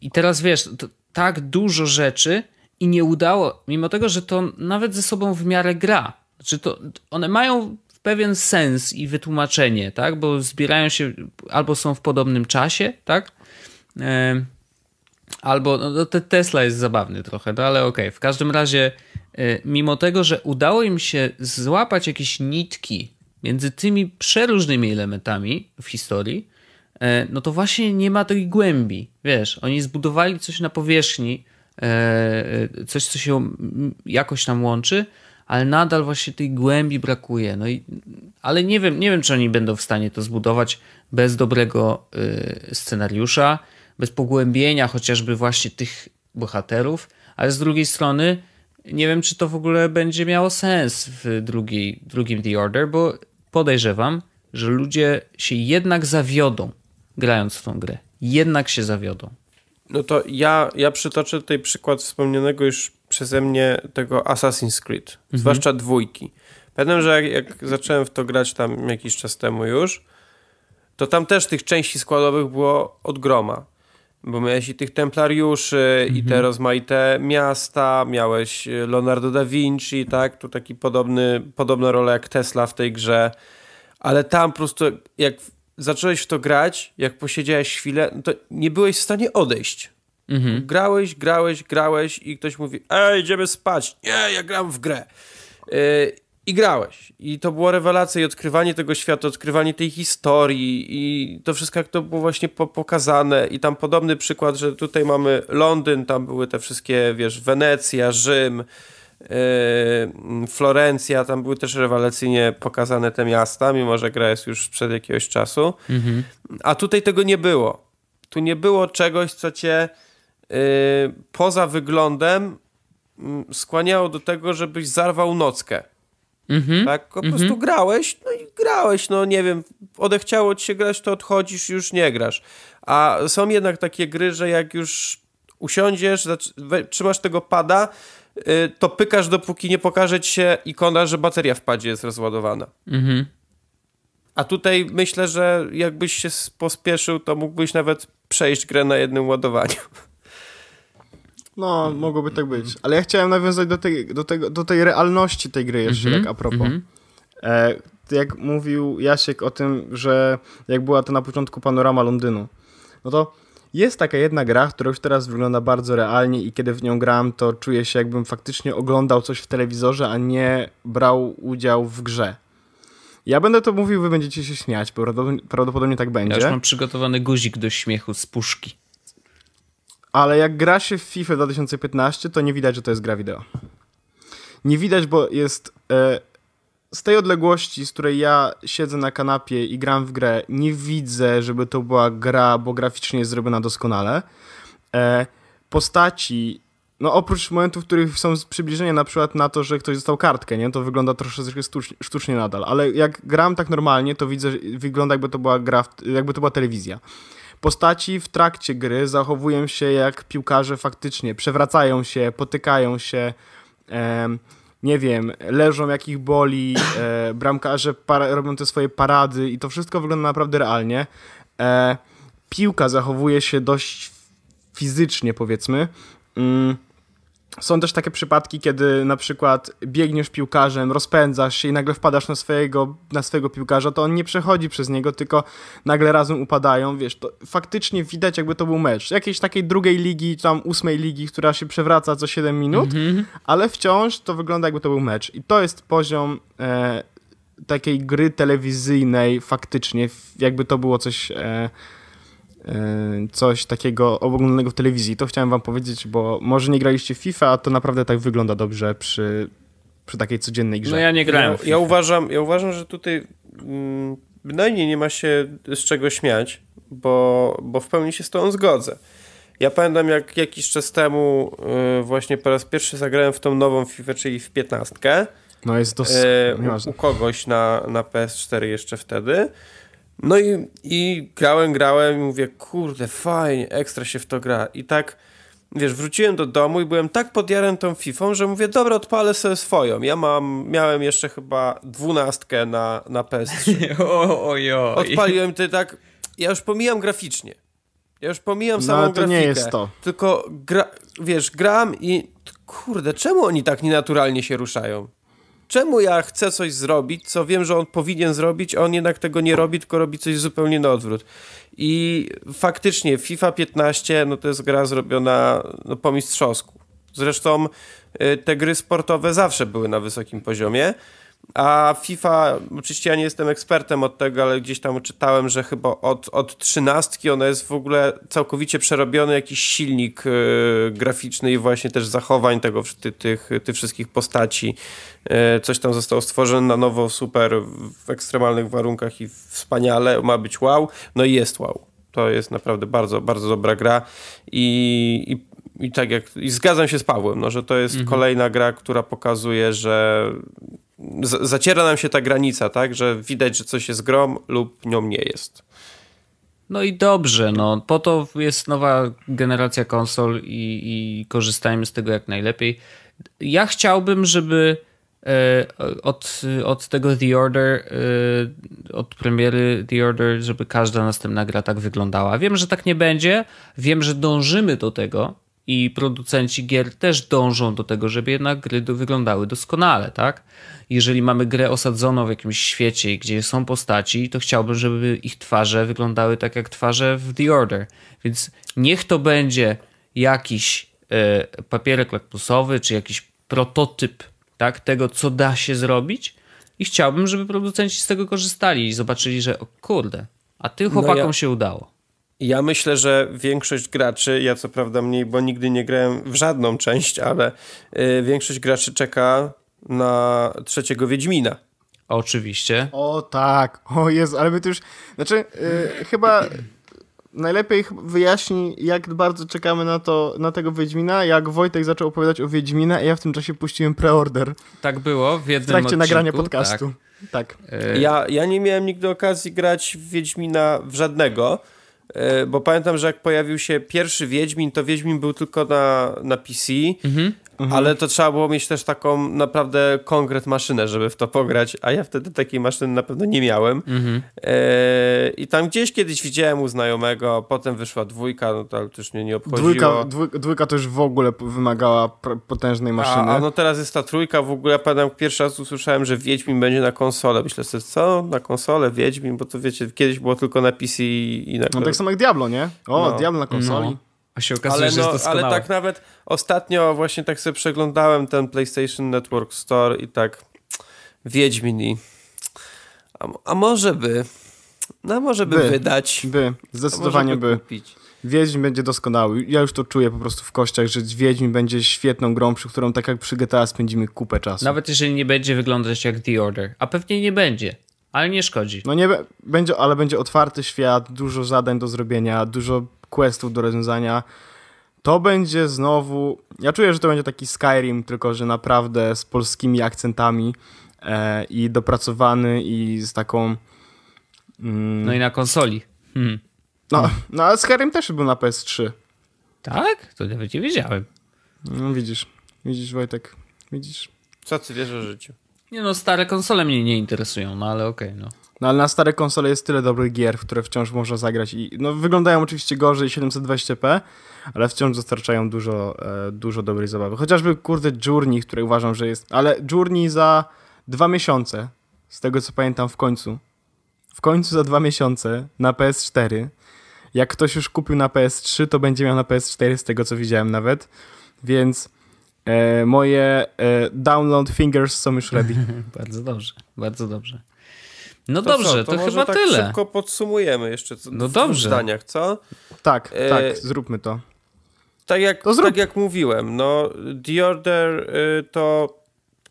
I teraz, wiesz, to tak dużo rzeczy i nie udało, mimo tego, że to nawet ze sobą w miarę gra. Znaczy to one mają pewien sens i wytłumaczenie, tak? Bo zbierają się albo są w podobnym czasie, tak? E, albo no, te Tesla jest zabawny trochę, no, ale okej. Okay. W każdym razie, e, mimo tego, że udało im się złapać jakieś nitki między tymi przeróżnymi elementami w historii, e, no to właśnie nie ma tej głębi. Wiesz, oni zbudowali coś na powierzchni, e, coś, co się jakoś tam łączy, ale nadal właśnie tej głębi brakuje. No i, ale nie wiem, nie wiem, czy oni będą w stanie to zbudować bez dobrego y, scenariusza, bez pogłębienia chociażby właśnie tych bohaterów, ale z drugiej strony nie wiem, czy to w ogóle będzie miało sens w drugiej, drugim The Order, bo podejrzewam, że ludzie się jednak zawiodą grając w tą grę. Jednak się zawiodą. No to ja, ja przytoczę tutaj przykład wspomnianego już przeze mnie tego Assassin's Creed, mhm. zwłaszcza dwójki. Pamiętam, że jak, jak zacząłem w to grać tam jakiś czas temu już, to tam też tych części składowych było od groma. Bo miałeś i tych templariuszy, mhm. i te rozmaite miasta, miałeś Leonardo da Vinci, tak? Tu taki podobny, podobna rola jak Tesla w tej grze. Ale tam po prostu jak zacząłeś w to grać, jak posiedziałeś chwilę, to nie byłeś w stanie odejść. Mhm. Grałeś, grałeś, grałeś i ktoś mówi: ej, idziemy spać. Nie, ja gram w grę. Yy, I grałeś. I to była rewelacja i odkrywanie tego świata, odkrywanie tej historii i to wszystko, jak to było właśnie po pokazane. I tam podobny przykład, że tutaj mamy Londyn, tam były te wszystkie, wiesz, Wenecja, Rzym, Florencja, tam były też rewelacyjnie pokazane te miasta, mimo że gra jest już sprzed jakiegoś czasu. Mhm. A tutaj tego nie było. Tu nie było czegoś, co cię yy, poza wyglądem yy, skłaniało do tego, żebyś zarwał nockę. Mm-hmm. Tak, po mm-hmm. prostu grałeś, no i grałeś, no nie wiem, odechciało ci się grać, to odchodzisz, już nie grasz. A są jednak takie gry, że jak już usiądziesz, trzymasz tego pada, yy, to pykasz, dopóki nie pokaże ci się ikona, że bateria w padzie jest rozładowana. Mhm. A tutaj myślę, że jakbyś się pospieszył, to mógłbyś nawet przejść grę na jednym ładowaniu. No, mogłoby tak być. Ale ja chciałem nawiązać do tej, do tego, do tej realności tej gry jeszcze, mm-hmm. tak a propos. Mm-hmm. E, jak mówił Jasiek o tym, że jak była to na początku panorama Londynu, no to jest taka jedna gra, która już teraz wygląda bardzo realnie i kiedy w nią grałem, to czuję się, jakbym faktycznie oglądał coś w telewizorze, a nie brał udział w grze. Ja będę to mówił, wy będziecie się śmiać, bo prawdopodobnie tak będzie. Ja już mam przygotowany guzik do śmiechu z puszki. Ale jak gra się w FIFA dwa tysiące piętnaście, to nie widać, że to jest gra wideo. Nie widać, bo jest... E, z tej odległości, z której ja siedzę na kanapie i gram w grę, nie widzę, żeby to była gra, bo graficznie jest zrobiona doskonale. E, postaci... No oprócz momentów, w których są przybliżenia na przykład na to, że ktoś dostał kartkę, nie? To wygląda troszeczkę sztucznie nadal, ale jak gram tak normalnie, to widzę, że wygląda jakby to była gra, jakby to była telewizja. Postaci w trakcie gry zachowują się jak piłkarze faktycznie, przewracają się, potykają się, e, nie wiem, leżą jak ich boli, e, bramkarze para, robią te swoje parady i to wszystko wygląda naprawdę realnie. E, piłka zachowuje się dość fizycznie, powiedzmy. Mm. Są też takie przypadki, kiedy na przykład biegniesz piłkarzem, rozpędzasz się i nagle wpadasz na swojego, na swojego piłkarza, to on nie przechodzi przez niego, tylko nagle razem upadają, wiesz, to faktycznie widać, jakby to był mecz jakiejś takiej drugiej ligi, tam ósmej ligi, która się przewraca co siedem minut, mm-hmm. ale wciąż to wygląda, jakby to był mecz i to jest poziom e, takiej gry telewizyjnej faktycznie, jakby to było coś... E, coś takiego oglądanego w telewizji. To chciałem wam powiedzieć, bo może nie graliście w FIFA, a to naprawdę tak wygląda dobrze przy, przy takiej codziennej grze. No ja nie grałem w FIFA. Ja uważam, ja uważam, że tutaj mm, bynajmniej nie ma się z czego śmiać, bo, bo w pełni się z tą zgodzę. Ja pamiętam, jak jakiś czas temu yy, właśnie po raz pierwszy zagrałem w tą nową FIFA, czyli w piętnastkę. No jest dosyć... Yy, u kogoś na, na P S cztery jeszcze wtedy. No i, i grałem, grałem i mówię, kurde, fajnie, ekstra się w to gra. I tak, wiesz, wróciłem do domu i byłem tak podjarem tą Fifą, że mówię, dobra, odpalę sobie swoją. Ja mam, miałem jeszcze chyba dwunastkę na, na P S trzy. Ojoj. Odpaliłem ty tak, ja już pomijam graficznie. Ja już pomijam samą grafikę. No, to nie jest to. Tylko, gra, wiesz, gram i kurde, czemu oni tak nienaturalnie się ruszają? Czemu ja chcę coś zrobić, co wiem, że on powinien zrobić, a on jednak tego nie robi, tylko robi coś zupełnie na odwrót. I faktycznie FIFA piętnaście, no to jest gra zrobiona no, po mistrzowsku. Zresztą te gry sportowe zawsze były na wysokim poziomie, a FIFA, oczywiście ja nie jestem ekspertem od tego, ale gdzieś tam czytałem, że chyba od, od trzynastki ona jest w ogóle całkowicie przerobiony jakiś silnik yy, graficzny i właśnie też zachowań tego, ty, tych, tych wszystkich postaci. Yy, coś tam zostało stworzone na nowo, super, w ekstremalnych warunkach i wspaniale, ma być wow, no i jest wow. To jest naprawdę bardzo, bardzo dobra gra i... i I tak jak i zgadzam się z Pawłem, no, że to jest mhm. kolejna gra, która pokazuje, że z, zaciera nam się ta granica, tak, że widać, że coś jest grą lub nią nie jest. No i dobrze, no po to jest nowa generacja konsol i, i korzystajmy z tego jak najlepiej. Ja chciałbym, żeby e, od, od tego The Order, e, od premiery The Order, żeby każda następna gra tak wyglądała. Wiem, że tak nie będzie, wiem, że dążymy do tego. I producenci gier też dążą do tego, żeby jednak gry wyglądały doskonale, tak? Jeżeli mamy grę osadzoną w jakimś świecie, gdzie są postaci, to chciałbym, żeby ich twarze wyglądały tak jak twarze w The Order. Więc niech to będzie jakiś y, papierek lakmusowy, czy jakiś prototyp, tak? Tego, co da się zrobić. I chciałbym, żeby producenci z tego korzystali i zobaczyli, że o kurde, a tym chłopakom no ja... się udało. Ja myślę, że większość graczy, ja co prawda mniej, bo nigdy nie grałem w żadną część, ale y, większość graczy czeka na trzeciego Wiedźmina. Oczywiście. O tak, o Jezu, ale my to już... Znaczy, y, chyba najlepiej wyjaśni, jak bardzo czekamy na, to, na tego Wiedźmina, jak Wojtek zaczął opowiadać o Wiedźmina, a ja w tym czasie puściłem preorder. Tak było, w jednym W trakcie odcinku, nagrania podcastu. Tak. tak. Y- ja, ja nie miałem nigdy okazji grać w Wiedźmina w żadnego, bo pamiętam, że jak pojawił się pierwszy Wiedźmin, to Wiedźmin był tylko na, na P C, mhm. ale to trzeba było mieć też taką naprawdę konkret maszynę, żeby w to pograć, a ja wtedy takiej maszyny na pewno nie miałem. Mhm. E, I tam gdzieś kiedyś widziałem u znajomego, potem wyszła dwójka, no to też mnie nie obchodziło. Dwójka, dwójka to już w ogóle wymagała potężnej maszyny. A, a no teraz jest ta trójka, w ogóle pamiętam, pierwszy raz usłyszałem, że Wiedźmin będzie na konsolę. Myślę sobie, co? Na konsolę Wiedźmin? Bo to wiecie, kiedyś było tylko na P C i na... No tak samo jak Diablo, nie? O, no. Diablo na konsoli. No. A się okazuje, ale, że no, jest doskonałe. Ale tak nawet ostatnio właśnie tak sobie przeglądałem ten PlayStation Network Store i tak Wiedźmin i... A, a może by... No może by, by wydać. By, zdecydowanie by. Kupić. Wiedźmin będzie doskonały. Ja już to czuję po prostu w kościach, że Wiedźmin będzie świetną grą, przy którą tak jak przy G T A spędzimy kupę czasu. Nawet jeżeli nie będzie wyglądać jak The Order. A pewnie nie będzie. Ale nie szkodzi. No nie b- będzie, ale będzie otwarty świat, dużo zadań do zrobienia, dużo questów do rozwiązania. To będzie znowu... Ja czuję, że to będzie taki Skyrim, tylko że naprawdę z polskimi akcentami e, i dopracowany i z taką... Mm, no i na konsoli. Hmm. No, no, ale Skyrim też był na P S trzy. Tak? To nawet nie wiedziałem. No widzisz, widzisz Wojtek, widzisz. Co ty wiesz o życiu? Nie no, stare konsole mnie nie interesują, no ale okej, okay, no. No ale na stare konsole jest tyle dobrych gier, w które wciąż można zagrać i no wyglądają oczywiście gorzej siedemset dwadzieścia p, ale wciąż dostarczają dużo, e, dużo dobrej zabawy. Chociażby, kurde, Journey, które uważam, że jest... Ale Journey za dwa miesiące, z tego co pamiętam w końcu. W końcu za dwa miesiące na P S cztery. Jak ktoś już kupił na P S trzy, to będzie miał na P S cztery, z tego co widziałem nawet. Więc... E, moje e, download fingers są już ready. Bardzo dobrze, bardzo dobrze. No to dobrze, co, to, to chyba tak tyle. Szybko podsumujemy jeszcze co, no w dobrze. zdaniach, co? Tak, e, tak, zróbmy to. Tak jak, to zrób. tak jak mówiłem, no The Order y, to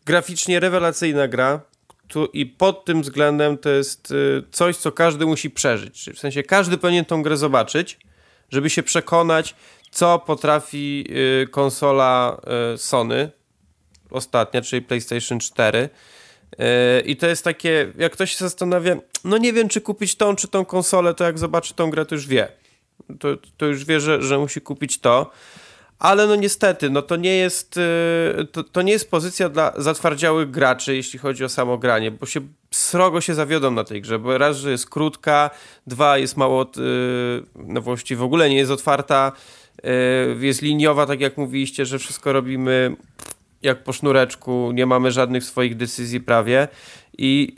graficznie rewelacyjna gra tu, i pod tym względem to jest y, coś, co każdy musi przeżyć. Czyli w sensie każdy powinien tą grę zobaczyć, żeby się przekonać, co potrafi y, konsola y, Sony ostatnia, czyli PlayStation cztery. Y, I to jest takie, jak ktoś się zastanawia, no nie wiem, czy kupić tą, czy tą konsolę, to jak zobaczy tą grę, to już wie. To, to już wie, że, że musi kupić to. Ale no niestety, no to nie jest y, to, to nie jest pozycja dla zatwardziałych graczy, jeśli chodzi o samo granie, bo się srogo się zawiodą na tej grze, bo raz, że jest krótka, dwa, jest mało, y, no właściwie w ogóle nie jest otwarta, jest liniowa, tak jak mówiliście, że wszystko robimy jak po sznureczku, nie mamy żadnych swoich decyzji prawie i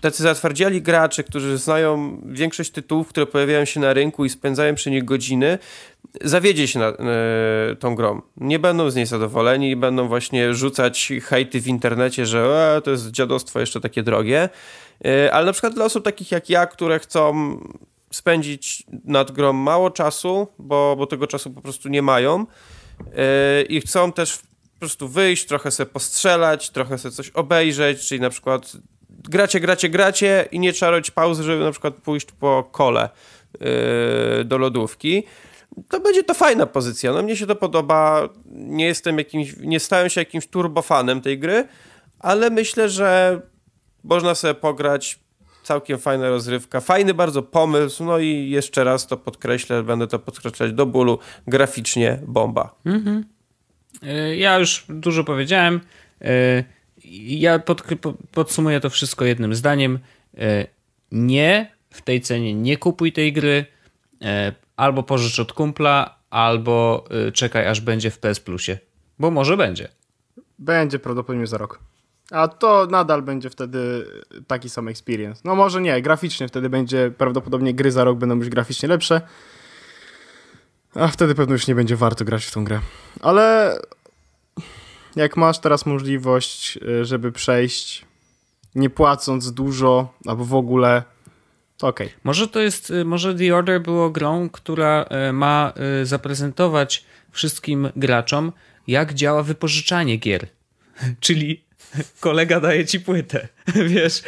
tacy zatwardziali gracze, którzy znają większość tytułów, które pojawiają się na rynku i spędzają przy nich godziny, zawiedzie się na, y, tą grą. Nie będą z niej zadowoleni i będą właśnie rzucać hejty w internecie, że e, to jest dziadostwo jeszcze takie drogie, y, ale na przykład dla osób takich jak ja, które chcą spędzić nad grą mało czasu, bo, bo tego czasu po prostu nie mają yy, i chcą też po prostu wyjść, trochę sobie postrzelać, trochę sobie coś obejrzeć, czyli na przykład gracie, gracie, gracie i nie trzeba robić pauzy, żeby na przykład pójść po kole yy, do lodówki. To będzie to fajna pozycja. No mnie się to podoba. Nie jestem jakimś, nie stałem się jakimś turbofanem tej gry, ale myślę, że można sobie pograć. Całkiem fajna rozrywka, fajny bardzo pomysł, no i jeszcze raz to podkreślę, będę to podkreślać do bólu, graficznie bomba. Mm-hmm. Ja już dużo powiedziałem, ja pod, podsumuję to wszystko jednym zdaniem. Nie, w tej cenie nie kupuj tej gry, albo pożycz od kumpla, albo czekaj aż będzie w P S Plusie, bo może będzie. Będzie prawdopodobnie za rok. A to nadal będzie wtedy taki sam experience. No może nie, graficznie wtedy będzie, prawdopodobnie gry za rok będą już graficznie lepsze. A wtedy pewno już nie będzie warto grać w tą grę. Ale jak masz teraz możliwość, żeby przejść nie płacąc dużo, albo w ogóle, okej. Okay. Może to jest, może The Order było grą, która ma zaprezentować wszystkim graczom, jak działa wypożyczanie gier. Czyli kolega daje ci płytę, wiesz,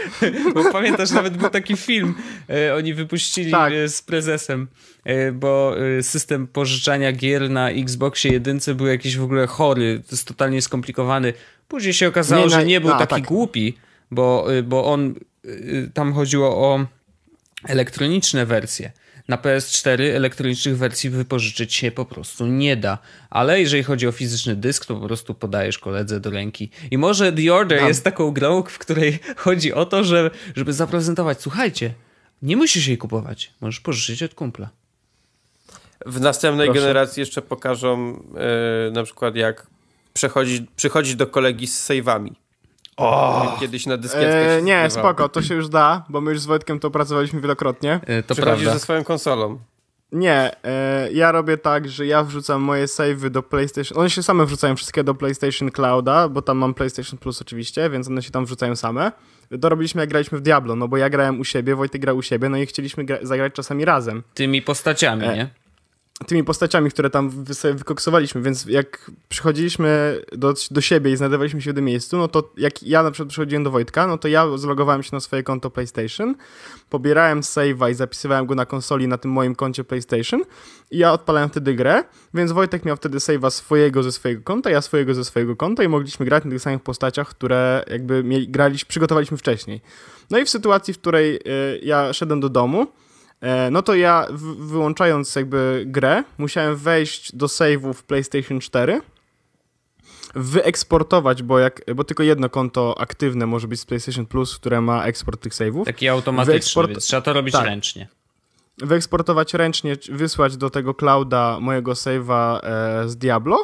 bo pamiętasz, nawet był taki film, oni wypuścili tak. z prezesem, bo system pożyczania gier na Xboxie jedynce był jakiś w ogóle chory, to jest totalnie skomplikowany. Później się okazało, nie, że nie był no, taki tak. głupi, bo, bo on, tam chodziło o elektroniczne wersje. Na P S cztery elektronicznych wersji wypożyczyć się po prostu nie da. Ale jeżeli chodzi o fizyczny dysk, to po prostu podajesz koledze do ręki. I może The Order no. jest taką grą, w której chodzi o to, że, żeby zaprezentować, słuchajcie, nie musisz jej kupować, możesz pożyczyć od kumpla. W następnej Proszę. generacji jeszcze pokażą yy, na przykład jak przechodzić, przychodzić do kolegi z save'ami. O! Kiedyś na dyskietkę. Eee, nie, spoko, to się już da, bo my już z Wojtkiem to opracowaliśmy wielokrotnie. Eee, to Przechodzisz prawda. ze swoją konsolą. Nie, eee, ja robię tak, że ja wrzucam moje save'y do PlayStation. One się same wrzucają wszystkie do PlayStation Clouda, bo tam mam PlayStation Plus oczywiście, więc one się tam wrzucają same. To robiliśmy jak graliśmy w Diablo, no bo ja grałem u siebie, Wojtek grał u siebie, no i chcieliśmy zagrać czasami razem. Tymi postaciami, eee. nie? tymi postaciami, które tam sobie wykoksowaliśmy, więc jak przychodziliśmy do, do siebie i znajdowaliśmy się w tym miejscu, no to jak ja na przykład przychodziłem do Wojtka, no to ja zlogowałem się na swoje konto PlayStation, pobierałem save'a i zapisywałem go na konsoli na tym moim koncie PlayStation i ja odpalałem wtedy grę, więc Wojtek miał wtedy save'a swojego ze swojego konta, ja swojego ze swojego konta i mogliśmy grać na tych samych postaciach, które jakby mieli, graliśmy, przygotowaliśmy wcześniej. No i w sytuacji, w której y, ja szedłem do domu, no to ja wyłączając jakby grę, musiałem wejść do save'u w PlayStation cztery, wyeksportować, bo, jak, bo tylko jedno konto aktywne może być z PlayStation Plus, które ma eksport tych save'ów. Taki automatyczny, Wyeksport... więc trzeba to robić tak. ręcznie. Wyeksportować ręcznie, wysłać do tego clouda mojego save'a e, z Diablo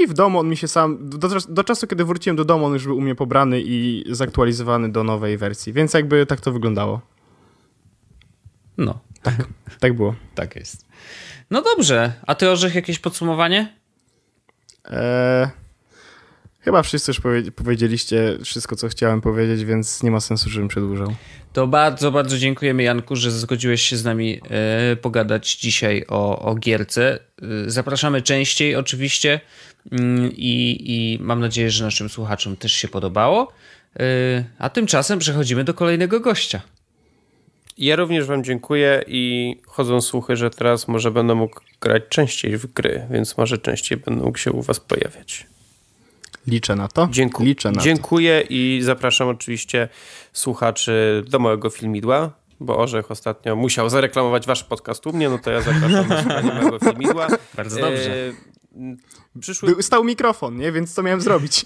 i w domu on mi się sam... Do, do czasu, kiedy wróciłem do domu, on już był u mnie pobrany i zaktualizowany do nowej wersji, więc jakby tak to wyglądało. No, tak, tak było. Tak jest. No dobrze, a ty, Orzech, jakieś podsumowanie? Eee, chyba wszyscy już powie- powiedzieliście wszystko, co chciałem powiedzieć, więc nie ma sensu, żebym przedłużał. To bardzo, bardzo dziękujemy, Janku, że zgodziłeś się z nami e, pogadać dzisiaj o, o gierce. E, zapraszamy częściej oczywiście i, i mam nadzieję, że naszym słuchaczom też się podobało. E, a tymczasem przechodzimy do kolejnego gościa. Ja również wam dziękuję i chodzą słuchy, że teraz może będę mógł grać częściej w gry, więc może częściej będę mógł się u was pojawiać. Liczę na to. Dzięku- Liczę na dziękuję to. I zapraszam oczywiście słuchaczy do mojego filmidła, bo Orzech ostatnio musiał zareklamować wasz podcast u mnie, no to ja zapraszam do mojego filmidła. Bardzo dobrze. E, przyszły... Był, stał mikrofon, nie? Więc co miałem zrobić?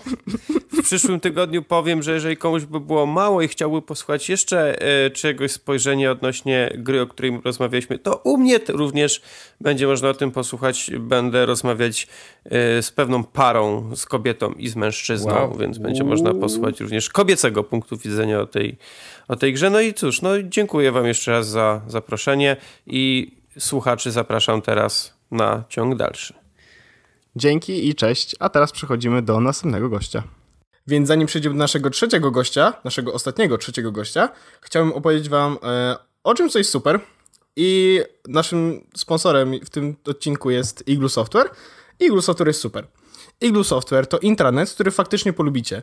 W przyszłym tygodniu powiem, że jeżeli komuś by było mało i chciałby posłuchać jeszcze czegoś, spojrzenia odnośnie gry, o której rozmawialiśmy, to u mnie również będzie można o tym posłuchać. Będę rozmawiać z pewną parą, z kobietą i z mężczyzną, wow. więc będzie można posłuchać również kobiecego punktu widzenia o tej, o tej grze. No i cóż, no dziękuję wam jeszcze raz za zaproszenie i słuchaczy zapraszam teraz na ciąg dalszy. Dzięki i cześć, a teraz przechodzimy do następnego gościa. Więc zanim przejdziemy do naszego trzeciego gościa, naszego ostatniego trzeciego gościa, chciałbym opowiedzieć wam e, o czymś, co jest super. I naszym sponsorem w tym odcinku jest Igloo Software. Igloo Software jest super. Igloo Software to intranet, który faktycznie polubicie.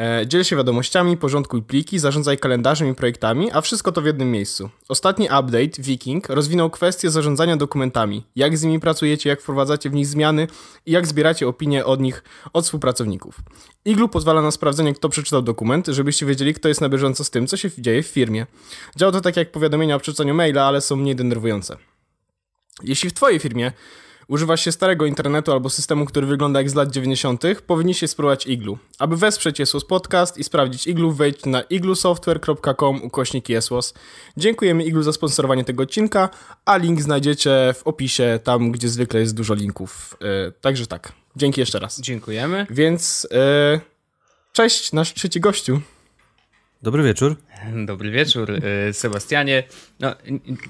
E, dziel się wiadomościami, porządkuj pliki, zarządzaj kalendarzem i projektami, a wszystko to w jednym miejscu. Ostatni update, Viking, rozwinął kwestię zarządzania dokumentami, jak z nimi pracujecie, jak wprowadzacie w nich zmiany i jak zbieracie opinie od nich, od współpracowników. Igloo pozwala na sprawdzenie, kto przeczytał dokument, żebyście wiedzieli, kto jest na bieżąco z tym, co się dzieje w firmie. Działa to tak jak powiadomienia o przeczytaniu maila, ale są mniej denerwujące. Jeśli w twojej firmie używasz się starego internetu albo systemu, który wygląda jak z lat dziewięćdziesiątych, powinniście spróbować Igloo. Aby wesprzeć YesWas Podcast i sprawdzić Igloo, wejdź na igloo software kropka com ukośnik YesWas. Dziękujemy Igloo za sponsorowanie tego odcinka, a link znajdziecie w opisie, tam gdzie zwykle jest dużo linków. Yy, także tak. Dzięki jeszcze raz. Dziękujemy. Więc yy, cześć, nasz trzeci gościu. Dobry wieczór. Dobry wieczór, Sebastianie. No,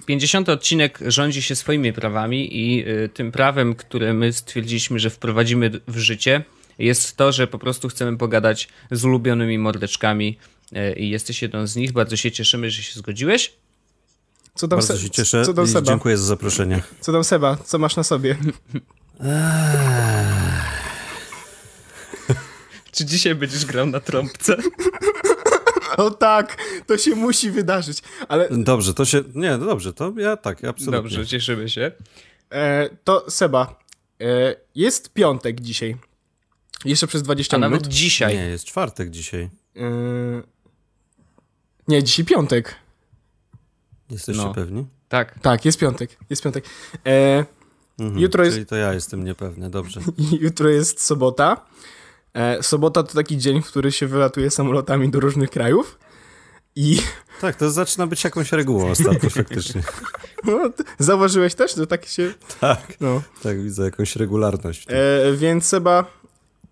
pięćdziesiąty odcinek rządzi się swoimi prawami i tym prawem, które my stwierdziliśmy, że wprowadzimy w życie, jest to, że po prostu chcemy pogadać z ulubionymi mordeczkami i jesteś jedną z nich. Bardzo się cieszymy, że się zgodziłeś. Co tam Bardzo se... się cieszę co tam Seba? Dziękuję za zaproszenie. Co tam Seba? Co masz na sobie? Czy dzisiaj będziesz grał na trąbce? O tak, to się musi wydarzyć, ale... Dobrze, to się... Nie, no dobrze, to ja tak, absolutnie. Dobrze, cieszymy się. E, to Seba, e, jest piątek dzisiaj. Jeszcze przez dwadzieścia A minut. Nawet dzisiaj. Nie, jest czwartek dzisiaj. E, nie, dzisiaj piątek. Jesteście no. pewni? Tak. Tak, jest piątek, jest piątek. E, mhm, jutro jest... Czyli to ja jestem niepewny, dobrze. Jutro jest sobota. Sobota to taki dzień, w który się wylatuje samolotami do różnych krajów i... Tak, to zaczyna być jakąś regułą ostatnio faktycznie. No, zauważyłeś też, że tak się... Tak, no. tak widzę jakąś regularność. E, więc chyba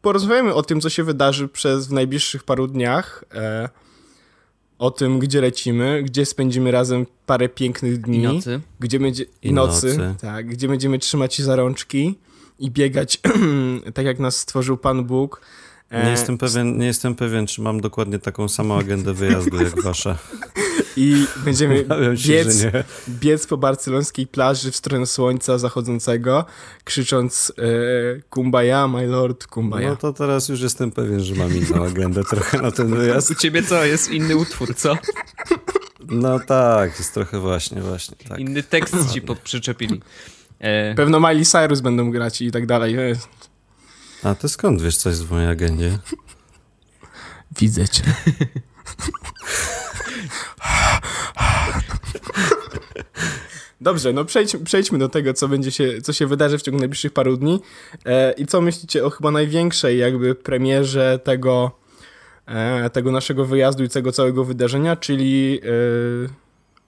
porozmawiamy o tym, co się wydarzy przez w najbliższych paru dniach, e, o tym, gdzie lecimy, gdzie spędzimy razem parę pięknych dni. I nocy. Gdzie będzie... I nocy. nocy. Tak, gdzie będziemy trzymać się za rączki. I biegać tak, jak nas stworzył Pan Bóg. E... Nie jestem pewien, nie jestem pewien, czy mam dokładnie taką samą agendę wyjazdu jak wasza. I będziemy się, biec, biec po barcelońskiej plaży w stronę słońca zachodzącego, krzycząc e, kumbaya, my lord, kumbaya. No to teraz już jestem pewien, że mam inną agendę trochę na ten wyjazd. U ciebie co? Jest inny utwór, co? No tak, jest trochę właśnie, właśnie. Tak. Inny tekst ci przyczepili. Pewno Miley Cyrus będą grać i tak dalej. A ty skąd wiesz coś z mojej agendzie? Widzę cię. Dobrze, no przejdź, przejdźmy do tego, co będzie się, co się wydarzy w ciągu najbliższych paru dni. E, I co myślicie o chyba największej jakby premierze tego, e, tego naszego wyjazdu i tego całego wydarzenia, czyli e,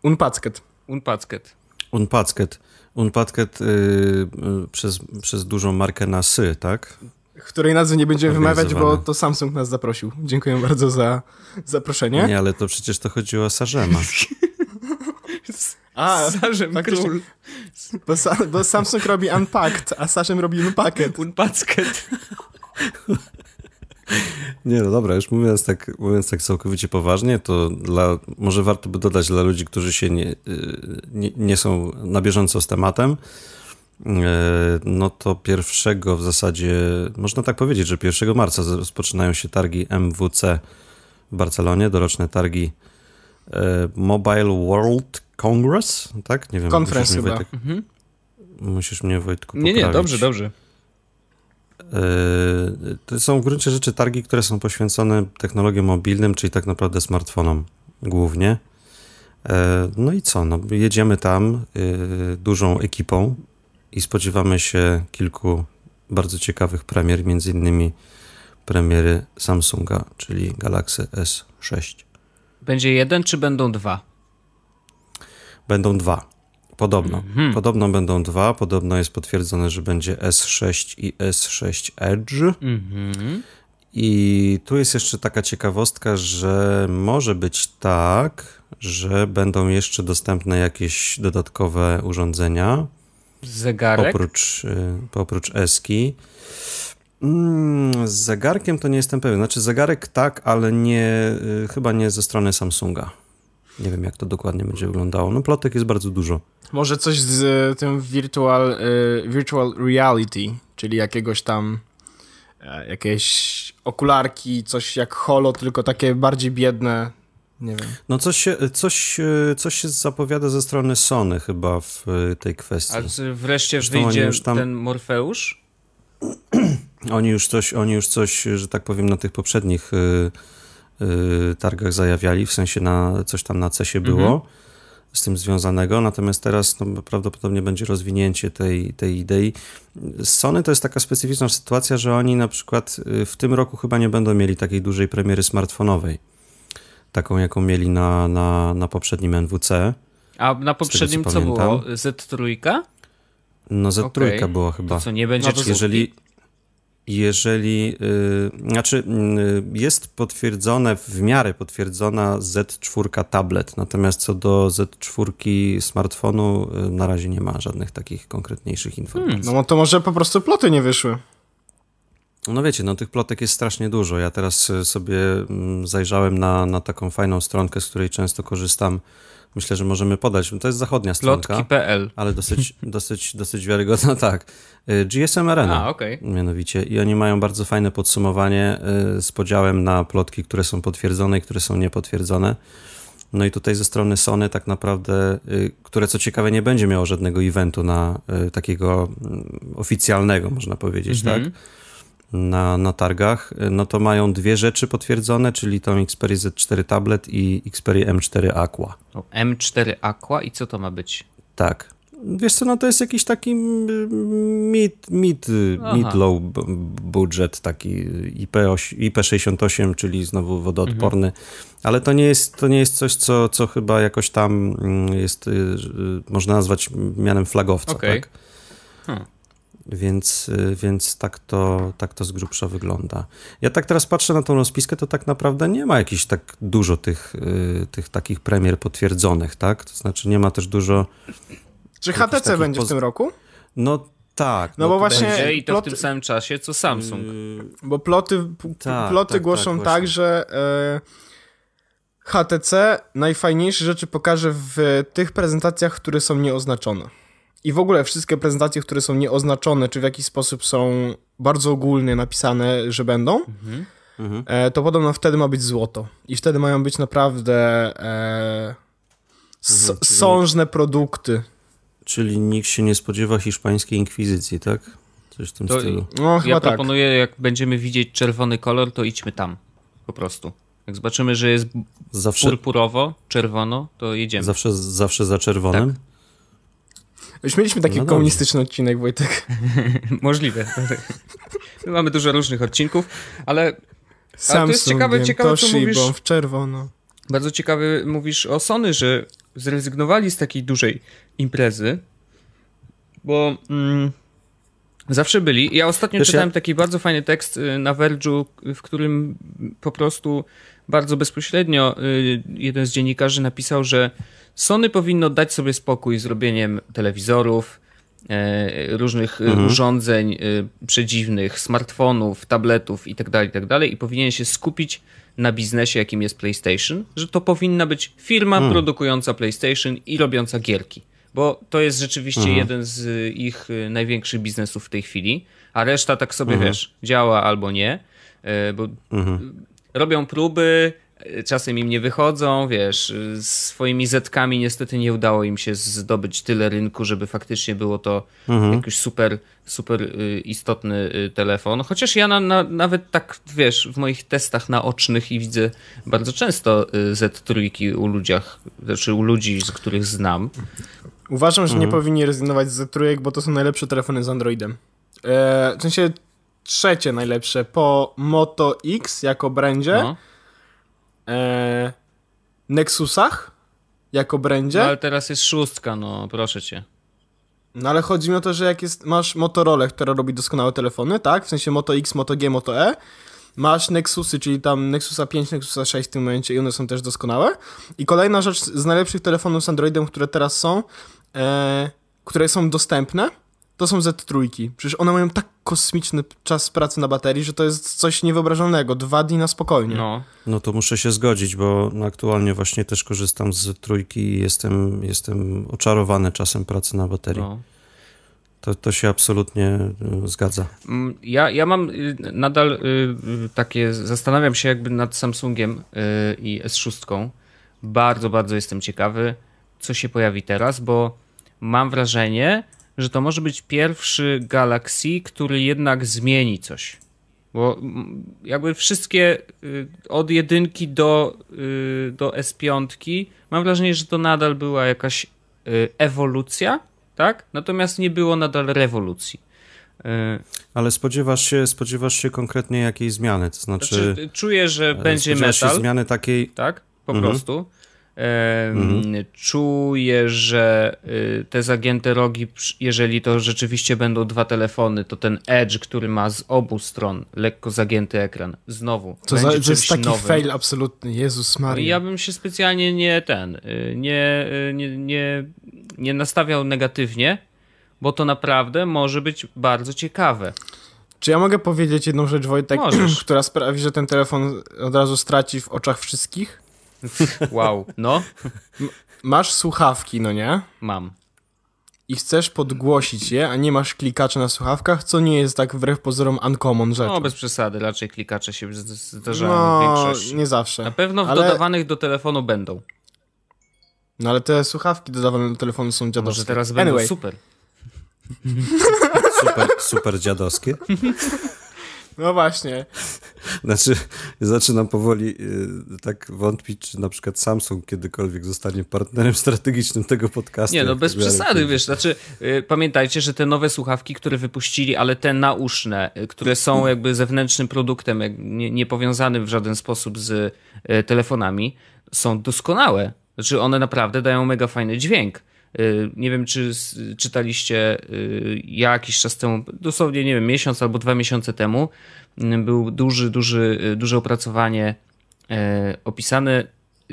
Unpacked. Unpacked. Unpacked. Unpacked y, y, przez, przez dużą markę na sy, tak? Której nazwy nie będziemy wymawiać, bo to Samsung nas zaprosił. Dziękuję bardzo za zaproszenie. Nie, ale to przecież to chodziło o Sarzema. A, Sarzem Król. Bo, bo Samsung robi Unpacked, a Sarzem robi Unpacked. Unpacked. Nie, no dobra, już mówiąc tak, mówiąc tak całkowicie poważnie, to dla, może warto by dodać dla ludzi, którzy się nie, nie, nie są na bieżąco z tematem, no to pierwszego w zasadzie, można tak powiedzieć, że pierwszego marca rozpoczynają się targi M W C w Barcelonie, doroczne targi Mobile World Congress, tak? Nie wiem, Conference musisz, Wojtek, mhm. musisz mnie, Wojtku, poprawić. Nie, nie, dobrze, dobrze. To są w gruncie rzeczy targi, które są poświęcone technologiom mobilnym, czyli tak naprawdę smartfonom głównie. No i co? No, jedziemy tam dużą ekipą i spodziewamy się kilku bardzo ciekawych premier, między innymi premiery Samsunga, czyli Galaxy S sześć. Będzie jeden czy będą dwa? Będą dwa. Podobno. Mhm. Podobno będą dwa. Podobno jest potwierdzone, że będzie S sześć i S sześć Edge. Mhm. I tu jest jeszcze taka ciekawostka, że może być tak, że będą jeszcze dostępne jakieś dodatkowe urządzenia. Zegarek? Oprócz, oprócz eski. Z zegarkiem to nie jestem pewien. Znaczy zegarek tak, ale nie, chyba nie ze strony Samsunga. Nie wiem, jak to dokładnie będzie wyglądało. No plotek jest bardzo dużo. Może coś z y, tym virtual, y, virtual reality, czyli jakiegoś tam y, jakieś okularki, coś jak holo, tylko takie bardziej biedne, nie wiem. No coś się, coś, y, coś się zapowiada ze strony Sony chyba w y, tej kwestii. A czy wreszcie Zresztą wyjdzie tam... ten Morfeusz? Oni już, coś, oni już coś, że tak powiem, na tych poprzednich... Y, targach zajawiali, w sensie na coś tam na cesie było mhm. z tym związanego, natomiast teraz no, prawdopodobnie będzie rozwinięcie tej, tej idei. Z Sony to jest taka specyficzna sytuacja, że oni na przykład w tym roku chyba nie będą mieli takiej dużej premiery smartfonowej, taką jaką mieli na, na, na poprzednim N W C. A na poprzednim tego, co, co było? Z trzy? No Z trzy okay. było chyba. To co, nie będzie no, jeżeli... Jeżeli, yy, znaczy yy, jest potwierdzone, w miarę potwierdzona Z cztery tablet, natomiast co do Z cztery smartfonu yy, na razie nie ma żadnych takich konkretniejszych informacji. Hmm, no to może po prostu ploty nie wyszły. No wiecie, no tych plotek jest strasznie dużo. Ja teraz sobie zajrzałem na, na taką fajną stronkę, z której często korzystam. Myślę, że możemy podać. To jest zachodnia stronka. Plotki kropka p l. Ale dosyć, dosyć, dosyć wiarygodna, tak. G S M Arena. A, okay. Mianowicie. I oni mają bardzo fajne podsumowanie z podziałem na plotki, które są potwierdzone i które są niepotwierdzone. No i tutaj ze strony Sony tak naprawdę, które co ciekawe nie będzie miało żadnego eventu na takiego oficjalnego, można powiedzieć, mm-hmm. tak? Na, na targach, no to mają dwie rzeczy potwierdzone, czyli tą Xperia Z cztery Tablet i Xperia M cztery Aqua. O, M cztery Aqua i co to ma być? Tak. Wiesz co, no to jest jakiś taki mid, mid, mid low budget, taki I P sześćdziesiąt osiem, czyli znowu wodoodporny, mhm. ale to nie jest, to nie jest coś, co, co chyba jakoś tam jest, można nazwać mianem flagowca, okay. tak? Hmm. Więc, więc tak, to, tak to z grubsza wygląda. Ja tak teraz patrzę na tą rozpiskę, to tak naprawdę nie ma jakichś tak dużo tych, tych takich premier potwierdzonych, tak? To znaczy nie ma też dużo... Czy H T C będzie poz... w tym roku? No tak. No, no bo właśnie... Będzie i to ploty... w tym samym czasie, co Samsung. Yy... Bo ploty, tak, ploty tak, głoszą tak, tak że... Yy... H T C najfajniejsze rzeczy pokaże w tych prezentacjach, które są nieoznaczone. I w ogóle wszystkie prezentacje, które są nieoznaczone, czy w jakiś sposób są bardzo ogólnie napisane, że będą, mhm, to podobno wtedy ma być złoto. I wtedy mają być naprawdę e, mhm, sążne produkty. Czyli nikt się nie spodziewa hiszpańskiej inkwizycji, tak? Coś w tym to stylu. No, chyba ja tak. proponuję, jak będziemy widzieć czerwony kolor, to idźmy tam po prostu. Jak zobaczymy, że jest zawsze... purpurowo, czerwono, to jedziemy. Zawsze, zawsze za czerwonym? Tak. Już mieliśmy taki no komunistyczny odcinek, Wojtek. Możliwe. My mamy dużo różnych odcinków, ale, ale to jest ciekawe, wiem, ciekawe co mówisz. W czerwono. Bardzo ciekawy mówisz o Sony, że zrezygnowali z takiej dużej imprezy, bo mm, zawsze byli. Ja ostatnio Wiesz, czytałem ja... taki bardzo fajny tekst na Verge'u, w którym po prostu bardzo bezpośrednio jeden z dziennikarzy napisał, że Sony powinno dać sobie spokój z robieniem telewizorów, e, różnych mhm. urządzeń e, przedziwnych, smartfonów, tabletów itd., itd. i powinien się skupić na biznesie, jakim jest PlayStation, że to powinna być firma mhm. produkująca PlayStation i robiąca gierki, bo to jest rzeczywiście mhm. jeden z ich największych biznesów w tej chwili, a reszta tak sobie, mhm. wiesz, działa albo nie, e, bo mhm. robią próby, czasem im nie wychodzą, wiesz, swoimi zetkami niestety nie udało im się zdobyć tyle rynku, żeby faktycznie było to mhm. jakiś super, super istotny telefon. Chociaż ja na, na, nawet tak, wiesz, w moich testach naocznych i widzę bardzo często Z trzy u ludziach, znaczy u ludzi, z których znam. Uważam, że mhm. nie powinni rezygnować z Z trzy, bo to są najlepsze telefony z Androidem. Eee, w sensie trzecie najlepsze po Moto X jako brandzie, no. Eee, Nexusach jako brandzie. No ale teraz jest szóstka, no proszę cię. No ale chodzi mi o to, że jak jest, masz Motorola, która robi doskonałe telefony, tak? W sensie Moto X, Moto G, Moto E. Masz Nexusy, czyli tam Nexusa pięć, Nexusa sześć w tym momencie i one są też doskonałe. I kolejna rzecz z najlepszych telefonów z Androidem, które teraz są, eee, które są dostępne, to są Z trzy. Przecież one mają tak kosmiczny czas pracy na baterii, że to jest coś niewyobrażalnego. Dwa dni na spokojnie. No, no to muszę się zgodzić, bo aktualnie właśnie też korzystam z Z trzy i jestem, jestem oczarowany czasem pracy na baterii. No. To, to się absolutnie zgadza. Ja, ja mam nadal takie, zastanawiam się jakby nad Samsungiem i S sześć. Bardzo, bardzo jestem ciekawy, co się pojawi teraz, bo mam wrażenie, że to może być pierwszy Galaxy, który jednak zmieni coś. Bo jakby wszystkie od jedynki do, do S pięć, mam wrażenie, że to nadal była jakaś ewolucja, tak? Natomiast nie było nadal rewolucji. Ale spodziewasz się, spodziewasz się konkretnie jakiejś zmiany? To znaczy, znaczy czuję, że będzie metal. Się zmiany takiej... Tak, po mhm. prostu. Mm-hmm. Czuję, że te zagięte rogi, jeżeli to rzeczywiście będą dwa telefony, to ten Edge, który ma z obu stron lekko zagięty ekran, znowu to, za, to jest taki nowym. Fail absolutny, Jezus Maria. Ja bym się specjalnie nie ten nie, nie, nie, nie nastawiał negatywnie, bo to naprawdę może być bardzo ciekawe. Czy ja mogę powiedzieć jedną rzecz, Wojtek, Możesz. która sprawi, że ten telefon od razu straci w oczach wszystkich? Wow, no. M- masz słuchawki, no nie? Mam. I chcesz podgłosić je, a nie masz klikaczy na słuchawkach, co nie jest tak wbrew pozorom uncommon rzeczą. No, bez przesady, raczej klikacze się zdarzają no, w większości. Nie zawsze. Na pewno w ale... dodawanych do telefonu będą. No ale te słuchawki dodawane do telefonu są dziadowskie. Może teraz będą anyway. super. super. Super dziadowskie? No właśnie. Znaczy, zaczynam powoli yy, tak wątpić, czy na przykład Samsung kiedykolwiek zostanie partnerem strategicznym tego podcastu. Nie, no bez przesady, jak... wiesz, znaczy yy, pamiętajcie, że te nowe słuchawki, które wypuścili, ale te nauszne, yy, które są jakby zewnętrznym produktem, jak nie, nie powiązanym w żaden sposób z yy, telefonami, są doskonałe. Znaczy one naprawdę dają mega fajny dźwięk. Nie wiem, czy czytaliście, ja jakiś czas temu, dosłownie nie wiem, miesiąc albo dwa miesiące temu, był duży, duży, duże opracowanie opisane,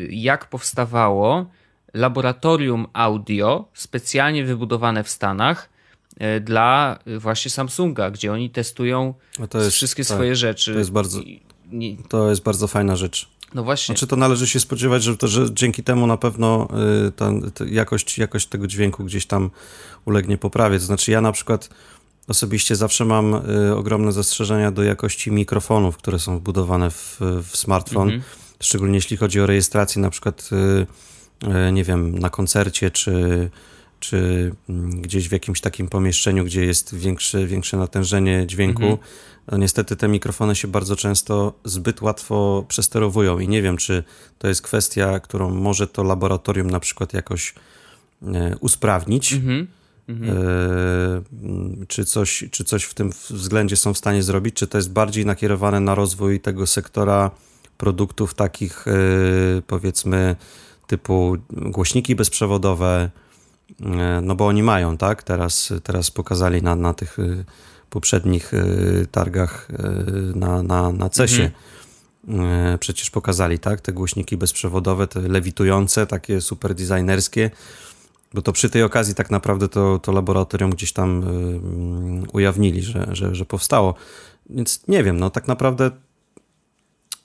jak powstawało laboratorium audio specjalnie wybudowane w Stanach dla właśnie Samsunga, gdzie oni testują jest, wszystkie tak, swoje rzeczy. To jest bardzo, to jest bardzo fajna rzecz. No właśnie. Znaczy to należy się spodziewać, że, to, że dzięki temu na pewno y, ta, ta jakość, jakość tego dźwięku gdzieś tam ulegnie poprawie. To znaczy ja na przykład osobiście zawsze mam y, ogromne zastrzeżenia do jakości mikrofonów, które są wbudowane w, w smartfon. Mm-hmm. Szczególnie jeśli chodzi o rejestrację na przykład, y, y, nie wiem, na koncercie czy, czy gdzieś w jakimś takim pomieszczeniu, gdzie jest większe, większe natężenie dźwięku. Mm-hmm. No niestety te mikrofony się bardzo często zbyt łatwo przesterowują i nie wiem, czy to jest kwestia, którą może to laboratorium na przykład jakoś e, usprawnić, mm-hmm. e, czy, coś, czy coś w tym względzie są w stanie zrobić, czy to jest bardziej nakierowane na rozwój tego sektora produktów takich e, powiedzmy typu głośniki bezprzewodowe, e, no bo oni mają, tak? Teraz, teraz pokazali na, na tych... E, poprzednich y, targach y, na, na, na cesie mhm. y, przecież pokazali, tak? Te głośniki bezprzewodowe, te lewitujące, takie super designerskie, bo to przy tej okazji tak naprawdę to, to laboratorium gdzieś tam y, ujawnili, że, że, że powstało. Więc nie wiem, no tak naprawdę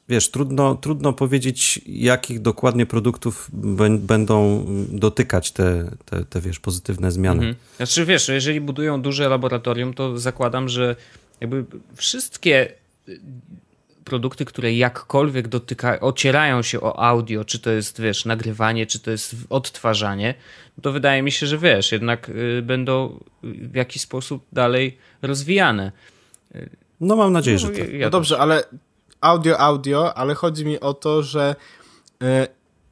wiesz, trudno, trudno powiedzieć, jakich dokładnie produktów b- będą dotykać te, te, te, wiesz, pozytywne zmiany. Mhm. Znaczy, wiesz, jeżeli budują duże laboratorium, to zakładam, że jakby wszystkie produkty, które jakkolwiek dotykają, ocierają się o audio, czy to jest, wiesz, nagrywanie, czy to jest odtwarzanie, to wydaje mi się, że wiesz, jednak y, będą w jakiś sposób dalej rozwijane. No mam nadzieję, no, że tak. Ja no dobrze, ale... Audio, audio, ale chodzi mi o to, że y,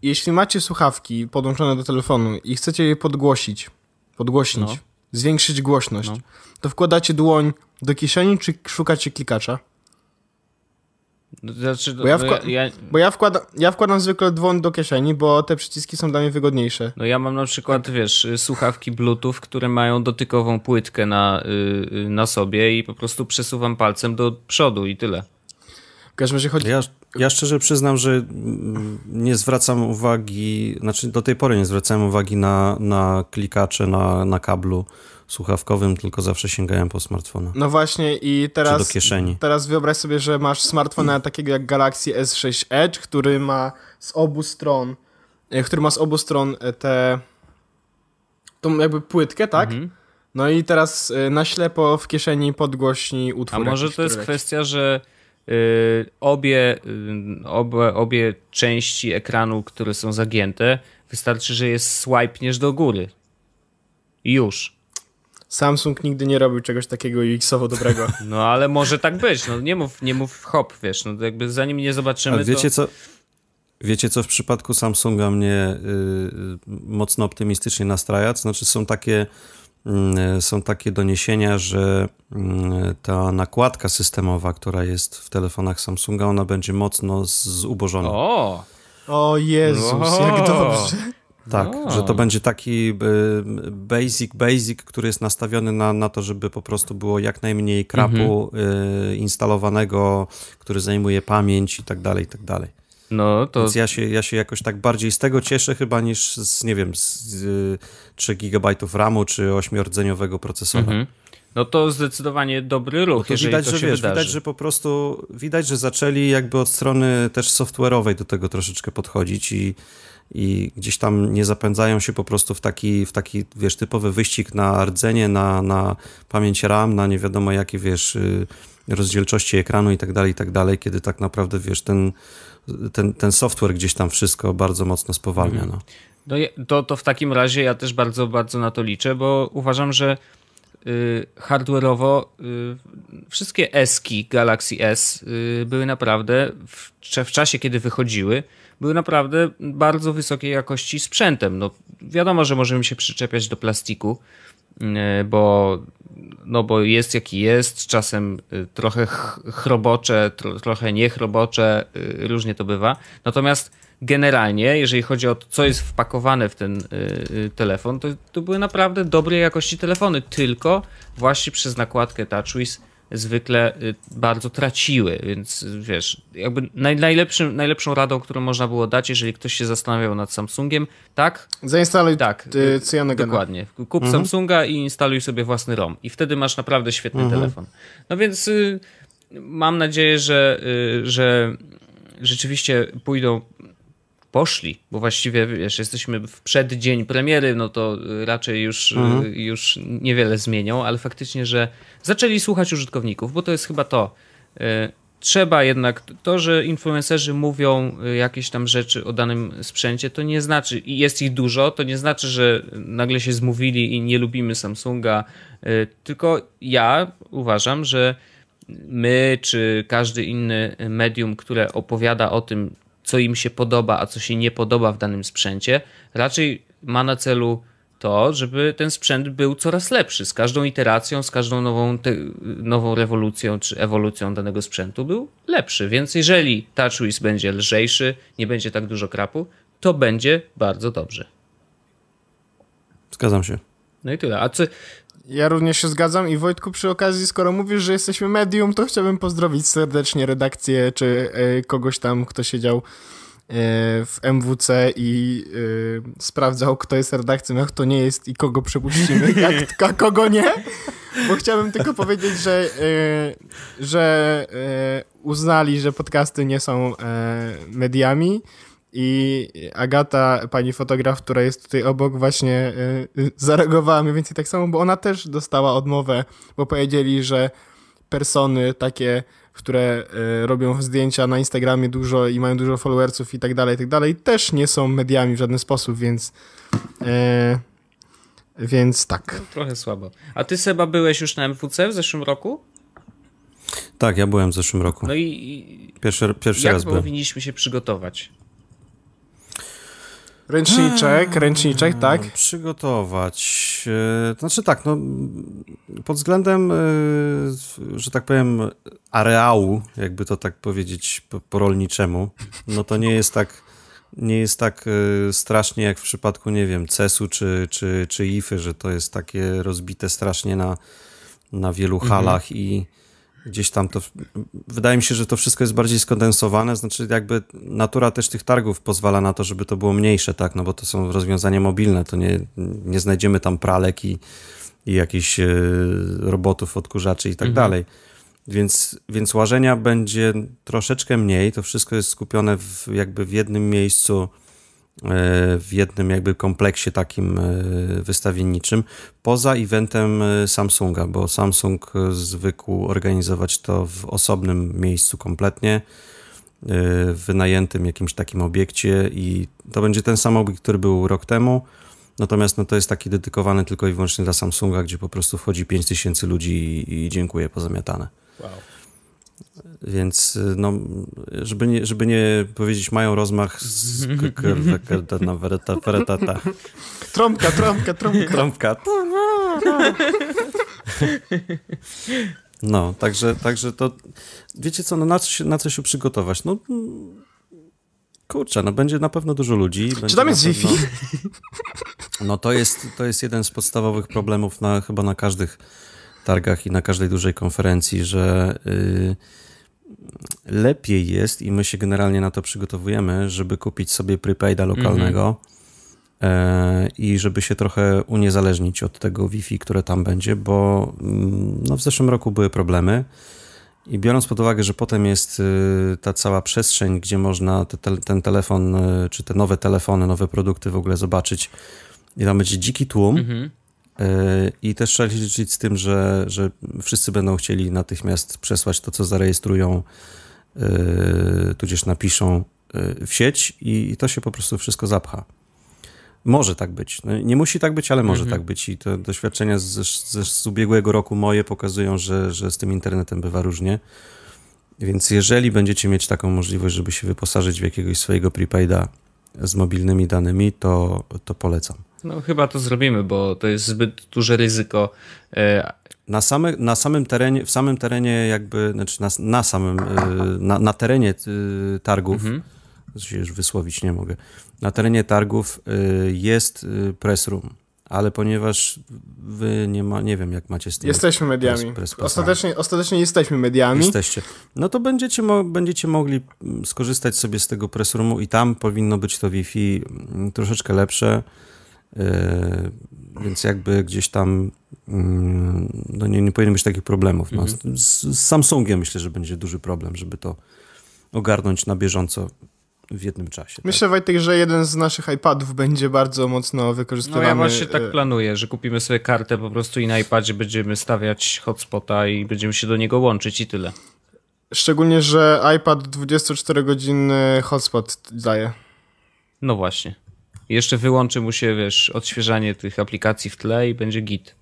jeśli macie słuchawki podłączone do telefonu i chcecie je podgłosić, podgłośnić, no. zwiększyć głośność, no. to wkładacie dłoń do kieszeni, czy szukacie klikacza? Znaczy, bo ja, wkła- ja, ja... Bo ja, wkłada- ja wkładam zwykle dłoń do kieszeni, bo te przyciski są dla mnie wygodniejsze. No ja mam na przykład, wiesz, słuchawki Bluetooth, które mają dotykową płytkę na, yy, na sobie i po prostu przesuwam palcem do przodu i tyle. Chodzi... Ja, ja szczerze przyznam, że nie zwracam uwagi, znaczy do tej pory nie zwracałem uwagi na, na klikacze na, na kablu słuchawkowym, tylko zawsze sięgałem po smartfona. No właśnie i teraz, do kieszeni. Teraz wyobraź sobie, że masz smartfona takiego jak Galaxy S sześć Edge, który ma z obu stron, który ma z obu stron tę tą jakby płytkę, tak? Mhm. No i teraz na ślepo w kieszeni podgłośni utwór. A może jakiś, to jest kwestia, że Yy, obie, yy, obie, obie części ekranu, które są zagięte, wystarczy, że je swajpniesz do góry. Już. Samsung nigdy nie robił czegoś takiego U X-owo dobrego. No ale może tak być. No, nie mów, nie mów hop, wiesz. No, jakby zanim nie zobaczymy... Ale wiecie to... co? Wiecie co w przypadku Samsunga mnie yy, mocno optymistycznie nastraja? To znaczy są takie... Są takie doniesienia, że ta nakładka systemowa, która jest w telefonach Samsunga, ona będzie mocno zubożona. O, o Jezus, o. jak dobrze. Tak, o. że to będzie taki basic, basic, który jest nastawiony na, na to, żeby po prostu było jak najmniej krapu mhm. instalowanego, który zajmuje pamięć i tak dalej, i tak dalej. No, to... Więc ja się, ja się jakoś tak bardziej z tego cieszę chyba niż z, nie wiem, z y, trzech gigabajtów ramu czy ośmiordzeniowego procesora. Mhm. no to zdecydowanie dobry ruch, no to jeżeli widać, to się że, wiesz, wydarzy. Widać, że po prostu widać, że zaczęli jakby od strony też software'owej do tego troszeczkę podchodzić i, i gdzieś tam nie zapędzają się po prostu w taki, w taki wiesz, typowy wyścig na rdzenie, na, na pamięć RAM, na nie wiadomo jakie, wiesz, rozdzielczości ekranu i tak dalej, i tak dalej, kiedy tak naprawdę, wiesz, ten, ten, ten software gdzieś tam wszystko bardzo mocno spowalnia. No. No, to, to w takim razie ja też bardzo, bardzo na to liczę, bo uważam, że y, hardware'owo y, wszystkie eski Galaxy S y, były naprawdę, w, w czasie kiedy wychodziły, były naprawdę bardzo wysokiej jakości sprzętem. No, wiadomo, że możemy się przyczepiać do plastiku, Bo, no bo jest jaki jest, czasem trochę chrobocze, tro, trochę niechrobocze, różnie to bywa. Natomiast generalnie, jeżeli chodzi o to, co jest wpakowane w ten y, telefon, to, to były naprawdę dobrej jakości telefony, tylko właśnie przez nakładkę TouchWiz zwykle y, bardzo traciły, więc wiesz, jakby naj, najlepszym, najlepszą radą, którą można było dać, jeżeli ktoś się zastanawiał nad Samsungiem, tak? Zainstaluj tak, y, Cyanogenę. Dokładnie. Kup mhm. Samsunga i instaluj sobie własny ROM i wtedy masz naprawdę świetny mhm. telefon. No więc y, mam nadzieję, że, y, że rzeczywiście pójdą, poszli, bo właściwie wiesz, jesteśmy w przeddzień premiery, no to raczej już, mhm. już niewiele zmienią, ale faktycznie, że zaczęli słuchać użytkowników, bo to jest chyba to. Trzeba jednak, to, że influencerzy mówią jakieś tam rzeczy o danym sprzęcie, to nie znaczy, i jest ich dużo, to nie znaczy, że nagle się zmówili i nie lubimy Samsunga, tylko ja uważam, że my, czy każdy inny medium, które opowiada o tym, co im się podoba, a co się nie podoba w danym sprzęcie, raczej ma na celu to, żeby ten sprzęt był coraz lepszy. Z każdą iteracją, z każdą nową, te, nową rewolucją czy ewolucją danego sprzętu był lepszy. Więc jeżeli TouchWiz będzie lżejszy, nie będzie tak dużo krapu, to będzie bardzo dobrze. Zgadzam się. No i tyle. A co... Ja również się zgadzam i Wojtku, przy okazji, skoro mówisz, że jesteśmy medium, to chciałbym pozdrowić serdecznie redakcję czy y, kogoś tam, kto siedział y, w M W C i y, sprawdzał, kto jest redakcją, a kto nie jest i kogo przepuścimy, jak, a kogo nie. Bo chciałbym tylko powiedzieć, że, y, że y, uznali, że podcasty nie są y, mediami. I Agata, pani fotograf, która jest tutaj obok, właśnie yy, zareagowała mniej więcej tak samo, bo ona też dostała odmowę, bo powiedzieli, że persony takie, które yy, robią zdjęcia na Instagramie dużo i mają dużo followersów i tak dalej, i tak dalej, też nie są mediami w żaden sposób, więc yy, więc tak. No, trochę słabo. A ty, Seba, byłeś już na M W C w zeszłym roku? Tak, ja byłem w zeszłym roku. No i, i pierwszy, pierwszy jak raz byłem. Jak powinniśmy się przygotować? Ręczniczek, ręczniczek, tak? Przygotować. To znaczy tak, no pod względem, że tak powiem, areału, jakby to tak powiedzieć po, po rolniczemu, no to nie jest tak, nie jest tak strasznie jak w przypadku, nie wiem, cesu czy, czy, czy ify, że to jest takie rozbite strasznie na, na wielu halach mhm. i gdzieś tam to, wydaje mi się, że to wszystko jest bardziej skondensowane, znaczy jakby natura też tych targów pozwala na to, żeby to było mniejsze, tak, no bo to są rozwiązania mobilne, to nie, nie znajdziemy tam pralek i, i jakichś y, robotów, odkurzaczy i tak mhm. dalej, więc, więc łażenia będzie troszeczkę mniej, to wszystko jest skupione w, jakby w jednym miejscu, y, w jednym jakby kompleksie takim y, wystawienniczym, poza eventem Samsunga, bo Samsung zwykł organizować to w osobnym miejscu kompletnie, w wynajętym jakimś takim obiekcie i to będzie ten sam obiekt, który był rok temu, natomiast no, to jest taki dedykowany tylko i wyłącznie dla Samsunga, gdzie po prostu wchodzi pięć tysięcy ludzi i, i dziękuję, pozamiatane. Wow. Więc no, żeby nie, żeby nie powiedzieć, mają rozmach z... Trąbka, trąbka, trąbka. Trąbka. No, także, także to... Wiecie co, no na co się, na co się przygotować? No... Kurczę, no będzie na pewno dużo ludzi. Czy tam jest Wi-Fi? No to jest, to jest jeden z podstawowych problemów na, chyba na każdych targach i na każdej dużej konferencji, że... Yy, lepiej jest i my się generalnie na to przygotowujemy, żeby kupić sobie prepaida lokalnego, i żeby się trochę uniezależnić od tego Wi-Fi, które tam będzie, bo no, w zeszłym roku były problemy i biorąc pod uwagę, że potem jest ta cała przestrzeń, gdzie można te, ten telefon, czy te nowe telefony, nowe produkty w ogóle zobaczyć i tam będzie dziki tłum, mhm. I też trzeba się liczyć z tym, że, że wszyscy będą chcieli natychmiast przesłać to, co zarejestrują, tudzież napiszą w sieć i to się po prostu wszystko zapcha. Może tak być. No, nie musi tak być, ale może mhm. tak być. I te doświadczenia z, z, z ubiegłego roku moje pokazują, że, że z tym internetem bywa różnie. Więc jeżeli będziecie mieć taką możliwość, żeby się wyposażyć w jakiegoś swojego prepaida z mobilnymi danymi, to, to polecam. No chyba to zrobimy, bo to jest zbyt duże ryzyko. Na, same, na samym terenie, w samym terenie jakby, znaczy na, na samym, na, na terenie targów, mhm. się już wysłowić nie mogę, na terenie targów jest press room, ale ponieważ wy nie ma, nie wiem jak macie z tym. Jesteśmy mediami. Press, press ostatecznie, ostatecznie jesteśmy mediami. Jesteście. No to będziecie, mo będziecie mogli skorzystać sobie z tego press roomu i tam powinno być to Wi-Fi troszeczkę lepsze. Yy, więc jakby gdzieś tam yy, no nie, nie powinno być takich problemów. No, mhm. z, z Samsungiem myślę, że będzie duży problem, żeby to ogarnąć na bieżąco w jednym czasie. Myślę, tak? Wojtek, że jeden z naszych iPadów będzie bardzo mocno wykorzystywany. No ja właśnie tak planuję, że kupimy sobie kartę po prostu i na iPadzie będziemy stawiać hotspota i będziemy się do niego łączyć i tyle. Szczególnie, że iPad dwudziestoczterogodzinny hotspot daje. No właśnie. Jeszcze wyłączy mu się, wiesz, odświeżanie tych aplikacji w tle i będzie git.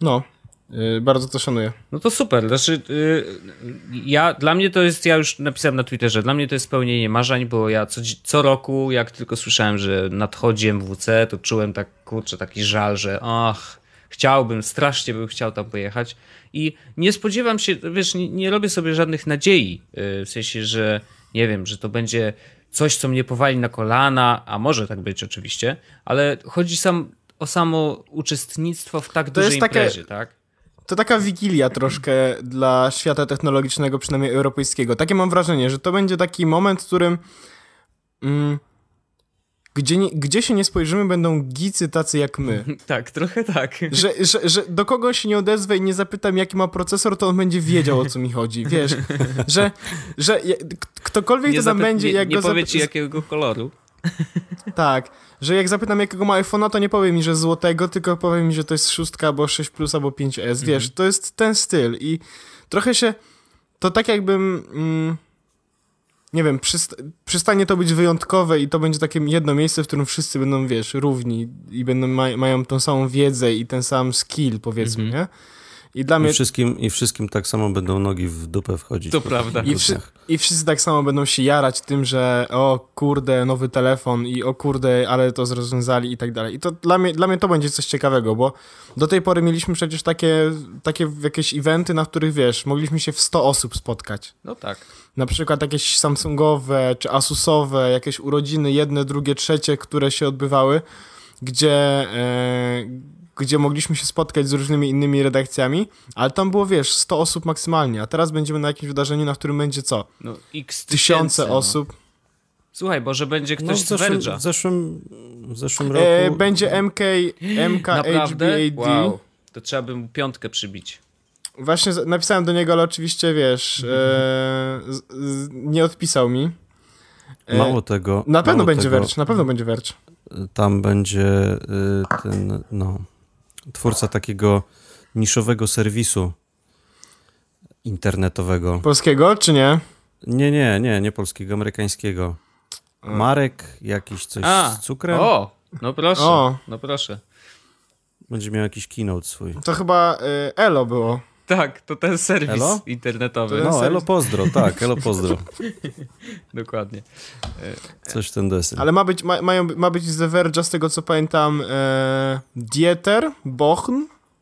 No, yy, bardzo to szanuję. No to super. Znaczy, yy, ja, dla mnie to jest, ja już napisałem na Twitterze, dla mnie to jest spełnienie marzeń, bo ja co, co roku, jak tylko słyszałem, że nadchodzi M W C, to czułem tak, kurczę, taki żal, że ach, chciałbym, strasznie bym chciał tam pojechać i nie spodziewam się, wiesz, nie, nie robię sobie żadnych nadziei, yy, w sensie, że nie wiem, że to będzie coś, co mnie powali na kolana, a może tak być oczywiście, ale chodzi sam, o samo uczestnictwo w tak to dużej jest imprezie, takie, tak? To taka wigilia troszkę dla świata technologicznego, przynajmniej europejskiego. Takie mam wrażenie, że to będzie taki moment, w którym mm, gdzie, nie, gdzie się nie spojrzymy, będą gicy tacy jak my. Tak, trochę tak. Że, że, że do kogo się nie odezwę i nie zapytam, jaki ma procesor, to on będzie wiedział, o co mi chodzi. Wiesz, że, że ktokolwiek nie to tam będzie... Nie, jak nie go powie ci jakiego koloru. Tak, że jak zapytam, jakiego ma iPhone'a, to nie powie mi, że złotego, tylko powie mi, że to jest szóstka, albo sześć plus, albo pięć S. Mhm. Wiesz, to jest ten styl i trochę się... To tak jakbym... Mm, nie wiem, przysta przestanie to być wyjątkowe i to będzie takie jedno miejsce, w którym wszyscy będą, wiesz, równi i będą ma mają tą samą wiedzę i ten sam skill, powiedzmy, mm -hmm. nie? I dla mnie... I wszystkim, i wszystkim tak samo będą nogi w dupę wchodzić. To prawda. I, wszy I wszyscy tak samo będą się jarać tym, że o kurde, nowy telefon i o kurde, ale to zrozwiązali i tak dalej. I to dla mnie, dla mnie to będzie coś ciekawego, bo do tej pory mieliśmy przecież takie, takie jakieś eventy, na których, wiesz, mogliśmy się w sto osób spotkać. No tak. Na przykład jakieś Samsungowe czy Asusowe, jakieś urodziny, jedne, drugie, trzecie, które się odbywały, gdzie... Yy, gdzie mogliśmy się spotkać z różnymi innymi redakcjami, ale tam było, wiesz, sto osób maksymalnie, a teraz będziemy na jakimś wydarzeniu, na którym będzie co? No, x tysiące tysięcy, osób. No. Słuchaj, może będzie ktoś no, w zeszłym, z Verge'a. W zeszłym, w zeszłym roku... E, będzie M K B H D. Wow. To trzeba by mu piątkę przybić. Właśnie napisałem do niego, ale oczywiście, wiesz, mm -hmm. e, z, z, nie odpisał mi. E, mało tego... Na pewno będzie Verge, na pewno będzie Verge. Tam będzie y, ten, no... twórca takiego niszowego serwisu internetowego. Polskiego, czy nie? Nie, nie, nie, nie polskiego, amerykańskiego. Marek, jakiś coś A, z cukrem. O, no proszę, o. no proszę. Będzie miał jakiś keynote swój. To chyba y, Elo było. Tak, to ten serwis Elo? internetowy. Ten no, serwis. Elo Pozdro, tak, Elo Pozdro. Dokładnie. Coś ten desy. Ale ma być, ma, mają, ma być z The Verge'a, z tego co pamiętam, e, Dieter Bochn,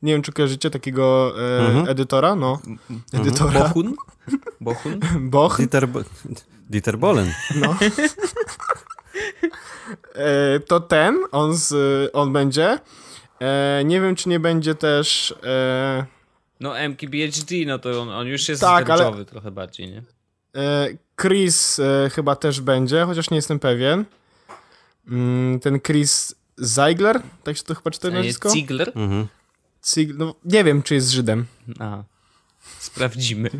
nie wiem czy kojarzycie takiego e, mhm. edytora, no. Edytora. Bochun? Bochun? Bochn. Dieter, Bo Dieter Bohlen. No. E, to ten, on, z, on będzie. E, nie wiem czy nie będzie też... E, No M K B H D, no to on, on już jest tak, ale... trochę bardziej, nie? Chris y, chyba też będzie, chociaż nie jestem pewien. ten Chris Ziegler, tak się to chyba czyta nazwisko? Ziegler? Mhm. Ziegler, no nie wiem, czy jest Żydem. Aha. Sprawdzimy.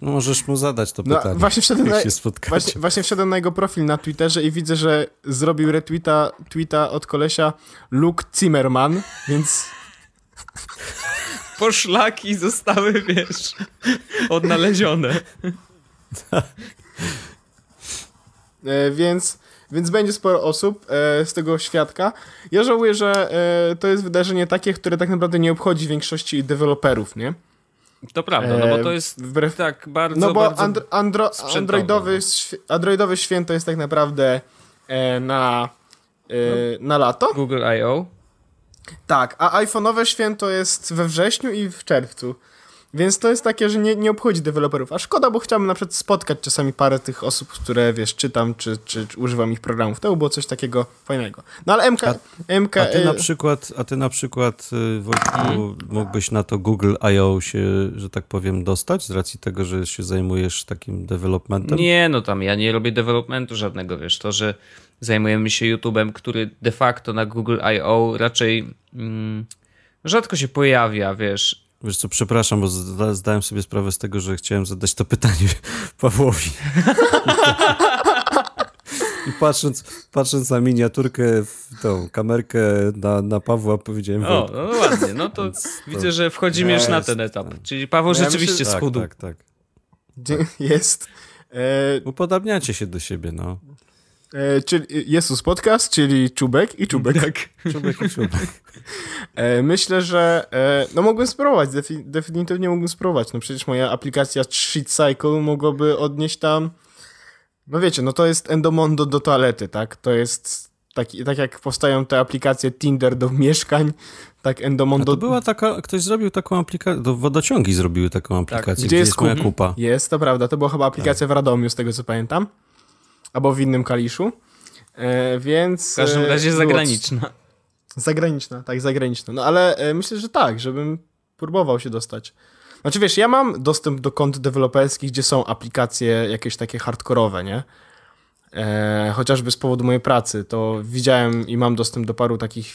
No możesz mu zadać to pytanie. No, właśnie, wszedłem na, się właśnie, właśnie wszedłem na jego profil na Twitterze i widzę, że zrobił retweeta tweeta od kolesia Luke Zimmerman, więc... Poszlaki zostały, wiesz, odnalezione. e, więc, więc będzie sporo osób e, z tego świadka. Ja żałuję, że e, to jest wydarzenie takie, które tak naprawdę nie obchodzi większości deweloperów, nie? To prawda, no bo to jest wbrew, tak bardzo, no bo bardzo andro, andro, androidowy, androidowy święto jest tak naprawdę e, na, e, no, na lato. Google I O. Tak, a iPhone'owe święto jest we wrześniu i w czerwcu. Więc to jest takie, że nie, nie obchodzi deweloperów. A szkoda, bo chciałbym na przykład spotkać czasami parę tych osób, które, wiesz, czytam, czy, czy, czy używam ich programów. To było coś takiego fajnego. No ale M K... A, MK, a ty na przykład, a ty na przykład Wojtku, mógłbyś na to Google I O się, że tak powiem, dostać z racji tego, że się zajmujesz takim developmentem? Nie, no tam ja nie robię developmentu żadnego, wiesz. To, że zajmujemy się YouTube'em, który de facto na Google I O raczej mm, rzadko się pojawia, wiesz. Wiesz co, przepraszam, bo zda zdałem sobie sprawę z tego, że chciałem zadać to pytanie Pawłowi. I patrząc, patrząc na miniaturkę, tą kamerkę na, na Pawła, powiedziałem... O, no ładnie, no to, to widzę, że wchodzimy już na ten etap. Czyli Paweł ja rzeczywiście myślę, schudł. Tak, tak, tak. tak. Jest. E... Upodabniacie się do siebie, no. E, czyli YesWas Podcast, czyli Czubek i Czubek. Tak. Czubek i Czubek. E, myślę, że e, no mogłem spróbować, defi definitywnie mogłem spróbować. No przecież moja aplikacja Cheat Cycle mogłaby odnieść tam, no wiecie, no to jest endomondo do toalety, tak? To jest taki, tak jak powstają te aplikacje Tinder do mieszkań, tak endomondo... A to była taka, ktoś zrobił taką aplikację, wodociągi zrobiły taką aplikację, tak. Gdzie, gdzie jest kupa? kupa. Jest, to prawda, to była chyba aplikacja tak. w Radomiu, z tego co pamiętam. Albo w innym Kaliszu, e, więc... W każdym razie zagraniczna. Zagraniczna, tak, zagraniczna. No ale e, myślę, że tak, żebym próbował się dostać. Znaczy wiesz, ja mam dostęp do kont deweloperskich, gdzie są aplikacje jakieś takie hardkorowe, nie? E, chociażby z powodu mojej pracy, to widziałem i mam dostęp do paru takich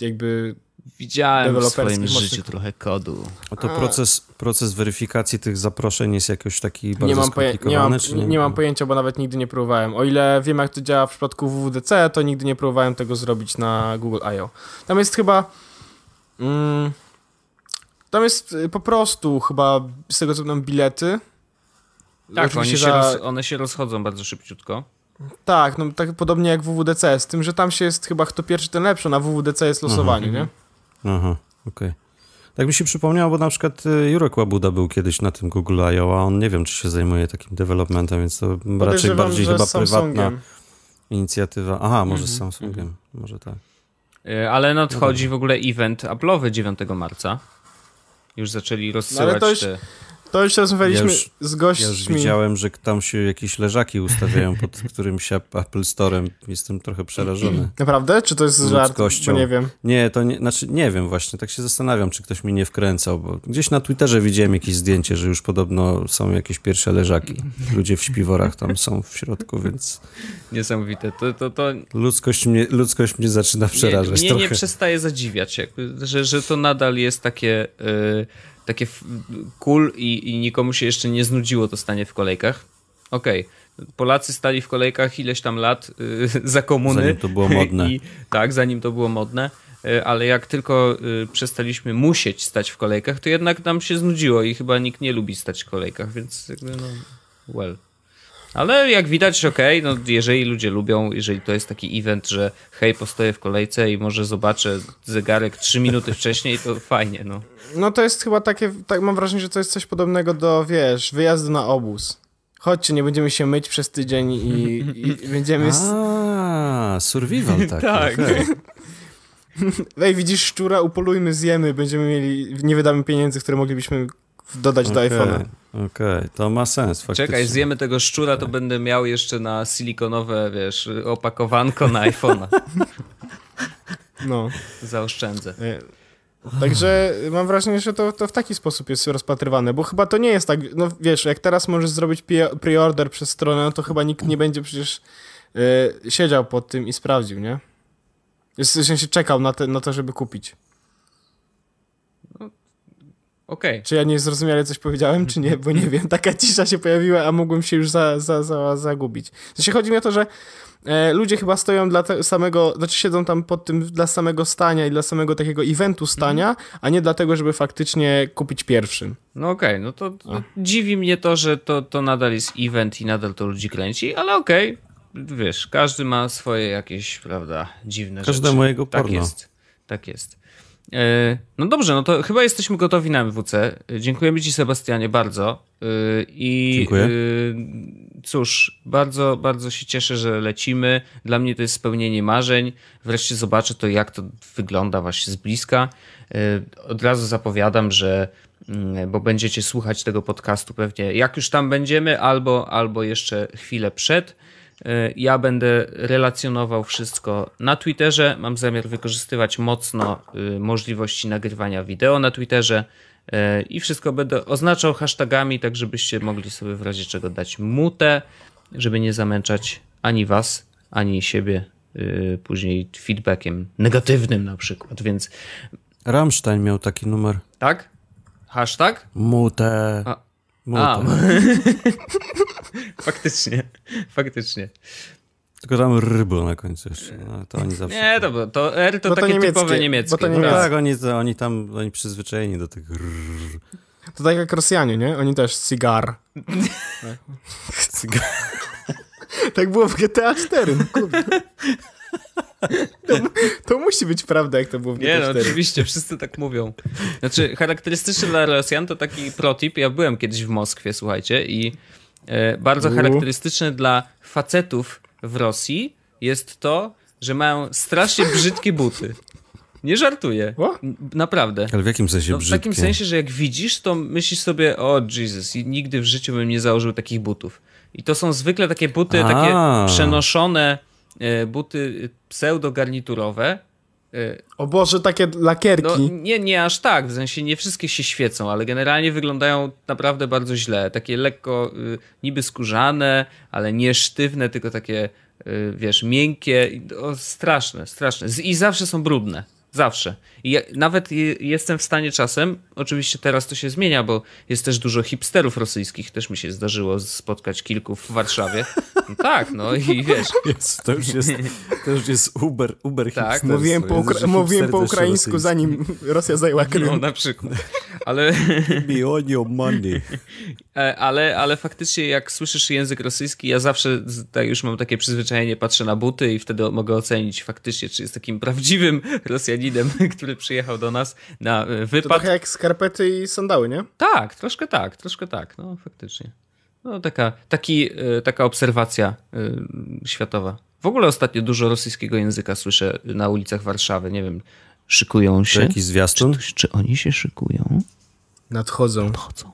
jakby... Widziałem w swoim życiu trochę kodu. A to proces, proces weryfikacji tych zaproszeń jest jakoś taki bardzo nie mam skomplikowany? Nie, nie, nie mam pojęcia, bo nawet nigdy nie próbowałem. O ile wiem, jak to działa w przypadku W W D C, to nigdy nie próbowałem tego zrobić na Google I O. Tam jest chyba... Mm, tam jest po prostu chyba, z tego co mam, bilety. Tak, one się, za... roz, one się rozchodzą bardzo szybciutko. Tak, no tak podobnie jak W W D C, z tym, że tam się jest chyba kto pierwszy, ten lepszy, na W W D C jest losowanie, aha, nie? Aha, okej. Okay. Tak mi się przypomniało, bo na przykład Jurek Łabuda był kiedyś na tym Google I O, a on nie wiem, czy się zajmuje takim developmentem, więc to podejrzewam, raczej bardziej chyba Samsungiem. Prywatna inicjatywa. Aha, może mhm. z Samsungiem, może tak. Ale nadchodzi w ogóle event Apple'owy dziewiątego marca. Już zaczęli rozsyłać no, już... te... To już rozmawialiśmy ja już, z gośćmi. Ja już widziałem, że tam się jakieś leżaki ustawiają pod którymś Apple Store'em. Jestem trochę przerażony. Naprawdę? Czy to jest żart? Bo nie wiem. Nie, to nie, znaczy nie wiem właśnie. Tak się zastanawiam, czy ktoś mi nie wkręcał, bo gdzieś na Twitterze widziałem jakieś zdjęcie, że już podobno są jakieś pierwsze leżaki. Ludzie w śpiworach tam są w środku, więc... Niesamowite. To, to, to... Ludzkość, mnie, ludzkość mnie zaczyna przerażać nie, nie, trochę. Nie przestaje zadziwiać, jakby, że, że to nadal jest takie... Yy... takie cool i, i nikomu się jeszcze nie znudziło to stanie w kolejkach. Okej, okay. Polacy stali w kolejkach ileś tam lat yy, za komuny. Zanim to było modne. I, tak, zanim to było modne, yy, ale jak tylko yy, przestaliśmy musieć stać w kolejkach, to jednak nam się znudziło i chyba nikt nie lubi stać w kolejkach, więc jakby no, well. Ale jak widać, okej, okay, no jeżeli ludzie lubią, jeżeli to jest taki event, że hej, postoję w kolejce i może zobaczę zegarek trzy minuty wcześniej, to fajnie, no. No to jest chyba takie, tak mam wrażenie, że to jest coś podobnego do, wiesz, wyjazdu na obóz. Chodźcie, nie będziemy się myć przez tydzień i, i będziemy... A, survival taki. Tak. Okay. Ej, widzisz szczura, upolujmy, zjemy, będziemy mieli, nie wydamy pieniędzy, które moglibyśmy... dodać okay, do iPhone'a. Okej, okay. To ma sens faktycznie. Czekaj, zjemy tego szczura, to będę miał jeszcze na silikonowe, wiesz, opakowanko na iPhone'a. No. Zaoszczędzę. Także mam wrażenie, że to, to w taki sposób jest rozpatrywane, bo chyba to nie jest tak, no wiesz, jak teraz możesz zrobić pre-order przez stronę, no to chyba nikt nie będzie przecież yy, siedział pod tym i sprawdził, nie? W sensie czekał na, te, na to, żeby kupić. No, okej. Okay. Czy ja nie zrozumiale coś powiedziałem, czy nie? Bo nie wiem, taka cisza się pojawiła, a mogłem się już za, za, za, zagubić. W sensie chodzi mi o to, że e, ludzie chyba stoją dla te, samego, znaczy siedzą tam pod tym dla samego stania i dla samego takiego eventu stania, mm. a nie dlatego, żeby faktycznie kupić pierwszym. No okej, okay, no to, to dziwi mnie to, że to, to nadal jest event i nadal to ludzi klęci, ale okej. Okay. Wiesz, każdy ma swoje jakieś, prawda, dziwne Każda rzeczy. Każda mojego porno. Tak jest, tak jest. Yy, no dobrze, no to chyba jesteśmy gotowi na M W C. Dziękujemy ci, Sebastianie, bardzo. Yy, i, Dziękuję. Yy, cóż, bardzo, bardzo się cieszę, że lecimy. Dla mnie to jest spełnienie marzeń. Wreszcie zobaczę to, jak to wygląda właśnie z bliska. Yy, od razu zapowiadam, że bo będziecie słuchać tego podcastu pewnie, jak już tam będziemy, albo, albo jeszcze chwilę przed. Ja będę relacjonował wszystko na Twitterze. Mam zamiar wykorzystywać mocno możliwości nagrywania wideo na Twitterze i wszystko będę oznaczał hashtagami, tak żebyście mogli sobie w razie czego dać mutę, żeby nie zamęczać ani was, ani siebie później feedbackiem negatywnym na przykład, więc... Rammstein miał taki numer. Tak? Hashtag? Mutę. A. A. faktycznie, faktycznie. Tylko tam ryby na końcu jeszcze. No, to oni zawsze... Nie, to, to R to, to takie niemieckie, typowe niemieckie. Bo to niemieckie. Tak, oni, to, oni tam oni przyzwyczajeni do tych rrr. To tak jak Rosjanie, nie? Oni też cigar. cigar. Tak było w G T A cztery, no kurde. To, to musi być prawda, jak to było w G T A cztery. Nie, no, oczywiście, wszyscy tak mówią. Znaczy, charakterystyczny dla Rosjan to taki protip. Ja byłem kiedyś w Moskwie, słuchajcie, i e, bardzo U. charakterystyczny dla facetów w Rosji jest to, że mają strasznie brzydkie buty. Nie żartuję. What? Naprawdę. Ale w jakim sensie no, brzydkie? W takim sensie, że jak widzisz, to myślisz sobie, o Jesus, nigdy w życiu bym nie założył takich butów. I to są zwykle takie buty, A. takie przenoszone... buty pseudo-garniturowe. O Boże, takie lakierki. No, nie, nie aż tak, w sensie nie wszystkie się świecą, ale generalnie wyglądają naprawdę bardzo źle. Takie lekko niby skórzane, ale nie sztywne, tylko takie, wiesz, miękkie. O, straszne, straszne. I zawsze są brudne. Zawsze. I ja nawet jestem w stanie czasem, oczywiście teraz to się zmienia, bo jest też dużo hipsterów rosyjskich, też mi się zdarzyło spotkać kilku w Warszawie. No tak, no i wiesz. Jest, to, już jest, to już jest Uber, Uber tak, hipster. Mówiłem po, ukra mówiłem po ukraińsku, zanim Rosja zajęła Krym. No na przykład. Ale... Be on your money. Ale, ale faktycznie jak słyszysz język rosyjski, ja zawsze tak już mam takie przyzwyczajenie, patrzę na buty i wtedy mogę ocenić faktycznie, czy jest takim prawdziwym Rosjaninem, który przyjechał do nas na wypad. To trochę jak skarpety i sandały, nie? Tak, troszkę tak, troszkę tak, no faktycznie. No taka, taki, taka obserwacja światowa. W ogóle ostatnio dużo rosyjskiego języka słyszę na ulicach Warszawy, nie wiem, szykują się. Jakiś zwiastun? Czy, czy oni się szykują? Nadchodzą. Nadchodzą.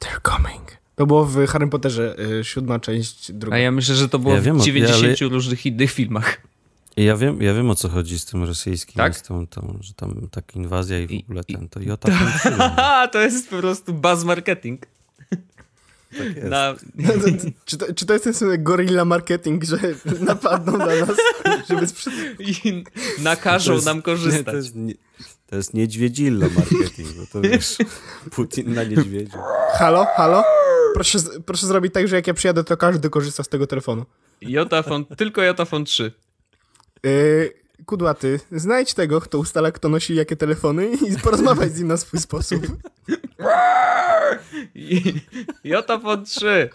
They're coming. To było w Harry Potterze, y, siódma część, druga. A ja myślę, że to było ja wiem, w dziewięćdziesięciu ale... różnych innych filmach. Ja wiem, ja wiem, o co chodzi z tym rosyjskim, tak? z tą, tą, że tam taka inwazja i w ogóle I, ten, to YotaPhone trzy. To jest po prostu buzz marketing. Tak jest. Na... No, to, czy, to, czy to jest ten sobie gorilla marketing, że napadną na nas, żeby sprzed... I nakażą jest, nam korzystać. To jest, nie, to jest niedźwiedzillo marketing, bo to wiesz, Putin na niedźwiedziu. Halo, halo? Proszę, proszę zrobić tak, że jak ja przyjadę, to każdy korzysta z tego telefonu. YotaPhone, tylko YotaPhone trzy. Yy, kudłaty, znajdź tego, kto ustala, kto nosi jakie telefony i porozmawiaj z nim na swój sposób. YotaPhone trzy.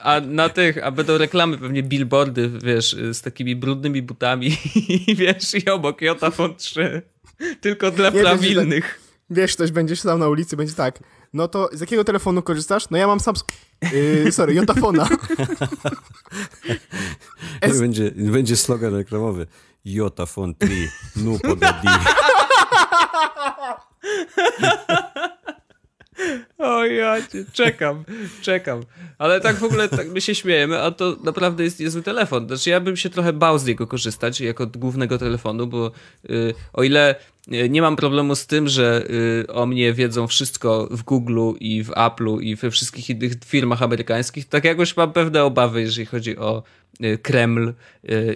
A na tych, a będą reklamy, pewnie billboardy, wiesz, z takimi brudnymi butami i wiesz, i obok YotaPhone trzy. Tylko dla Nie prawilnych. Będzie, wiesz, ktoś będzie stał na ulicy, będzie tak, no to z jakiego telefonu korzystasz? No ja mam Samsung, yy, sorry, YotaPhone'a. S... Będzie, będzie slogan reklamowy. YotaPhone trzy, no podadi. O ja cię, czekam, czekam. Ale tak w ogóle, tak my się śmiejemy, a to naprawdę jest niezły telefon. Znaczy ja bym się trochę bał z niego korzystać jako od głównego telefonu, bo yy, o ile nie mam problemu z tym, że o mnie wiedzą wszystko w Google'u i w Apple'u i we wszystkich innych firmach amerykańskich. Tak jakoś mam pewne obawy, jeżeli chodzi o Kreml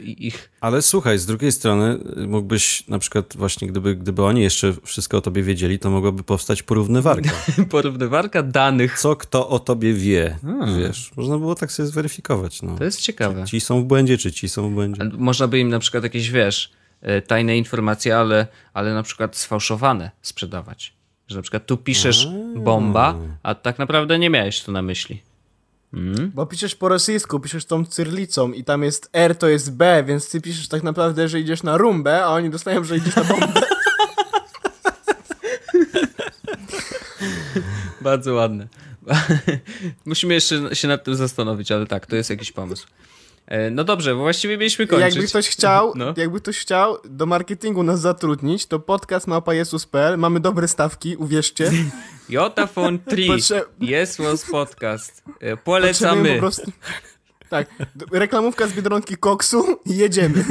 i ich... Ale słuchaj, z drugiej strony mógłbyś na przykład właśnie, gdyby, gdyby oni jeszcze wszystko o tobie wiedzieli, to mogłaby powstać porównywarka. Porównywarka danych. Co kto o tobie wie, hmm. wiesz. Można było tak sobie zweryfikować. No. To jest ciekawe. Czy ci są w błędzie, czy ci są w błędzie. Ale można by im na przykład jakieś, wiesz, tajne informacje, ale, ale na przykład sfałszowane sprzedawać. Że na przykład tu piszesz hmm. bomba, a tak naprawdę nie miałeś tu na myśli. Hmm? Bo piszesz po rosyjsku, piszesz tą cyrlicą i tam jest R, to jest B, więc ty piszesz tak naprawdę, że idziesz na rumbę, a oni dostają, że idziesz na bombę. Bardzo ładne. Musimy jeszcze się nad tym zastanowić, ale tak, to jest jakiś pomysł. No dobrze, bo właściwie mieliśmy kończyć. Jakby ktoś chciał, no. jakby ktoś chciał do marketingu nas zatrudnić, to podcast małpa jezus kropka p l. Mamy dobre stawki, uwierzcie. YotaPhone trzy, Potrze... YesWas Podcast. Polecamy. Po prostu... Tak, reklamówka z Biedronki koksu i jedziemy.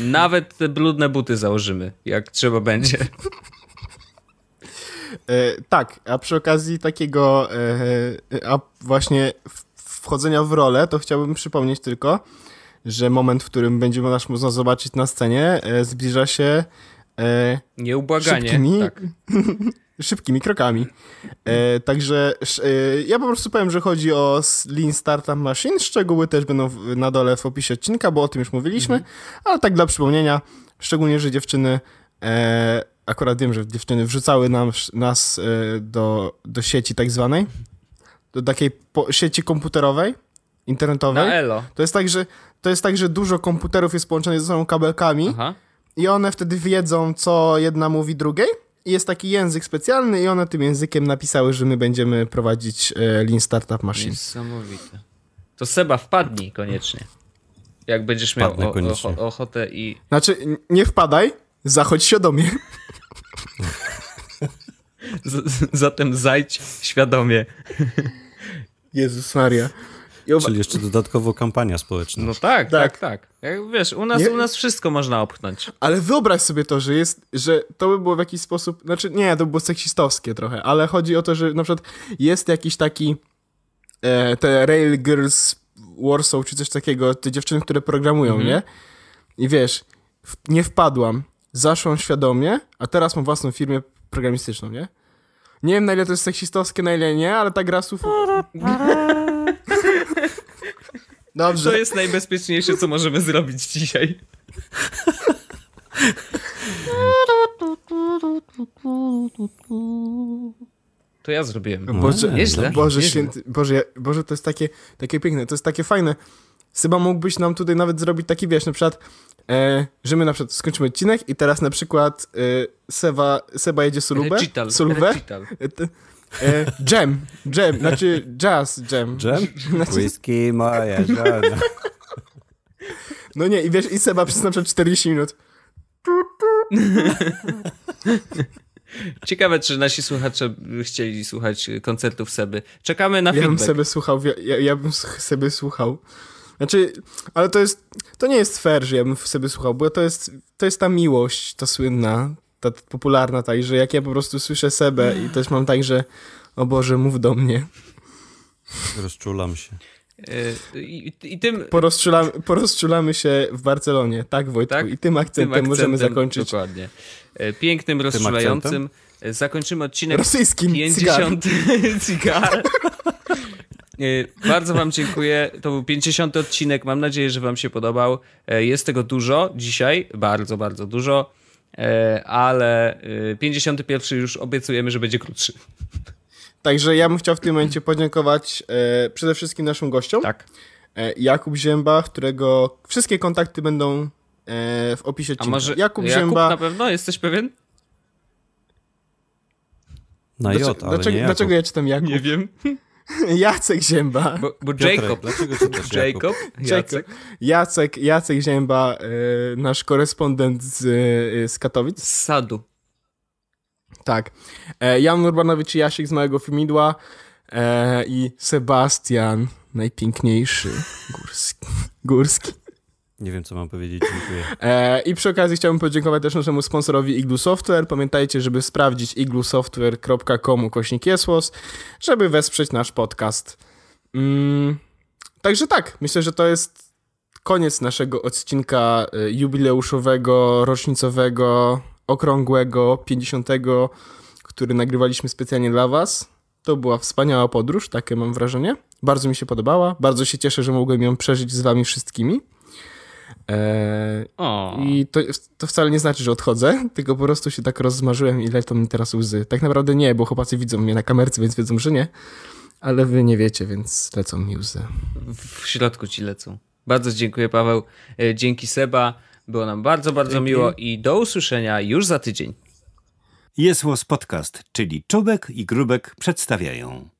Nawet te brudne buty założymy, jak trzeba będzie. E, tak, a przy okazji takiego e, a właśnie... W wchodzenia w rolę, to chciałbym przypomnieć tylko, że moment, w którym będziemy nas można zobaczyć na scenie, e, zbliża się e, nieubłaganie szybkimi, tak. szybkimi krokami. E, także e, ja po prostu powiem, że chodzi o Lean Startup Machine. Szczegóły też będą w, na dole w opisie odcinka, bo o tym już mówiliśmy, mhm. ale tak dla przypomnienia, szczególnie, że dziewczyny e, akurat wiem, że dziewczyny wrzucały nam, nas e, do, do sieci tak zwanej, do takiej sieci komputerowej, internetowej. Na elo. To jest tak, że, to jest tak, że dużo komputerów jest połączonych ze sobą kabelkami. Aha. I one wtedy wiedzą, co jedna mówi drugiej. I jest taki język specjalny i one tym językiem napisały, że my będziemy prowadzić e, Lean Startup Machine. Niesamowite. To Seba, wpadnij koniecznie. Jak będziesz Wpadnę miał o, o, ochotę i... Znaczy, nie wpadaj, zachodź świadomie. Z, zatem zajdź świadomie. Jezus Maria. Oba... Czyli jeszcze dodatkowo kampania społeczna. No tak, tak, tak. tak. Jak wiesz, u nas, u nas wszystko można opchnąć. Ale wyobraź sobie to, że jest, że to by było w jakiś sposób, znaczy nie, to by było seksistowskie trochę, ale chodzi o to, że na przykład jest jakiś taki e, te Rail Girls Warsaw czy coś takiego, te dziewczyny, które programują, mhm. nie? I wiesz, w, nie wpadłam, zaszłam świadomie, a teraz mam własną firmę programistyczną, nie? Nie wiem, na ile to jest seksistowskie, na ile nie, ale ta gra słów... Dobrze. To jest najbezpieczniejsze, co możemy zrobić dzisiaj. To ja zrobiłem. Boże, Boże, Boże święty... Boże, Boże, to jest takie, takie piękne, to jest takie fajne. Chyba mógłbyś nam tutaj nawet zrobić taki, wiesz, na przykład... E, że my na przykład skończymy odcinek i teraz na przykład e, Seba, Seba jedzie sulubę, recital, sulubę, recital. E, jam, jam, znaczy jazz jam. Jam? Znaczy... Whisky moja żona. No nie, i wiesz, i Seba przez na przykład czterdzieści minut. Ciekawe, czy nasi słuchacze chcieli słuchać koncertów Seby. Czekamy na ja feedback. Bym Seby słuchał, ja, ja bym Seby słuchał. Znaczy, ale to jest, to nie jest fair, że ja bym sobie słuchał, bo to jest, to jest ta miłość, ta słynna, ta popularna, tak, że jak ja po prostu słyszę Sebę i też mam tak, że o Boże, mów do mnie. Rozczulam się. I, i tym... Porozczulamy, porozczulamy się w Barcelonie, tak Wojtku? Tak? I tym akcentem, tym akcentem możemy zakończyć. Dokładnie. Pięknym, rozczulającym. Zakończymy odcinek rosyjskim pięćdziesiąty cigar. Bardzo wam dziękuję. To był pięćdziesiąty odcinek. Mam nadzieję, że wam się podobał. Jest tego dużo dzisiaj. Bardzo, bardzo dużo. Ale pięćdziesiąty pierwszy już obiecujemy, że będzie krótszy. Także ja bym chciał w tym momencie podziękować przede wszystkim naszym gościom. Tak. Jakub Zięba, którego wszystkie kontakty będą w opisie odcinka. A może Jakub, Jakub Zięba... na pewno? Jesteś pewien? Na J, dlaczego, ale dlaczego, nie dlaczego ja czytam Jakub? Nie wiem. Jacek Zięba. Bo, bo Jacob. Piotrek, Jacob? Jacek. Jacek, Jacek Zięba, y, nasz korespondent z, y, z Katowic. Z Sadu. Tak. E, Jan Urbanowicz i Jasiek z Małego Filmidła e, i Sebastian, najpiękniejszy, Górski. Górski. Nie wiem, co mam powiedzieć, dziękuję. E, I przy okazji chciałbym podziękować też naszemu sponsorowi Igloo Software. Pamiętajcie, żeby sprawdzić igloo software kropka com ukośnik yes was, żeby wesprzeć nasz podcast. Mm, także tak, myślę, że to jest koniec naszego odcinka jubileuszowego, rocznicowego, okrągłego, pięćdziesiątego, który nagrywaliśmy specjalnie dla was. To była wspaniała podróż, takie mam wrażenie. Bardzo mi się podobała, bardzo się cieszę, że mogłem ją przeżyć z wami wszystkimi. Eee, I to, to wcale nie znaczy, że odchodzę, tylko po prostu się tak rozmarzyłem i lecą mi teraz łzy. Tak naprawdę nie, bo chłopacy widzą mnie na kamerce, więc wiedzą, że nie. Ale wy nie wiecie, więc lecą mi łzy. W środku ci lecą. Bardzo dziękuję, Paweł. Dzięki, Seba. Było nam bardzo, bardzo Dzięki. miło i do usłyszenia już za tydzień. YesWas Podcast, czyli Czubek i Grubek przedstawiają.